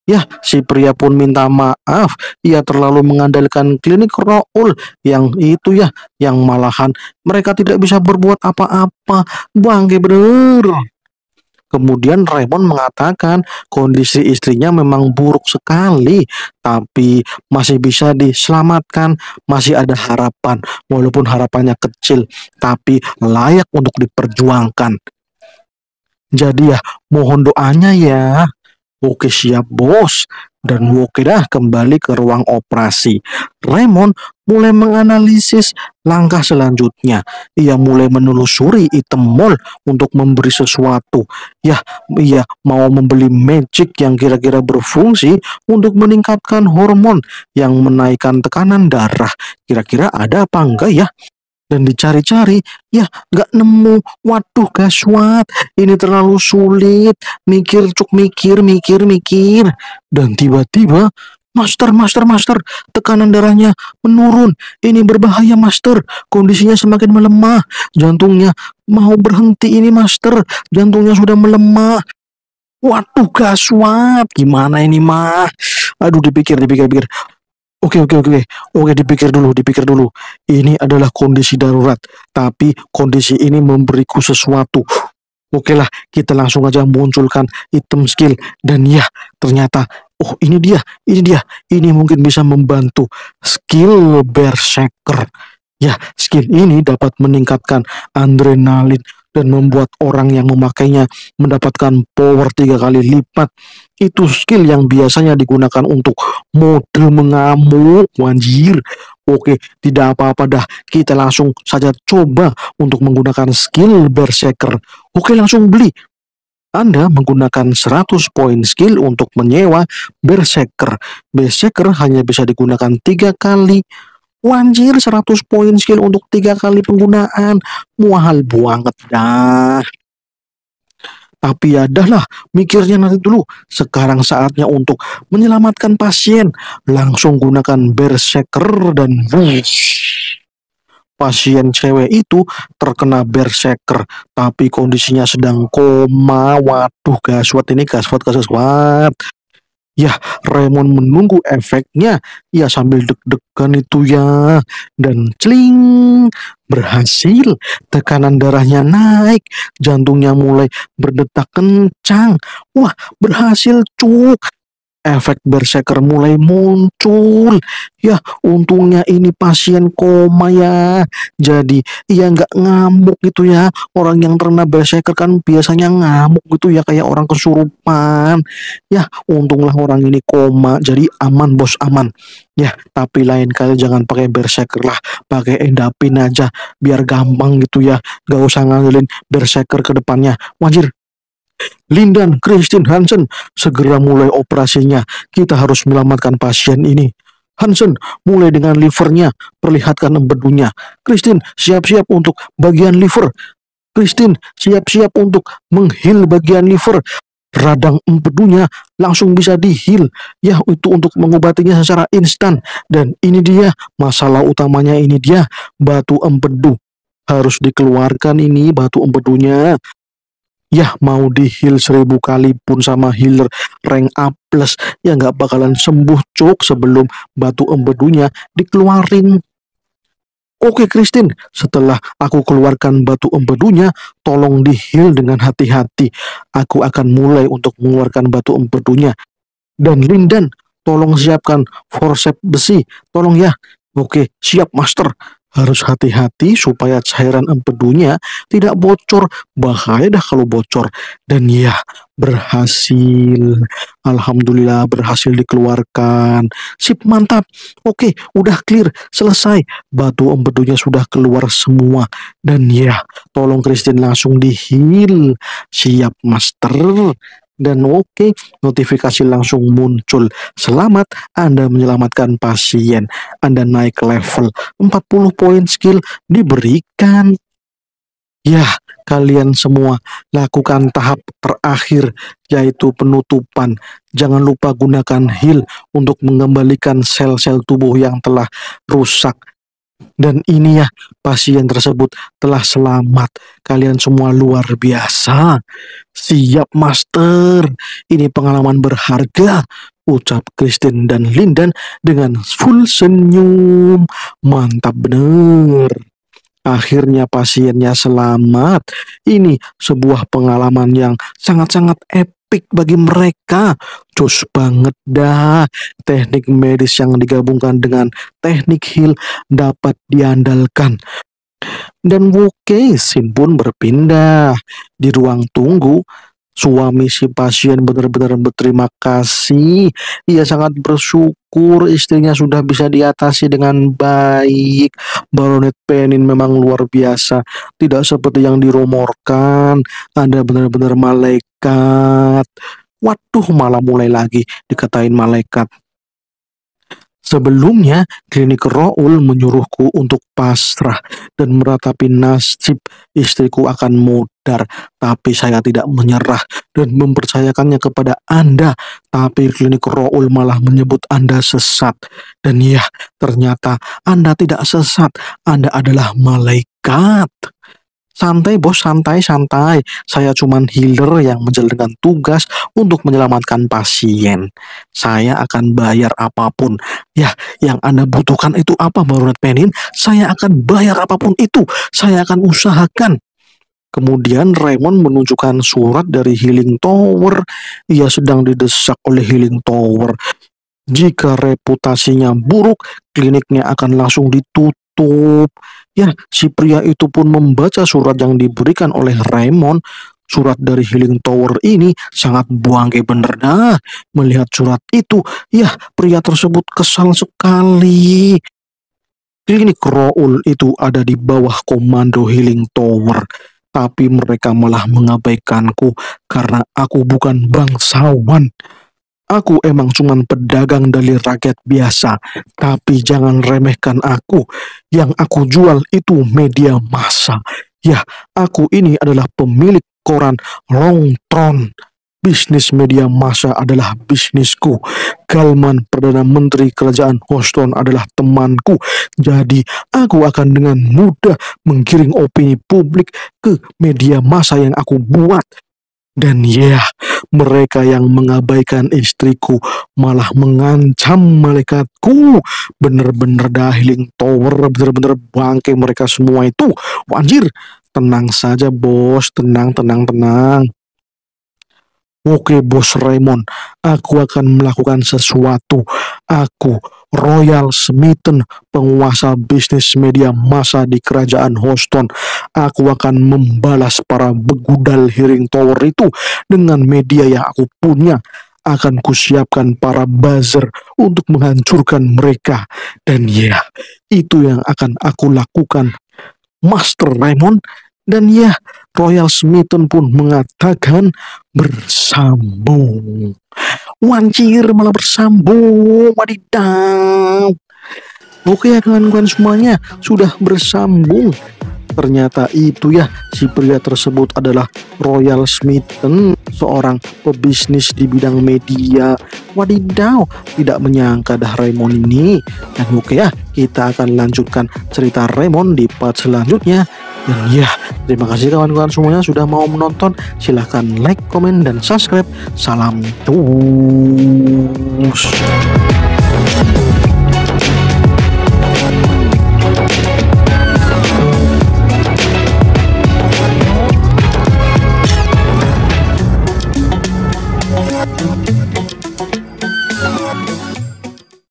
Ya, si pria pun minta maaf. Ia terlalu mengandalkan klinik Raoul yang itu ya, yang malahan mereka tidak bisa berbuat apa-apa. Bangke bener. Kemudian Raymond mengatakan kondisi istrinya memang buruk sekali, tapi masih bisa diselamatkan, masih ada harapan, walaupun harapannya kecil, tapi layak untuk diperjuangkan. Jadi ya, mohon doanya ya. Oke siap bos, Dan Wokeda kembali ke ruang operasi. Raymond mulai menganalisis langkah selanjutnya. Ia mulai menelusuri item mall untuk memberi sesuatu. Ia mau membeli magic yang kira-kira berfungsi untuk meningkatkan hormon yang menaikkan tekanan darah. Kira-kira ada apa enggak ya? Dan dicari-cari, nggak nemu. Waduh, gaswat, ini terlalu sulit. Mikir. Dan tiba-tiba, master, tekanan darahnya menurun. Ini berbahaya, master. Kondisinya semakin melemah. Jantungnya mau berhenti ini, master. Jantungnya sudah melemah. Waduh, gaswat, gimana ini, mah? Aduh, dipikir. Oke, dipikir dulu. Ini adalah kondisi darurat, tapi kondisi ini memberiku sesuatu. Oke lah, kita langsung aja munculkan item skill. Dan ternyata, oh ini dia. Ini mungkin bisa membantu skill berserker. Skill ini dapat meningkatkan adrenalin dan membuat orang yang memakainya mendapatkan power 3 kali lipat. Itu skill yang biasanya digunakan untuk mode mengamuk, anjir. Oke, tidak apa-apa dah. Kita langsung saja coba untuk menggunakan skill berserker. Oke, langsung beli. Anda menggunakan 100 poin skill untuk menyewa berserker. Berserker hanya bisa digunakan 3 kali. Anjir, 100 poin skill untuk 3 kali penggunaan. Mahal banget dah. Tapi adalah mikirnya nanti dulu. Sekarang saatnya untuk menyelamatkan pasien. Langsung gunakan berserker dan whoosh. Pasien cewek itu terkena berserker, tapi kondisinya sedang koma. Waduh, gaswat. Raymond menunggu efeknya. Sambil deg-degan itu ya. Dan celing, berhasil. Tekanan darahnya naik. Jantungnya mulai berdetak kencang. Wah, berhasil, cuk. Efek berserker mulai muncul. Untungnya ini pasien koma ya. Jadi ia nggak ngamuk gitu ya. Orang yang terkena berserker kan biasanya ngamuk gitu ya, kayak orang kesurupan. Untunglah orang ini koma. Jadi aman, bos, aman. Tapi lain kali jangan pakai berserker lah. Pakai endapin aja, biar gampang gitu ya. Gak usah ngandelin berserker ke depannya. Wajir. Lindan, Kristin, Hansen, segera mulai operasinya. Kita harus menyelamatkan pasien ini. Hansen, mulai dengan livernya, perlihatkan empedunya. Kristin, siap-siap untuk bagian liver. Kristin, siap-siap untuk meng-heal bagian liver. Radang empedunya langsung bisa di-heal. Itu untuk mengobatinya secara instan. Dan ini dia, masalah utamanya ini dia, batu empedu. Harus dikeluarkan ini batu empedunya. Mau di heal 1000 kali pun sama healer rank A+, nggak bakalan sembuh, cuk, sebelum batu empedunya dikeluarin. Oke, Kristin, setelah aku keluarkan batu empedunya, tolong di heal dengan hati-hati. Aku akan mulai untuk mengeluarkan batu empedunya. Dan Lindan, tolong siapkan forceps besi, tolong ya. Oke, siap, master. Harus hati-hati supaya cairan empedunya tidak bocor. Bahaya dah kalau bocor. Dan berhasil. Alhamdulillah, berhasil dikeluarkan. Sip, mantap. Oke, udah clear, selesai. Batu empedunya sudah keluar semua. Dan tolong Kristin langsung di-heal. Siap, master. Dan oke, notifikasi langsung muncul. Selamat, Anda menyelamatkan pasien. Anda naik level. 40 poin skill diberikan. Kalian semua lakukan tahap terakhir, yaitu penutupan. Jangan lupa gunakan heal untuk mengembalikan sel-sel tubuh yang telah rusak. Dan ini pasien tersebut telah selamat. Kalian semua luar biasa. Siap, master. Ini pengalaman berharga, ucap Kristin dan Lindan dengan full senyum. Mantap bener. Akhirnya pasiennya selamat. Ini sebuah pengalaman yang sangat-sangat epic bagi mereka. Cus banget dah. Teknik medis yang digabungkan dengan teknik heal dapat diandalkan. Dan Wokesin pun berpindah. Di ruang tunggu, Suami si pasien benar-benar berterima kasih. Ia sangat bersyukur istrinya sudah bisa diatasi dengan baik. Baronet Penin memang luar biasa. Tidak seperti yang dirumorkan. Anda benar-benar malaikat. Waduh, malah mulai lagi dikatain malaikat. Sebelumnya, klinik Raoul menyuruhku untuk pasrah dan meratapi nasib istriku akan mudar. Tapi saya tidak menyerah dan mempercayakannya kepada Anda. Tapi klinik Raoul malah menyebut Anda sesat. Dan ya, ternyata Anda tidak sesat. Anda adalah malaikat. Santai bos, santai. Saya cuman healer yang menjalankan tugas untuk menyelamatkan pasien. Saya akan bayar apapun. Ya, yang Anda butuhkan itu apa, Baronet Penin? Saya akan bayar apapun itu. Saya akan usahakan. Kemudian Raymond menunjukkan surat dari Healing Tower. Ia sedang didesak oleh Healing Tower. Jika reputasinya buruk, kliniknya akan langsung ditutup. Ya, si pria itu pun membaca surat yang diberikan oleh Raymond. Surat dari Healing Tower ini sangat bangke bener dah. Melihat surat itu, ya pria tersebut kesal sekali. Klinik Raoul itu ada di bawah komando Healing Tower. Tapi mereka malah mengabaikanku karena aku bukan bangsawan. Aku emang cuman pedagang dari rakyat biasa, tapi jangan remehkan aku. Yang aku jual itu media massa. Ya, aku ini adalah pemilik koran Long Tram. Bisnis media massa adalah bisnisku. Galman, Perdana Menteri Kerajaan Houston, adalah temanku. Jadi, aku akan dengan mudah menggiring opini publik ke media massa yang aku buat. Dan ya, mereka yang mengabaikan istriku malah mengancam malaikatku. Bener-bener dah Healing Tower, bener-bener bangke mereka semua itu. Anjir, tenang saja bos, tenang. Oke bos Raymond, aku akan melakukan sesuatu. Aku, Royal Smitten, penguasa bisnis media massa di kerajaan Houston. Aku akan membalas para begudal Healing Tower itu dengan media yang aku punya. Akan kusiapkan para buzzer untuk menghancurkan mereka. Dan ya, itu yang akan aku lakukan, Master Raymond. Dan ya, Royal Smitten pun mengatakan bersambung. Wancir malah bersambung. Wadidaw. Oke ya kawan-kawan semuanya, sudah bersambung. Ternyata itu ya, si pria tersebut adalah Royal Smitten, seorang pebisnis di bidang media. Wadidaw, tidak menyangka dah Raymond ini. Dan oke ya, kita akan lanjutkan cerita Raymond di part selanjutnya. Dan ya, terima kasih kawan-kawan semuanya sudah mau menonton. Silahkan like, komen, dan subscribe. Salam terus.